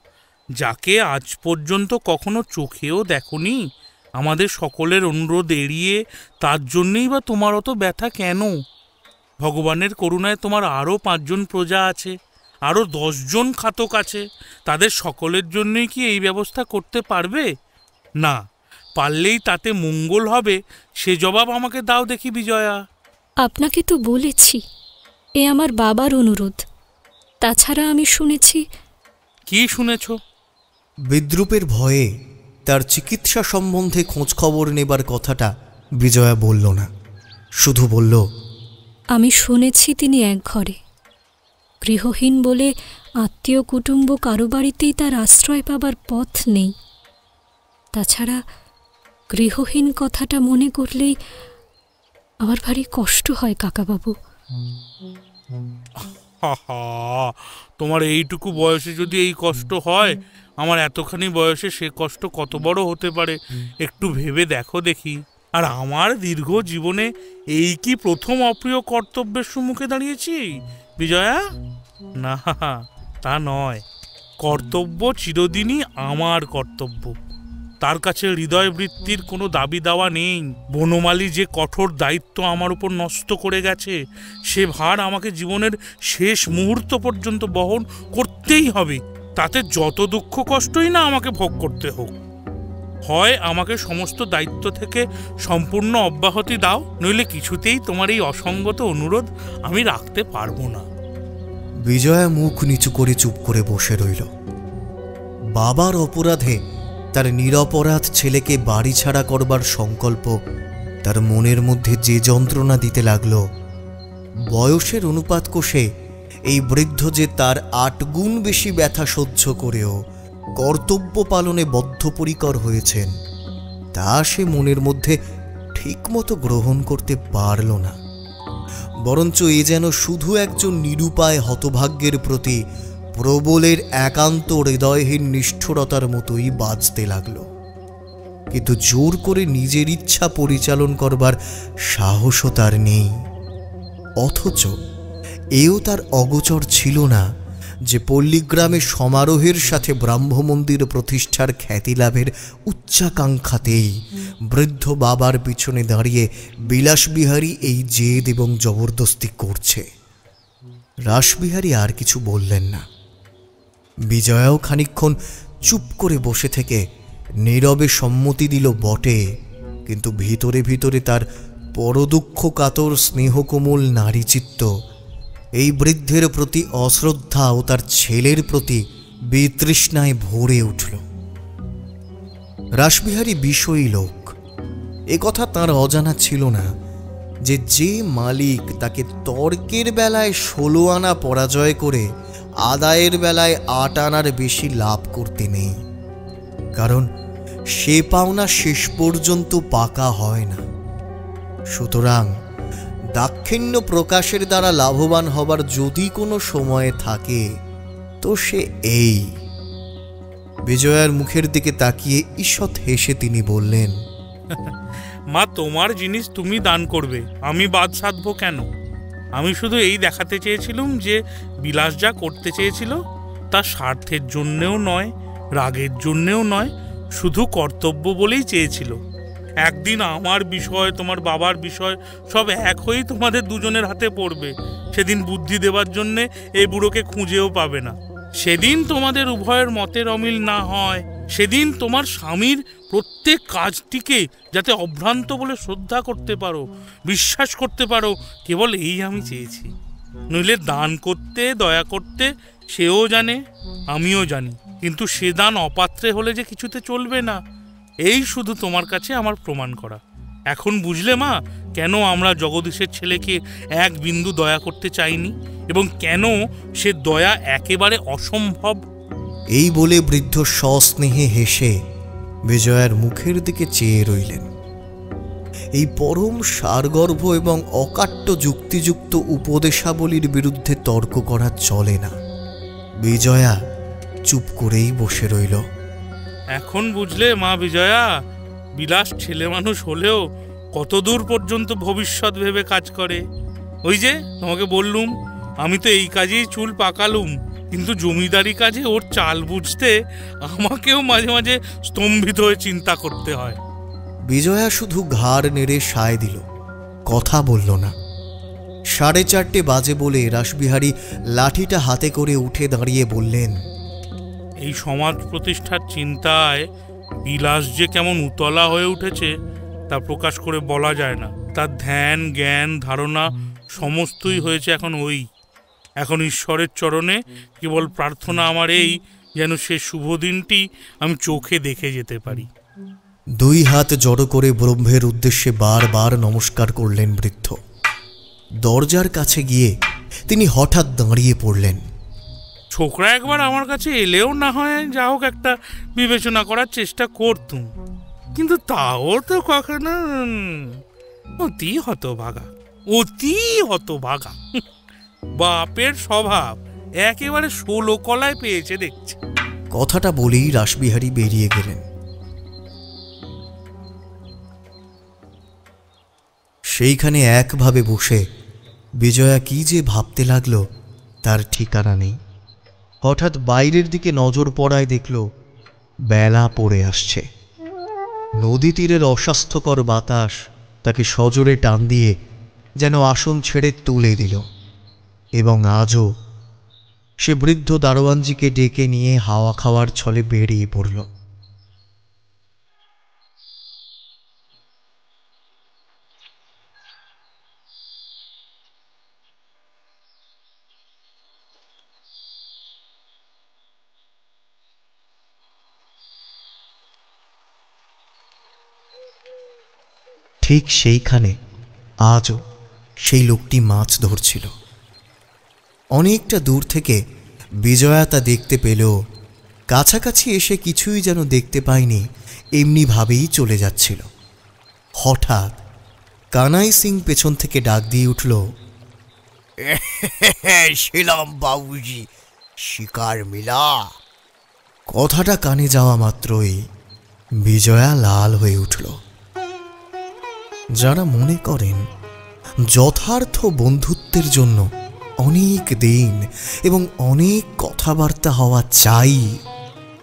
যাকে আজ পর্যন্ত কখনো চোখেও দেখোনি, আমাদের সকলের অনুরোধ এড়িয়ে তার জন্যেই বা তোমার অত ব্যথা কেন? ভগবানের করুণায় তোমার আরও 5 জন প্রজা আছে, আরও 10 জন খাতক আছে, তাদের সকলের জন্যই কি এই ব্যবস্থা করতে পারবে না? পারলেই তাতে মঙ্গল হবে, সে জবাব আমাকে দাও দেখি বিজয়া। আপনাকে তো বলেছি এ আমার বাবার অনুরোধ, তাছাড়া আমি শুনেছি। কি শুনেছ? বিদ্রূপের ভয়ে তার চিকিৎসা সম্বন্ধে খোঁজখবর নেবার কথাটা বিজয়া বলল না, শুধু বলল, আমি শুনেছি তিনি এক ঘরে গৃহহীন বলে আত্মীয় কুটুম্ব কারো বাড়িতেই তার আশ্রয় পাবার পথ নেই। তাছাড়া গৃহহীন কথাটা মনে করলেই আমার ভারী কষ্ট হয় কাকাবাবু। তোমার এইটুকু বয়সে যদি এই কষ্ট হয়, আমার এতখানি বয়সে সে কষ্ট কত বড় হতে পারে একটু ভেবে দেখো দেখি। আর আমার দীর্ঘ জীবনে এই কি প্রথম অপ্রিয় কর্তব্যের সম্মুখে দাঁড়িয়েছি বিজয়া? না, তা নয়। কর্তব্য চিরদিনই আমার কর্তব্য, তার কাছে হৃদয়বৃত্তির কোনো দাবি দাওয়া নেই। বনমালী যে কঠোর দায়িত্ব আমার উপর নষ্ট করে গেছে, সে ভার আমাকে জীবনের শেষ মুহূর্ত পর্যন্ত বহন করতেই হবে, তাতে যত দুঃখ কষ্টই না আমাকে ভোগ করতে হোক। হয় আমাকে সমস্ত দায়িত্ব থেকে সম্পূর্ণ অব্যাহতি দাও, নইলে কিছুতেই তোমার এই অসঙ্গত অনুরোধ আমি রাখতে পারবো না। বিজয়া মুখ নিচু করে চুপ করে বসে রইল। বাবার অপরাধে তার নিরপরাধ ছেলেকে বাড়ি ছাড়া করবার সংকল্প তার মনের মধ্যে যে যন্ত্রণা দিতে লাগল, বয়সের অনুপাত কোষে এই বৃদ্ধ যে তার 8 গুণ বেশি ব্যথা সহ্য করেও কর্তব্য পালনে বদ্ধপরিকর হয়েছেন, তা সে মনের মধ্যে ঠিকমতো গ্রহণ করতে পারল না, বরঞ্চ এ যেন শুধু একজন নিরুপায় হতভাগ্যের প্রতি প্রবলের একান্ত হৃদয়হীন নিষ্ঠুরতার মতোই বাজতে লাগল। কিন্তু জোর করে নিজের ইচ্ছা পরিচালন করবার সাহসও তার নেই। অথচ এও তার অগোচর ছিল না যে পল্লীগ্রামে সমারোহের সাথে ব্রাহ্ম মন্দির প্রতিষ্ঠার খ্যাতি লাভের উচ্চাকাঙ্ক্ষাতেই বৃদ্ধ বাবার পিছনে দাঁড়িয়ে বিলাসবিহারী এই জেদ এবং জবরদস্তি করছে। রাসবিহারী আর কিছু বললেন না। বিজয়াও খানিকক্ষণ চুপ করে বসে থেকে নীরবে সম্মতি দিল বটে, কিন্তু ভিতরে ভিতরে তার পরদুঃখ কাতর স্নেহকোমল নারীচিত্ত এই বৃদ্ধের প্রতি অশ্রদ্ধা ও তার ছেলের প্রতি বিতৃষ্ণায় ভরে উঠল। রাসবিহারী বিষয়ী লোক, এ কথা তাঁর অজানা ছিল না যে যে মালিক তাকে তর্কের বেলায় 16 আনা পরাজয় করে আদায়ের বেলায় 8 আনার বেশি লাভ করতে নেই, কারণ সে পাওনা শেষ পর্যন্ত পাকা হয় না। সুতরাং দাক্ষিণ্য প্রকাশের দ্বারা লাভবান হবার যদি কোনো সময় থাকে তো সে এই। বিজয়ার মুখের দিকে তাকিয়ে ঈষৎ হেসে তিনি বললেন, মা, তোমার জিনিস তুমি দান করবে, আমি বাদ সাধব কেন? আমি শুধু এই দেখাতে চেয়েছিলাম যে বিলাস যা করতে চেয়েছিল তা স্বার্থের জন্যেও নয়, রাগের জন্যেও নয়, শুধু কর্তব্য বলেই চেয়েছিল। একদিন আমার বিষয়, তোমার বাবার বিষয় সব এক হয়েই তোমাদের দুজনের হাতে পড়বে। সেদিন বুদ্ধি দেবার জন্যে এই বুড়োকে খুঁজেও পাবে না। সেদিন তোমাদের উভয়ের মতের অমিল না হয়, সেদিন তোমার স্বামীর প্রত্যেক কাজটিকে যাতে অভ্রান্ত বলে শ্রদ্ধা করতে পারো, বিশ্বাস করতে পারো, কেবল এই আমি চেয়েছি। নইলে দান করতে, দয়া করতে সেও জানে, আমিও জানি, কিন্তু সে দান অপাত্রে হলে যে কিছুতে চলবে না, এই শুধু তোমার কাছে আমার প্রমাণ করা। এখন বুঝলে মা, কেন আমরা জগদীশের ছেলেকে 1 বিন্দু দয়া করতে চাইনি এবং কেন সে দয়া একেবারে অসম্ভব। এই বলে বৃদ্ধ সস্নেহে হেসে বিজয়ার মুখের দিকে চেয়ে রইলেন। এই পরম সারগর্ভ এবং অকাট্য যুক্তিযুক্ত উপদেশাবলীর বিরুদ্ধে তর্ক করা চলে না। বিজয়া চুপ করেই বসে রইল। এখন বুঝলে মা বিজয়া, বিলাস ছেলে মানুষ হলেও কত দূর পর্যন্ত ভবিষ্যৎ ভেবে কাজ করে। ওই যে তোমাকে বললুম, আমি তো এই কাজেই চুল পাকালুম, কিন্তু জমিদারি কাজে ওর চাল বুঝতে আমাকেও মাঝে মাঝে স্তম্ভিত হয়ে চিন্তা করতে হয়। বিজয়া শুধু ঘাড় নেড়ে সায় দিল, কথা বলল না। 4:30 বাজে বলে রাসবিহারী লাঠিটা হাতে করে উঠে দাঁড়িয়ে বললেন, এই সমাজ প্রতিষ্ঠার চিন্তায় বিলাস যে কেমন উতলা হয়ে উঠেছে তা প্রকাশ করে বলা যায় না। তার ধ্যান জ্ঞান ধারণা সমস্তই হয়েছে এখন ঈশ্বরের চরণে। কেবল প্রার্থনা আমার এই, যেন সে শুভ দিনটি আমি চোখে দেখে যেতে পারি। 2 হাত জড়ো করে ব্রহ্মের উদ্দেশ্যে বারবার নমস্কার করলেন বৃদ্ধ। দরজার কাছে গিয়ে তিনি হঠাৎ দাঁড়িয়ে পড়লেন। ছোকরা একবার আমার কাছে এলেও না হয় যা হোক একটা বিবেচনা করার চেষ্টা করতুম, কিন্তু তাও তো কখনো। অতি হতভাগা বাপের স্বভাব একেবারে 16 কলায় পেয়েছে দেখছি। কথাটা বলেই রাসবিহারী বেরিয়ে গেলেন। সেইখানে একভাবে বসে বিজয়া কি যে ভাবতে লাগলো তার ঠিকানা নেই। হঠাৎ বাইরের দিকে নজর পড়ায় দেখল বেলা পড়ে আসছে। নদী তীরের অস্বাস্থ্যকর বাতাস তাকে সজোরে টান দিয়ে যেন আসন ছেড়ে তুলে দিল, এবং আজও সে বৃদ্ধ দারোয়ানজিকে ডেকে নিয়ে হাওয়া খাওয়ার ছলে বেরিয়ে পড়ল। ঠিক সেইখানে আজও সেই লোকটি মাছ ধরছিল। অনেকটা দূর থেকে বিজয়া তা দেখতে পেল, কাছাকাছি এসে কিছুই যেন দেখতে পায়নি, এমনিভাবেই চলে যাচ্ছিল। হঠাৎ কানাই সিং পেছন থেকে ডাক দিয়ে উঠল, শিলাম বাবুজি, শিকার মিলা। কথাটা কানে যাওয়া মাত্রই বিজয়া লাল হয়ে উঠল। যারা মনে করেন যথার্থ বন্ধুত্বের জন্য অনেক দিন এবং অনেক কথাবার্তা হওয়া চাই,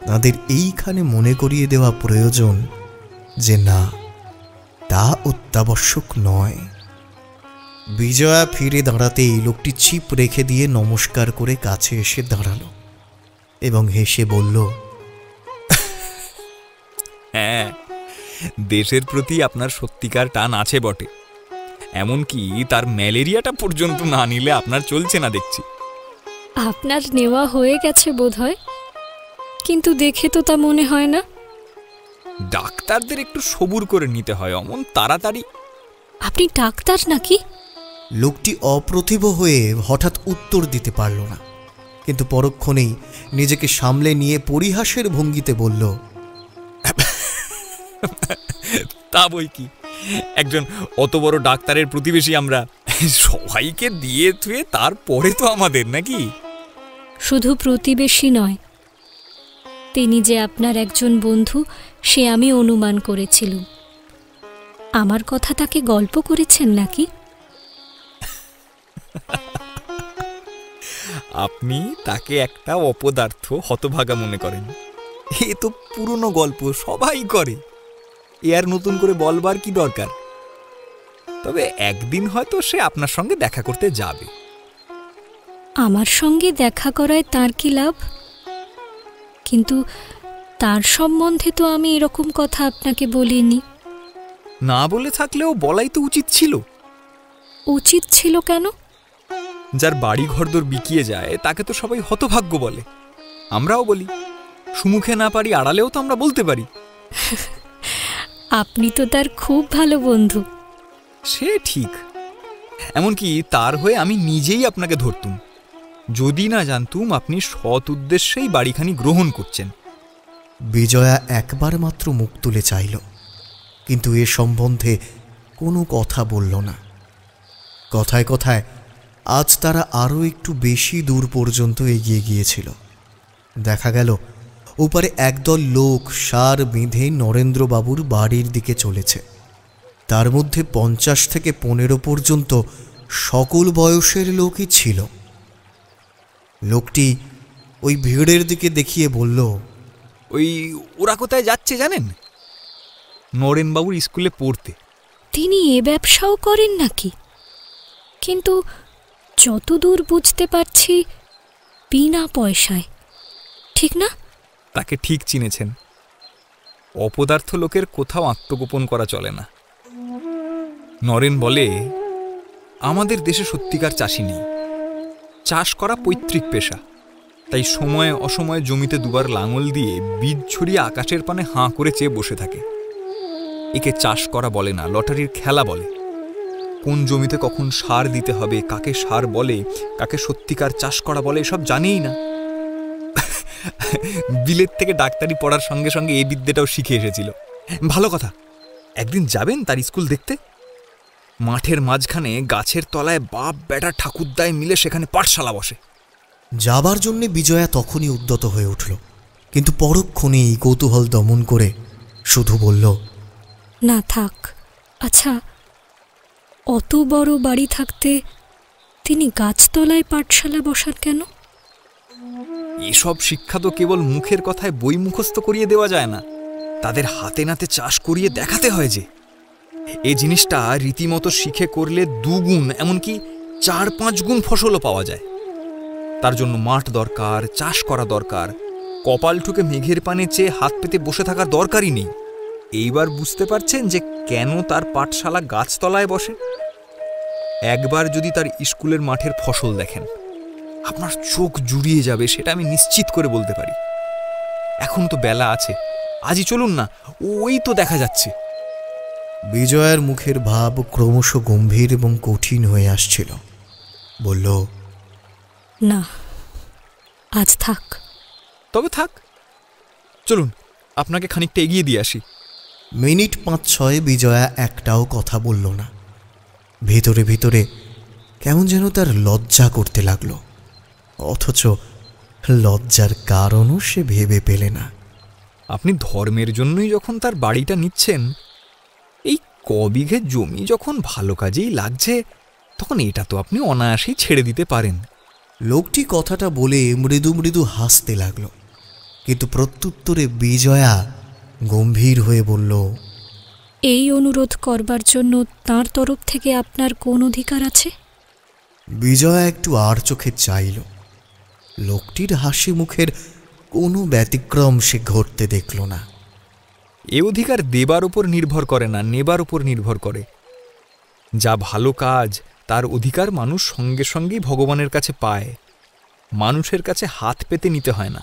তাদের এইখানে মনে করিয়ে দেওয়া প্রয়োজন যে না, তা অত্যাবশ্যক নয়। বিজয়া ফিরে দাঁড়াতেই লোকটি ছিপ রেখে দিয়ে নমস্কার করে কাছে এসে দাঁড়াল এবং হেসে বলল, হ্যাঁ, দেশের প্রতি আপনার সত্যিকার টান আছে বটে, এমনকি তার ম্যালেরিয়াটা পর্যন্ত না নিলে আপনার চলছে না দেখছি। আপনার নেওয়া হয়ে গেছে বোধহয়, কিন্তু দেখে তো তা মনে হয় না। ডাক্তারদের একটু সবুর করে নিতে হয়, অমন তাড়াতাড়ি। আপনি ডাক্তার নাকি? লোকটি অপ্রতিভ হয়ে হঠাৎ উত্তর দিতে পারল না, কিন্তু পরক্ষণেই নিজেকে সামলে নিয়ে পরিহাসের ভঙ্গিতে বলল, তা বই কি, একজন অত বড় ডাক্তারের প্রতিবেশী আমরা, সবাইকে দিয়ে থুয়ে তারপরে তো আমাদের নাকি। শুধু প্রতিবেশী নয়, তিনি যে আপনার একজন বন্ধু সে আমি অনুমান করেছিলাম। আমার কথা তাকে গল্প করেছেন নাকি? আপনি তাকে একটা অপদার্থ হতভাগা মনে করেন? এ তো পুরনো গল্প, সবাই করে, এ আর নতুন করে বলবার কি দরকার। তবে একদিন হয়তো সে আপনার সঙ্গে দেখা করতে যাবে। আমার সঙ্গে দেখা করায় তার কি লাভ? কিন্তু তার সম্বন্ধে তো আমি এরকম কথা আপনাকে বলিনি। না বলে থাকলেও বলাই তো উচিত ছিল। উচিত ছিল কেন? যার বাড়ি ঘরদোর বিকিয়ে যায় তাকে তো সবাই হতভাগ্য বলে, আমরাও বলি। সুমুখে না পারি আড়ালেও তো আমরা বলতে পারি। আপনি তো তার খুব ভালো বন্ধু। সে ঠিক, এমনকি তার হয়ে আমি নিজেই আপনাকে ধরতুম যদি না জানতুম আপনি সৎ উদ্দেশ্যেই বাড়িখানি গ্রহণ করছেন। বিজয়া একবার মাত্র মুখ তুলে চাইল, কিন্তু এ সম্বন্ধে কোনো কথা বলল না। কথায় কথায় আজ তারা আরও একটু বেশি দূর পর্যন্ত এগিয়ে গিয়েছিল। দেখা গেল ওপারে একদল লোক সার বেঁধে নরেন্দ্রবাবুর বাড়ির দিকে চলেছে। তার মধ্যে 50 থেকে 15 পর্যন্ত সকল বয়সের লোকই ছিল। লোকটি ওই ভিড়ের দিকে দেখিয়ে বলল, ওরা কোথায় যাচ্ছে জানেন? নরেনবাবুর স্কুলে পড়তে। তিনি এ ব্যবসাও করেন নাকি? কিন্তু যতদূর বুঝতে পারছি বিনা পয়সায়, ঠিক না? তাকে ঠিক চিনেছেন। অপদার্থ লোকের কোথাও আত্মগোপন করা চলে না। নরেন বলে, আমাদের দেশে সত্যিকার চাষি নেই, চাষ করা পৈতৃক পেশা। তাই সময়ে অসময়ে জমিতে দুবার লাঙল দিয়ে বীজ ছড়িয়ে আকাশের পানে হাঁ করে চেয়ে বসে থাকে। একে চাষ করা বলে না, লটারির খেলা বলে। কোন জমিতে কখন সার দিতে হবে, কাকে সার বলে, কাকে সত্যিকার চাষ করা বলে, এসব জানেই না। বিলেত থেকে ডাক্তারি পড়ার সঙ্গে সঙ্গে এই বিদ্যাটাও শিখে এসেছিল। ভালো কথা, একদিন যাবেন তার স্কুল দেখতে। মাঠের মাঝখানে গাছের তলায় বাপ বেটা ঠাকুরদায় মিলে সেখানে পাঠশালা বসে। যাবার জন্যে বিজয়া তখনই উদ্যত হয়ে উঠল, কিন্তু পরক্ষণেই কৌতূহল দমন করে শুধু বলল, না থাক। আচ্ছা, অত বড় বাড়ি থাকতে তিনি গাছতলায় পাঠশালা বসান কেন? এসব শিক্ষা তো কেবল মুখের কথায় বই মুখস্থ করিয়ে দেওয়া যায় না, তাদের হাতে নাতে চাষ করিয়ে দেখাতে হয়। যে এই জিনিসটা রীতিমতো শিখে করলে 2 গুণ এমনকি 4-5 গুণ ফসলও পাওয়া যায়। তার জন্য মাঠ দরকার, চাষ করা দরকার। কপাল ঠুকে মেঘের পানে চেয়ে হাত পেতে বসে থাকার দরকারই নেই। এইবার বুঝতে পারছেন যে কেন তার পাঠশালা গাছতলায় বসে? একবার যদি তার স্কুলের মাঠের ফসল দেখেন, আপনার চোখ জুড়িয়ে যাবে, সেটা আমি নিশ্চিত করে বলতে পারি। এখন তো বেলা আছে, আজই চলুন না, ওই তো দেখা যাচ্ছে। বিজয়ার মুখের ভাব ক্রমশ গম্ভীর এবং কঠিন হয়ে আসছিল। বলল, না, আজ থাক। তবে থাক, চলুন আপনাকে খানিকটা এগিয়ে দিয়ে আসি। মিনিট 5-6 বিজয়া একটাও কথা বলল না। ভিতরে ভিতরে কেমন যেন তার লজ্জা করতে লাগলো, অথচ লজ্জার কারণও সে ভেবে পেলে না। আপনি ধর্মের জন্যই যখন তার বাড়িটা নিচ্ছেন, এই কবিঘে জমি যখন ভালো কাজেই লাগছে, তখন এটা তো আপনি অনায়াসেই ছেড়ে দিতে পারেন। লোকটি কথাটা বলে মৃদু মৃদু হাসতে লাগল, কিন্তু প্রত্যুত্তরে বিজয়া গম্ভীর হয়ে বলল, এই অনুরোধ করবার জন্য তাঁর তরফ থেকে আপনার কোন অধিকার আছে? বিজয়া একটু আর চোখে চাইল, লোকটির হাসি মুখের কোনো ব্যতিক্রম সে ঘটতে দেখল না। এ অধিকার দেবার উপর নির্ভর করে না, নেবার উপর নির্ভর করে। যা ভালো কাজ, তার অধিকার মানুষ সঙ্গে সঙ্গেই ভগবানের কাছে পায়। মানুষের কাছে হাত পেতে নিতে হয় না।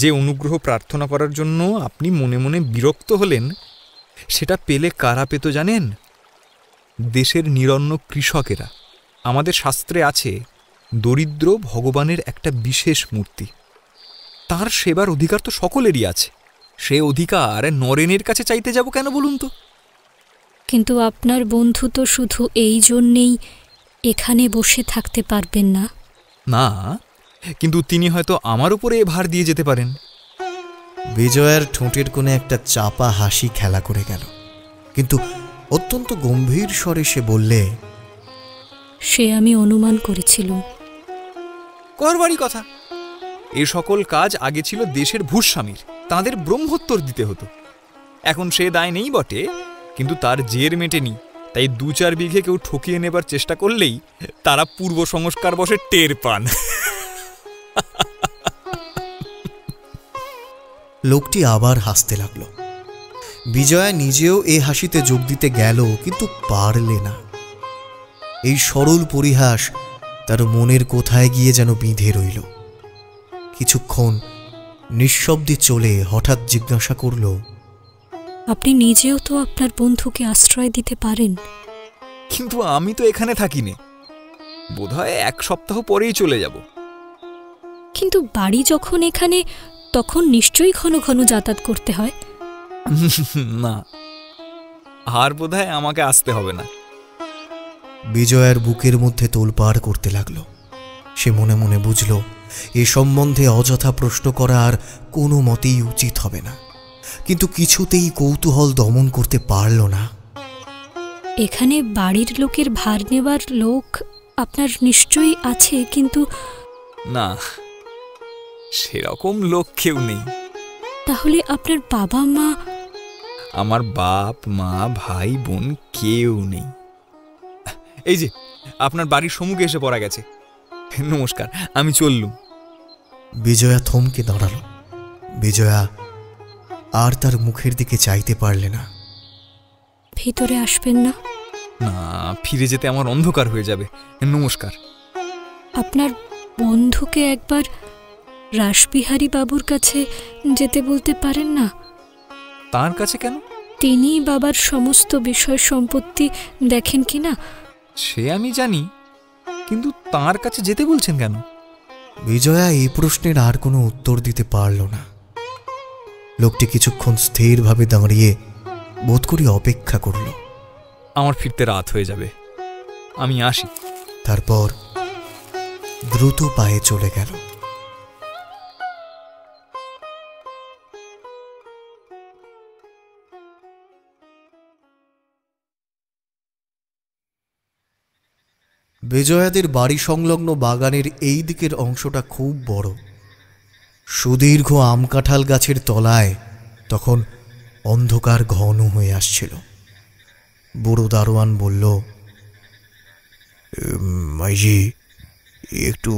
যে অনুগ্রহ প্রার্থনা করার জন্য আপনি মনে মনে বিরক্ত হলেন, সেটা পেলে কারা পেত জানেন? দেশের নিরন্ন কৃষকেরা। আমাদের শাস্ত্রে আছে, দরিদ্র ভগবানের একটা বিশেষ মূর্তি, তার সেবার অধিকার তো সকলেরই আছে। সে অধিকার নরেনের কাছে চাইতে যাব কেন বলুন তো? কিন্তু আপনার বন্ধু তো শুধু এই জন্যেই এখানে বসে থাকতে পারবেন না। না, কিন্তু তিনি হয়তো আমার উপরে ভার দিয়ে যেতে পারেন। বিজয়ার ঠোঁটের কোণে একটা চাপা হাসি খেলা করে গেল, কিন্তু অত্যন্ত গম্ভীর স্বরে সে বললে, সে আমি অনুমান করেছিলাম। করবারই কথা। এ সকল কাজ আগে ছিল দেশের ভূস্বামীর, তাঁদের ব্রহ্মোত্তর দিতে হতো। এখন সে দায় নেই বটে, কিন্তু তার জের মেটেনি। তাই 2-4 বিঘে কেউ ঠকিয়ে নেবার চেষ্টা করলেই তারা পূর্ব সংস্কার বসে টের পান। লোকটি আবার হাসতে লাগল। বিজয়া নিজেও এ হাসিতে যোগ দিতে গেল, কিন্তু পারলে না। এই সরল পরিহাস তার মনের কোথায় গিয়ে যেন বিঁধে রইল। কিছুক্ষণ নিঃশব্দে চলে হঠাৎ জিজ্ঞাসা করল, আপনি নিজেও তো আপনার বন্ধুকে আশ্রয় দিতে পারেন। কিন্তু আমি তো এখানে থাকি না, বোধহয় 1 সপ্তাহ পরেই চলে যাব। কিন্তু বাড়ি যখন এখানে, তখন নিশ্চয়ই ঘন ঘন যাতায়াত করতে হয়। না, আর বোধহয় আমাকে আসতে হবে না। বিজয়ার বুকের মধ্যে তোলপাড় করতে লাগলো। সে মনে মনে বুঝল এ সম্বন্ধে অযথা প্রশ্ন করা আর কোনো মতেই উচিত হবে না, কিন্তু কিছুতেই কৌতূহল দমন করতে পারল না। এখানে বাড়ির লোকের ভার নেবার লোক আপনার নিশ্চয়ই আছে, কিন্তু না, সেরকম লোক কেউ নেই। তাহলে আপনার বাবা মা? আমার বাপ মা ভাই বোন কেউ নেই। এই যে আপনার বাড়ির সম্মুখে এসে পড়া গেছে। নমস্কার, আমি চললুম। বিজয়া থমকে দাঁড়ালো। বিজয়া আর তার মুখের দিকে চাইতে পারলে না। ভিতরে আসবেন না? না, ফিরে যেতে আমার অন্ধকার হয়ে যাবে। নমস্কার। আপনার বন্ধুকে একবার রাসবিহারী বাবুর কাছে যেতে বলতে পারেন না? তার কাছে কেন? তিনি বাবার সমস্ত বিষয় সম্পত্তি দেখেন কিনা। সে আমি জানি, কিন্তু তার কাছে যেতে বলছেন কেন? বিজয়া এই প্রশ্নের আর কোনো উত্তর দিতে পারল না। লোকটি কিছুক্ষণ স্থিরভাবে দাঁড়িয়ে বোধ করি অপেক্ষা করল। আমার ফিরতে রাত হয়ে যাবে, আমি আসি। তারপর দ্রুত পায়ে চলে গেল। বিজয়াদের বাড়ি সংলগ্ন বাগানের এই দিকের অংশটা খুব বড়। সুদীর্ঘ আমকাঁঠাল গাছের তলায় তখন অন্ধকার ঘন হয়ে আসছিল। বুড়ো দারোয়ান বলল, মাইজি, একটু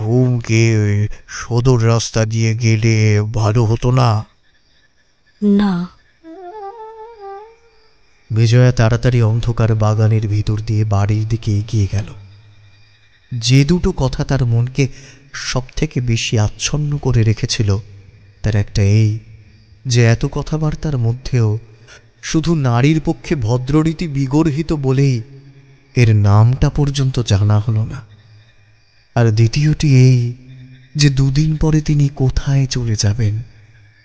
ঘুমকে সদর রাস্তা দিয়ে গেলে ভালো হতো না? না। বিজয়া তাড়াতাড়ি অন্ধকার বাগানের ভিতর দিয়ে বাড়ির দিকে এগিয়ে গেল। যে দুটো কথা তার মনকে সবথেকে বেশি আচ্ছন্ন করে রেখেছিল তার একটা এই যে, এত কথাবার্তার মধ্যেও শুধু নারীর পক্ষে ভদ্ররীতি বিগর্হিত বলেই এর নামটা পর্যন্ত জানা হলো না। আর দ্বিতীয়টি এই যে, দুদিন পরে তিনি কোথায় চলে যাবেন।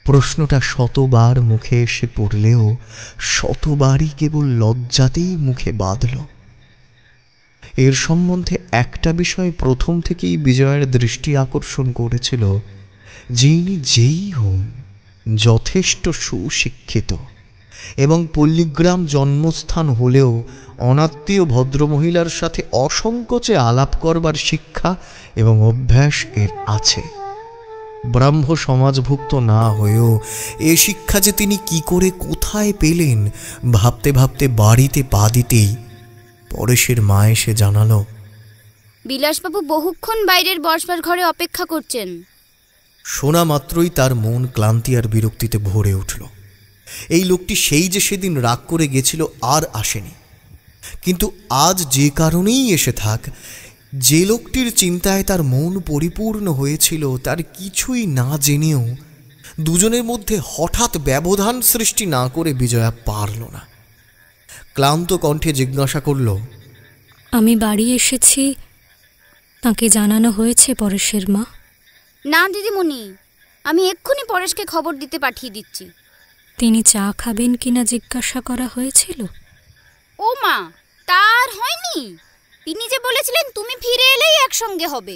প্রশ্নটা শতবার মুখে এসে পড়লেও শতবারই কেবল লজ্জাতেই মুখে বাঁধল। এর সম্বন্ধে একটা বিষয় প্রথম থেকেই বিজয়ের দৃষ্টি আকর্ষণ করেছিল, যিনি যেই হোন যথেষ্ট সুশিক্ষিত এবং পল্লীগ্রাম জন্মস্থান হলেও অনাত্মীয় ভদ্রমহিলার সাথে অসংকোচে আলাপ করবার শিক্ষা এবং অভ্যাস এর আছে। ব্রাহ্ম সমাজভুক্ত না হয়েও এ শিক্ষা যে তিনি কি করে কোথায় পেলেন, ভাবতে ভাবতে বাড়িতে পা দিতেই পরেশের মা এসে জানালো, বিলাসবাবু বহুক্ষণ বাইরের বসবার ঘরে অপেক্ষা করছেন। শোনা মাত্রই তার মন ক্লান্তি আর বিরক্তিতে ভরে উঠল। এই লোকটি সেই যে সেদিন রাগ করে গেছিল আর আসেনি, কিন্তু আজ যে কারণেই এসে থাক, যে লোকটির চিন্তায় তার মন পরিপূর্ণ হয়েছিল, তার কিছুই না জেনেও দুজনের মধ্যে হঠাৎ ব্যবধান সৃষ্টি না করে বিজয়া পারল না। ক্লান্ত কণ্ঠে জিজ্ঞাসা করল, আমি বাড়ি এসেছি, তাকে জানানো হয়েছে পরেশের মা? না দিদিমণি, আমি এক্ষুনি পরেশকে খবর দিতে পাঠিয়ে দিচ্ছি। তিনি চা খাবেন কিনা জিজ্ঞাসা করা হয়েছিল? ও মা, তার হয়নি। তিনি যে বলেছিলেন তুমি ফিরে এলেই একসঙ্গে হবে।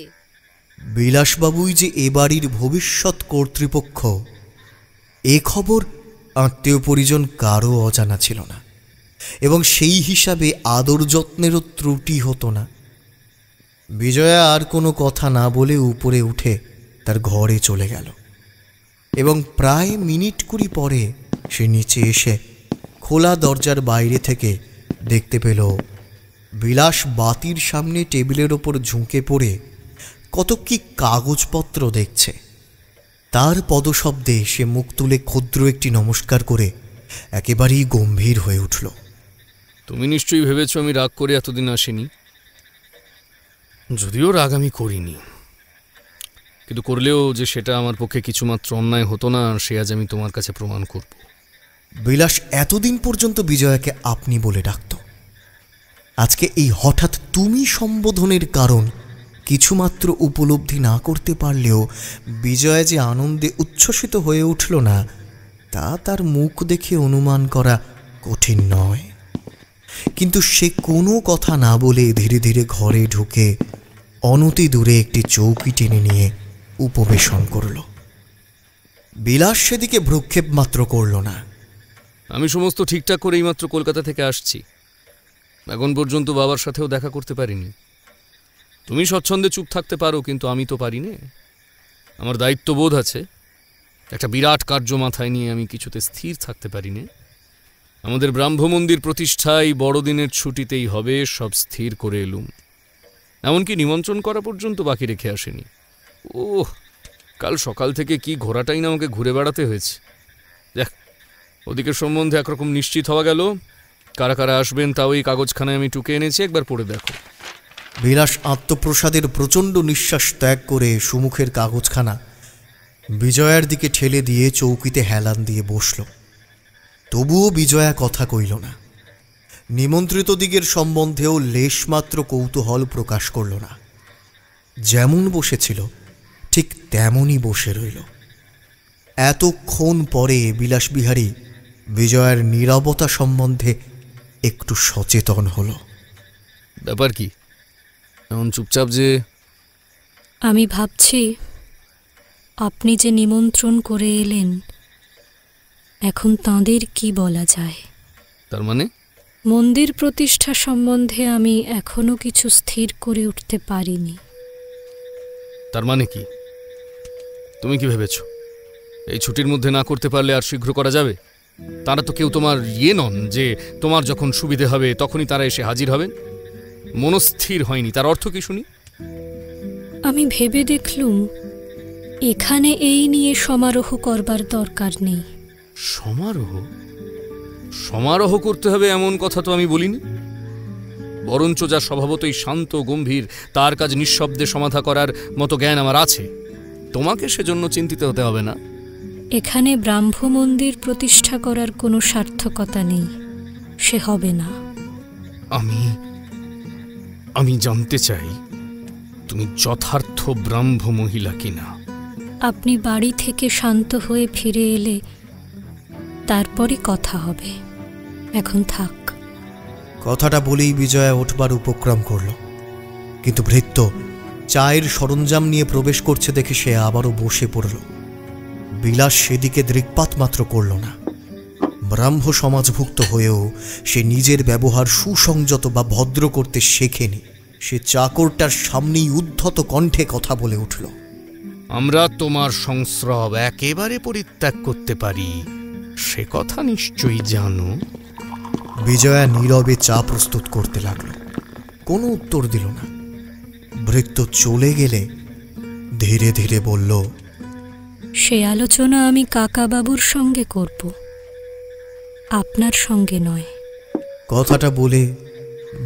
বিলাসবাবুই যে এ বাড়ির ভবিষ্যৎ কর্তৃপক্ষ, এ খবর আত্মীয় পরিজন কারও অজানা ছিল না এবং সেই হিসাবে আদর যত্নেরও ত্রুটি হতো না। বিজয়া আর কোনো কথা না বলে উপরে উঠে তার ঘরে চলে গেল এবং প্রায় মিনিট কুড়ি পরে সে নিচে এসে খোলা দরজার বাইরে থেকে দেখতে পেল বিলাস বাতির সামনে টেবিলের ওপর ঝুঁকে পড়ে কত কি কাগজপত্র দেখছে। তার পদশব্দে সে মুখ তুলে ক্ষুদ্র একটি নমস্কার করে একেবারেই গম্ভীর হয়ে উঠল। তুমি নিশ্চয়ই ভেবেছ আমি রাগ করে এতদিন আসিনি। যদিও রাগ আমি করিনি, কিন্তু করলেও যে সেটা আমার পক্ষে কিছুমাত্র অন্যায় হতো না, সে আজ আমি তোমার কাছে প্রমাণ করব। বিলাস এতদিন পর্যন্ত বিজয়াকে আপনি বলে ডাকত, আজকে এই হঠাৎ তুমি সম্বোধনের কারণ কি কিছুমাত্র উপলব্ধি না করতে পারলেও বিজয়া যে আনন্দে উচ্ছ্বসিত হয়ে উঠল না তা তার মুখ দেখে অনুমান করা কঠিন নয়। কিন্তু সে কোনো কথা না বলে ধীরে ধীরে ঘরে ঢুকে অনতি দূরে একটি চৌকি টেনে নিয়ে উপবেশন করল। বিলাস সেদিকে ভ্রুক্ষেপ মাত্র করল না। আমি সমস্ত ঠিকঠাক করে এইমাত্র কলকাতা থেকে আসছি, এখন পর্যন্ত বাবার সাথেও দেখা করতে পারিনি। তুমি স্বচ্ছন্দে চুপ থাকতে পারো, কিন্তু আমি তো পারি নে। আমার দায়িত্ববোধ আছে, একটা বিরাট কার্য মাথায় নিয়ে আমি কিছুতে স্থির থাকতে পারি নে। আমাদের ব্রাহ্মমন্দির প্রতিষ্ঠায় বড়দিনের ছুটিতেই হবে, সব স্থির করে এলুম, এমনকি নিমন্ত্রণ করা পর্যন্ত বাকি রেখে আসেনি। ওহ, কাল সকাল থেকে কি ঘোড়াটাই না আমাকে ঘুরে বেড়াতে হয়েছে। দেখ, ওদিকে সম্বন্ধে একরকম নিশ্চিত হওয়া গেল। কারা কারা আসবেন তাও এই কাগজখানায় আমি টুকে এনেছি, একবার পড়ে দেখো। বিলাস আত্মপ্রসাদের প্রচণ্ড নিঃশ্বাস ত্যাগ করে সুমুখের কাগজখানা বিজয়ার দিকে ঠেলে দিয়ে চৌকিতে হেলান দিয়ে বসল। তবুও বিজয়া কথা কইল না, নিমন্ত্রিত দিকের সম্বন্ধেও লেশমাত্র কৌতূহল প্রকাশ করল না। যেমন বসেছিল ঠিক তেমনই বসে রইল। এতক্ষণ পরে বিলাসবিহারী বিজয়ার নীরবতা সম্বন্ধে একটু সচেতন হল। ব্যাপার কি এমন চুপচাপ যে? আমি ভাবছি, আপনি যে নিমন্ত্রণ করে এলেন, এখন তাঁদের কি বলা যায়। তার মানে? মন্দির প্রতিষ্ঠা সম্বন্ধে আমি এখনো কিছু স্থির করে উঠতে পারিনি। তার মানে কি? তুমি কি ভেবেছ এই ছুটির মধ্যে না করতে পারলে আর শীঘ্র করা যাবে? তারা তো কেউ তোমার ইয়ে নন যে তোমার যখন সুবিধে হবে তখনই তারা এসে হাজির হবেন। মনস্থির হয়নি, তার অর্থ কি শুনি? আমি ভেবে দেখলুম এখানে এই নিয়ে সমারোহ করবার দরকার নেই। সমারোহ? সমারোহ করতে হবে এমন কথা তো আমি বলিনি। বরঞ্চ যা স্বভাবতই শান্ত গম্ভীর তার কাজ নিঃশব্দে সমাধা করার মতো জ্ঞান আমার আছে, তোমাকে সেজন্য চিন্তিত হতে হবে না। এখানে ব্রাহ্ম মন্দির প্রতিষ্ঠা করার কোনো সার্থকতা নেই, সে হবে না। আমি জানতে চাই তুমি যথার্থ ব্রাহ্ম মহিলা কিনা। আপনি বাড়ি থেকে শান্ত হয়ে ফিরে এলে তারপরে কথা হবে, এখন থাক। কথাটা বলেই বিজয়া ওঠবার উপক্রম করল, কিন্তু ভৃত্য চায়ের সরঞ্জাম নিয়ে প্রবেশ করছে দেখে সে আবারও বসে পড়ল। বিলাস সেদিকে দৃকপাত মাত্র করল না। ব্রাহ্ম সমাজভুক্ত হয়েও সে নিজের ব্যবহার সুসংযত বা ভদ্র করতে শেখেনি। সে চাকরটার সামনেই উদ্ধত কণ্ঠে কথা বলে উঠল, আমরা তোমার সংস্রব একেবারে পরিত্যাগ করতে পারি, সে কথা নিশ্চয়ই জানো। বিজয়া নীরবে চা প্রস্তুত করতে লাগল, কোনো উত্তর দিল না। ভৃত্য চলে গেলে ধীরে ধীরে বলল, সে আলোচনা আমি কাকাবাবুর সঙ্গে করব, আপনার সঙ্গে নয়। কথাটা বলে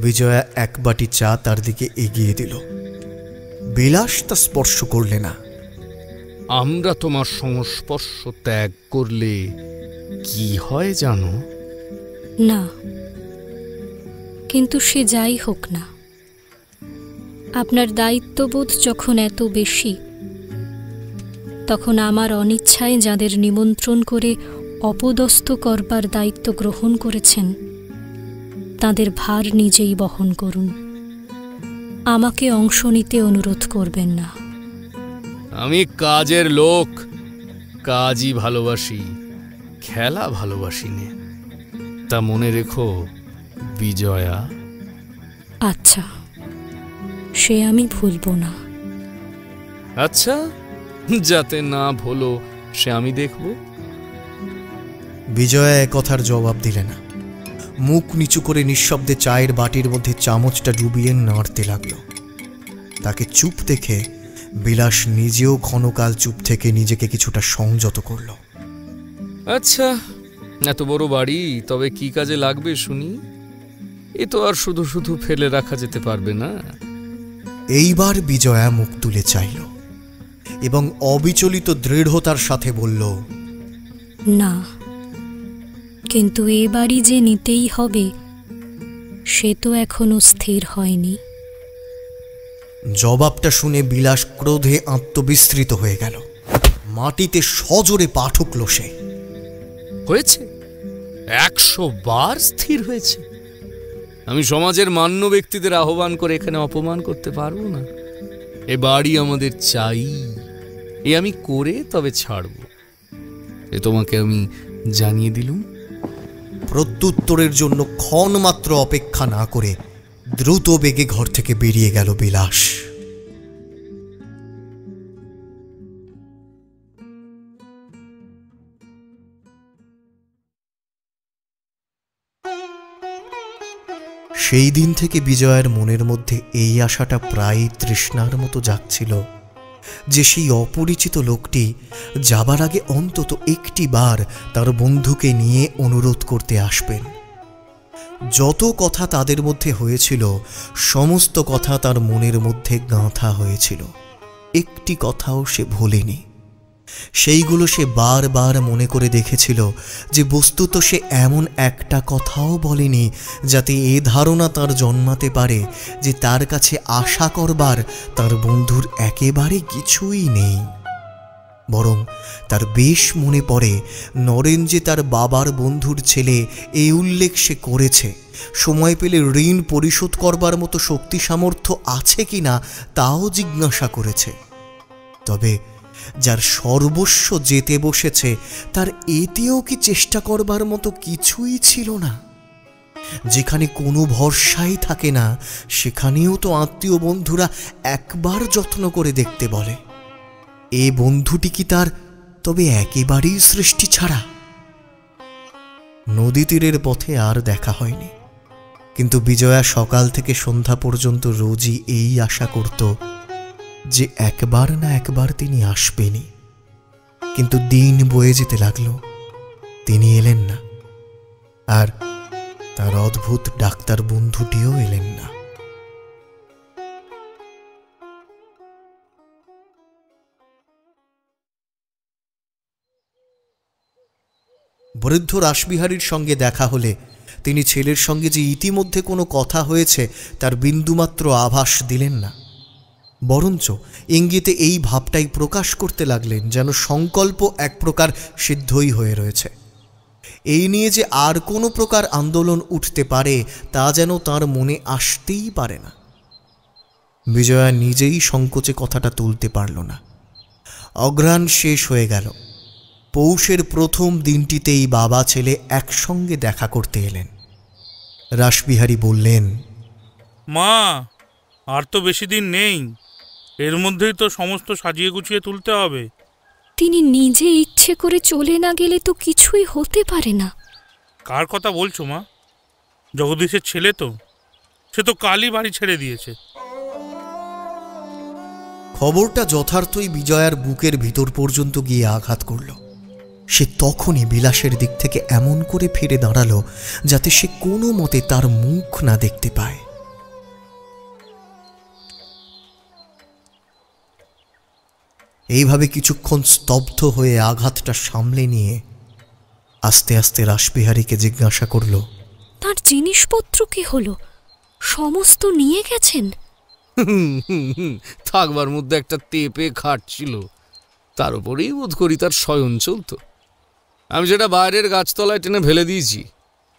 বিজয়া এক বাটি চা তার দিকে এগিয়ে দিল। বিলাস তা স্পর্শ করলে না। আমরা তোমার সংস্পর্শ ত্যাগ করলে কি হয় জানো? না, কিন্তু সে যাই হোক না, আপনার দায়িত্ববোধ যখন এত বেশি, তখন আমার অনিচ্ছায় যাদের নিমন্ত্রণ করে অপদস্থ করবার দায়িত্ব গ্রহণ করেছেন, তাদের ভার নিজেই বহন করুন, আমাকে অংশ নিতে অনুরোধ করবেন না। আমি কাজের লোক, কাজই ভালোবাসি, খেলা ভালোবাসি নে, তা মনে রেখো বিজয়া। আচ্ছা, সে আমি ভুলব না। আচ্ছা, যাতে না ভুলো সে আমি দেখব। বিজয়া একথার জবাব দিলে না, মুখ নিচু করে নিঃশব্দে চায়ের বাটির মধ্যে চামচটা ডুবিয়ে নাড়তে লাগল। তাকে চুপ দেখে বিলাস নিজেও ক্ষণকাল চুপ থেকে নিজেকে কিছুটা সংযত করল। আচ্ছা, এত বড় বাড়ি তবে কি কাজে লাগবে শুনি? এ তো আর শুধু শুধু ফেলে রাখা যেতে পারবে না। এইবার বিজয়া মুখ তুলে চাইল এবং অবিচলিত দৃঢ়তার সাথে বলল, না, কিন্তু এ বাড়ি যে নিতেই হবে সে তো এখনো স্থির হয়নি। জবাবটা শুনে বিলাস ক্রোধে আত্মবিস্মৃত হয়ে গেল। মাটিতে সজোরে পা ঠুকল সে। হয়েছে, 100 বার স্থির হয়েছে। আমি সমাজের মান্য ব্যক্তিদের আহ্বান করে এখানে অপমান করতে পারবো না। এ বাড়ি আমাদের চাই, এ আমি করে তবে ছাড়ব, এ তোমাকে আমি জানিয়ে দিলুম। প্রত্যুত্তরের জন্য ক্ষণমাত্র অপেক্ষা না করে দ্রুত বেগে ঘর থেকে বেরিয়ে গেল বিলাস। সেই দিন থেকে বিজয়ার মনের মধ্যে এই আশাটা প্রায় তৃষ্ণার মতো জাগছিল যে সেই অপরিচিত লোকটি যাবার আগে অন্তত একটি বার তার বন্ধুকে নিয়ে অনুরোধ করতে আসবেন। যত কথা তাদের মধ্যে হয়েছিল সমস্ত কথা তার মনের মধ্যে গাঁথা হয়েছিল, একটি কথাও সে ভোলেনি। সেইগুলো সে বারবার মনে করে দেখেছিল যে বস্তুত সে এমন একটা কথাও বলেনি যাতে এ ধারণা তার জন্মাতে পারে যে তার কাছে আশা করবার তার বন্ধুর একেবারে কিছুই নেই। বরং তার বেশ মনে পড়ে নরেন যে তার বাবার বন্ধুর ছেলে, এই উল্লেখ সে করেছে। সময় পেলে ঋণ পরিশোধ করবার মতো শক্তি সামর্থ্য আছে কিনা তাও জিজ্ঞাসা করেছে। তবে যার সর্বস্ব যেতে বসেছে তার এতেও কি চেষ্টা করবার মতো কিছুই ছিল না? যেখানে কোনো ভরসাই থাকে না সেখানেও তো আত্মীয় বন্ধুরা একবার যত্ন করে দেখতে বলে। এ বন্ধুটি কি তার তবে একেবারেই সৃষ্টি ছাড়া? নদী তীরের পথে আর দেখা হয়নি, কিন্তু বিজয়া সকাল থেকে সন্ধ্যা পর্যন্ত রোজই এই আশা করত যে একবার না একবার তিনি আসবেনই। কিন্তু দিন বয়ে যেতে লাগলো, তিনি এলেন না, আর তার অদ্ভুত ডাক্তার বন্ধুটিও এলেন না। বৃদ্ধ রাসবিহারীর সঙ্গে দেখা হলে তিনি ছেলের সঙ্গে যে ইতিমধ্যে কোনো কথা হয়েছে তার বিন্দুমাত্র আভাস দিলেন না, বরঞ্চ ইঙ্গিতে এই ভাবটাই প্রকাশ করতে লাগলেন যেন সংকল্প এক প্রকার সিদ্ধই হয়ে রয়েছে। এই নিয়ে যে আর কোনো প্রকার আন্দোলন উঠতে পারে তা যেন তার মনে আসতেই পারে না। বিজয়া নিজেই সংকোচে কথাটা তুলতে পারল না। অগ্রহায়ণ শেষ হয়ে গেল। পৌষের প্রথম দিনটিতেই বাবা ছেলে একসঙ্গে দেখা করতে এলেন। রাসবিহারী বললেন, মা, আর তো বেশি দিন নেই, এর মধ্যেই তো সমস্ত সাজিয়ে গুছিয়ে তুলতে হবে। তিনি নিজে ইচ্ছে করে চলে না গেলে তো কিছুই হতে পারে না। কার কথা বলছো মা? জগদীশের ছেলে তো, সে তো কালই বাড়ি ছেড়ে দিয়েছে। খবরটা যথার্থই বিজয়ার বুকের ভিতর পর্যন্ত গিয়ে আঘাত করল। সে তখনই বিলাসের দিক থেকে এমন করে ফিরে দাঁড়ালো যাতে সে কোনো মতে তার মুখ না দেখতে পায়। এইভাবে কিছুক্ষণ স্তব্ধ হয়ে আঘাতটা সামলে নিয়ে আস্তে আস্তে রাসবিহারীকে জিজ্ঞাসা করল, তার জিনিসপত্র কি হলো? সমস্ত নিয়ে গেছেন? থাকবার মধ্যে একটা তেপে খাট ছিল, তার উপরেই বোধ করি তার শয়ন চলত। আমি যেটা বাইরের গাছতলায় টেনে ফেলে দিয়েছি,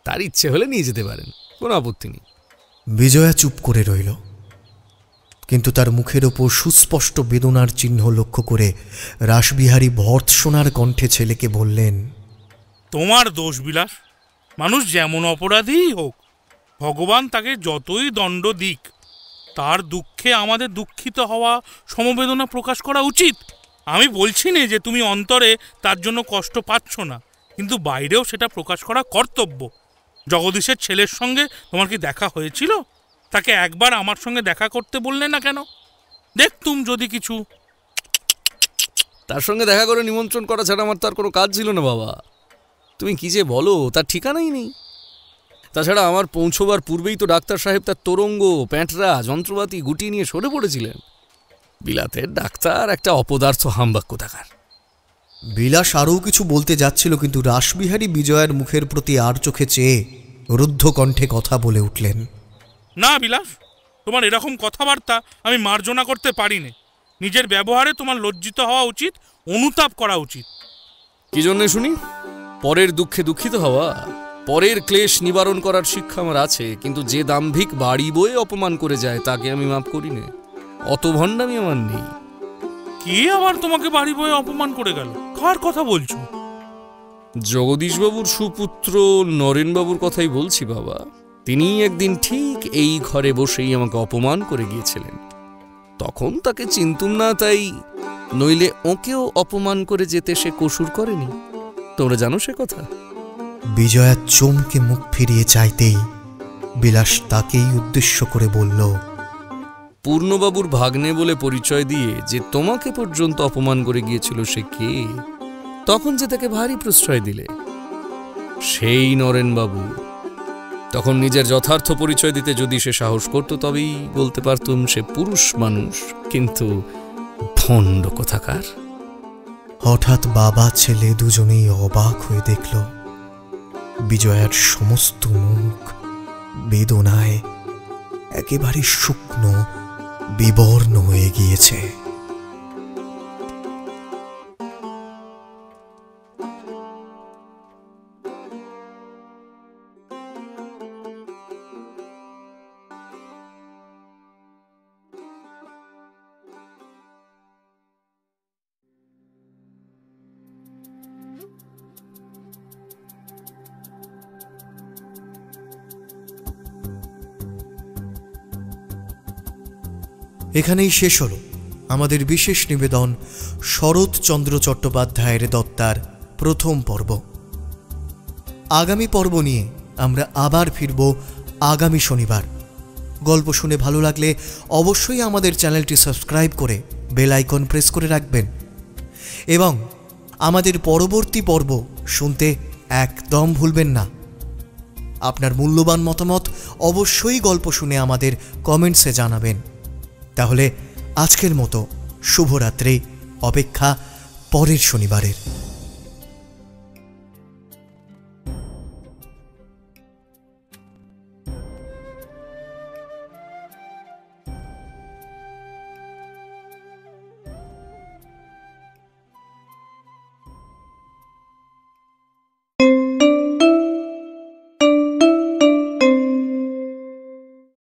তার ইচ্ছে হলে নিয়ে যেতে পারেন, কোনো আপত্তি নেই। বিজয়া চুপ করে রইল, কিন্তু তার মুখের ওপর সুস্পষ্ট বেদনার চিহ্ন লক্ষ্য করে রাসবিহারী ভর্ৎসনার কণ্ঠে ছেলেকে বললেন, তোমার দোষ বিলাস, মানুষ যেমন অপরাধীই হোক, ভগবান তাকে যতই দণ্ড দিক, তার দুঃখে আমাদের দুঃখিত হওয়া, সমবেদনা প্রকাশ করা উচিত। আমি বলছি না যে তুমি অন্তরে তার জন্য কষ্ট পাচ্ছ না, কিন্তু বাইরেও সেটা প্রকাশ করা কর্তব্য। জগদীশের ছেলের সঙ্গে তোমার কি দেখা হয়েছিল? তাকে একবার আমার সঙ্গে দেখা করতে বললে না কেন? দেখতুম যদি কিছু। তার সঙ্গে দেখা করে নিমন্ত্রণ করা ছাড়া আমার তার কোনো কাজ ছিল না বাবা। তুমি কি যে বলো তার ঠিকানাই নেই। তাছাড়া আমার পৌঁছবার পূর্বেই তো ডাক্তার সাহেব তার তোরঙ্গ, প্যাঁটরা, যন্ত্রপাতি গুটিয়ে নিয়ে সরে পড়েছিলেন। বিলাতের ডাক্তার একটা অপদার্থ হাম্বাক কোথাকার। বিলাস আরও কিছু বলতে যাচ্ছিল, কিন্তু রাসবিহারী বিজয়ের মুখের প্রতি আর চোখে চেয়ে রুদ্ধ কণ্ঠে কথা বলে উঠলেন, না বিলাস, তোমার এরকম কথাবার্তা আমি মার্জনা করতে পারি নে। নিজের ব্যবহারে তোমার লজ্জিত হওয়া উচিত, অনুতাপ করা উচিত। কি জন্যে শুনি? পরের দুঃখে দুঃখিত হওয়া, পরের ক্লেশ নিবারণ করার শিক্ষা আমার আছে, কিন্তু যে দাম্ভিক বাড়ি বয়ে অপমান করে যায় তাকে আমি মাপ করি নে। অত ভণ্ডামি আমার নেই। কে আবার তোমাকে বাড়ি বয়ে অপমান করে গেল? কার কথা বলছো? জগদীশবাবুর সুপুত্র নরেনবাবুর কথাই বলছি বাবা। তিনি একদিন ঠিক এই ঘরে বসেই আমাকে অপমান করে গিয়েছিলেন। তখন তাকে চিনতুম না, তাই নইলে ওকেও অপমান করে যেতে সে কসুর করেনি। তোমরা জানো সে কথা? বিজয়া চমকে মুখ ফিরিয়ে চাইতেই বিলাস তাকেই উদ্দেশ্য করে বলল, পূর্ণবাবুর ভাগ্নে বলে পরিচয় দিয়ে যে তোমাকে পর্যন্ত অপমান করে গিয়েছিল সে কে? তখন যে তাকে ভারী প্রশ্রয় দিলে সেই নরেনবাবু। তখন নিজের যথার্থ পরিচয় দিতে যদি সে সাহস করত তবেই বলতে পারতুম সে পুরুষ মানুষ, কিন্তু ভণ্ড কোথাকার। হঠাৎ বাবা ছেলে দুজনেই অবাক হয়ে দেখল বিজয়ার সমস্ত মুখ বেদনায় একেবারে শুকনো বিবর্ণ হয়ে গিয়েছে। এখানেই শেষ হল আমাদের বিশেষ নিবেদন শরৎচন্দ্র চট্টোপাধ্যায়ের দত্তার প্রথম পর্ব। আগামী পর্ব নিয়ে আমরা আবার ফিরব আগামী শনিবার। গল্প শুনে ভালো লাগলে অবশ্যই আমাদের চ্যানেলটি সাবস্ক্রাইব করে বেল আইকন প্রেস করে রাখবেন এবং আমাদের পরবর্তী পর্ব শুনতে একদম ভুলবেন না। আপনার মূল্যবান মতামত অবশ্যই গল্প শুনে আমাদের কমেন্টসে জানাবেন। তাহলে আজকের মতো শুভরাত্রি, অপেক্ষা পরের শনিবারের।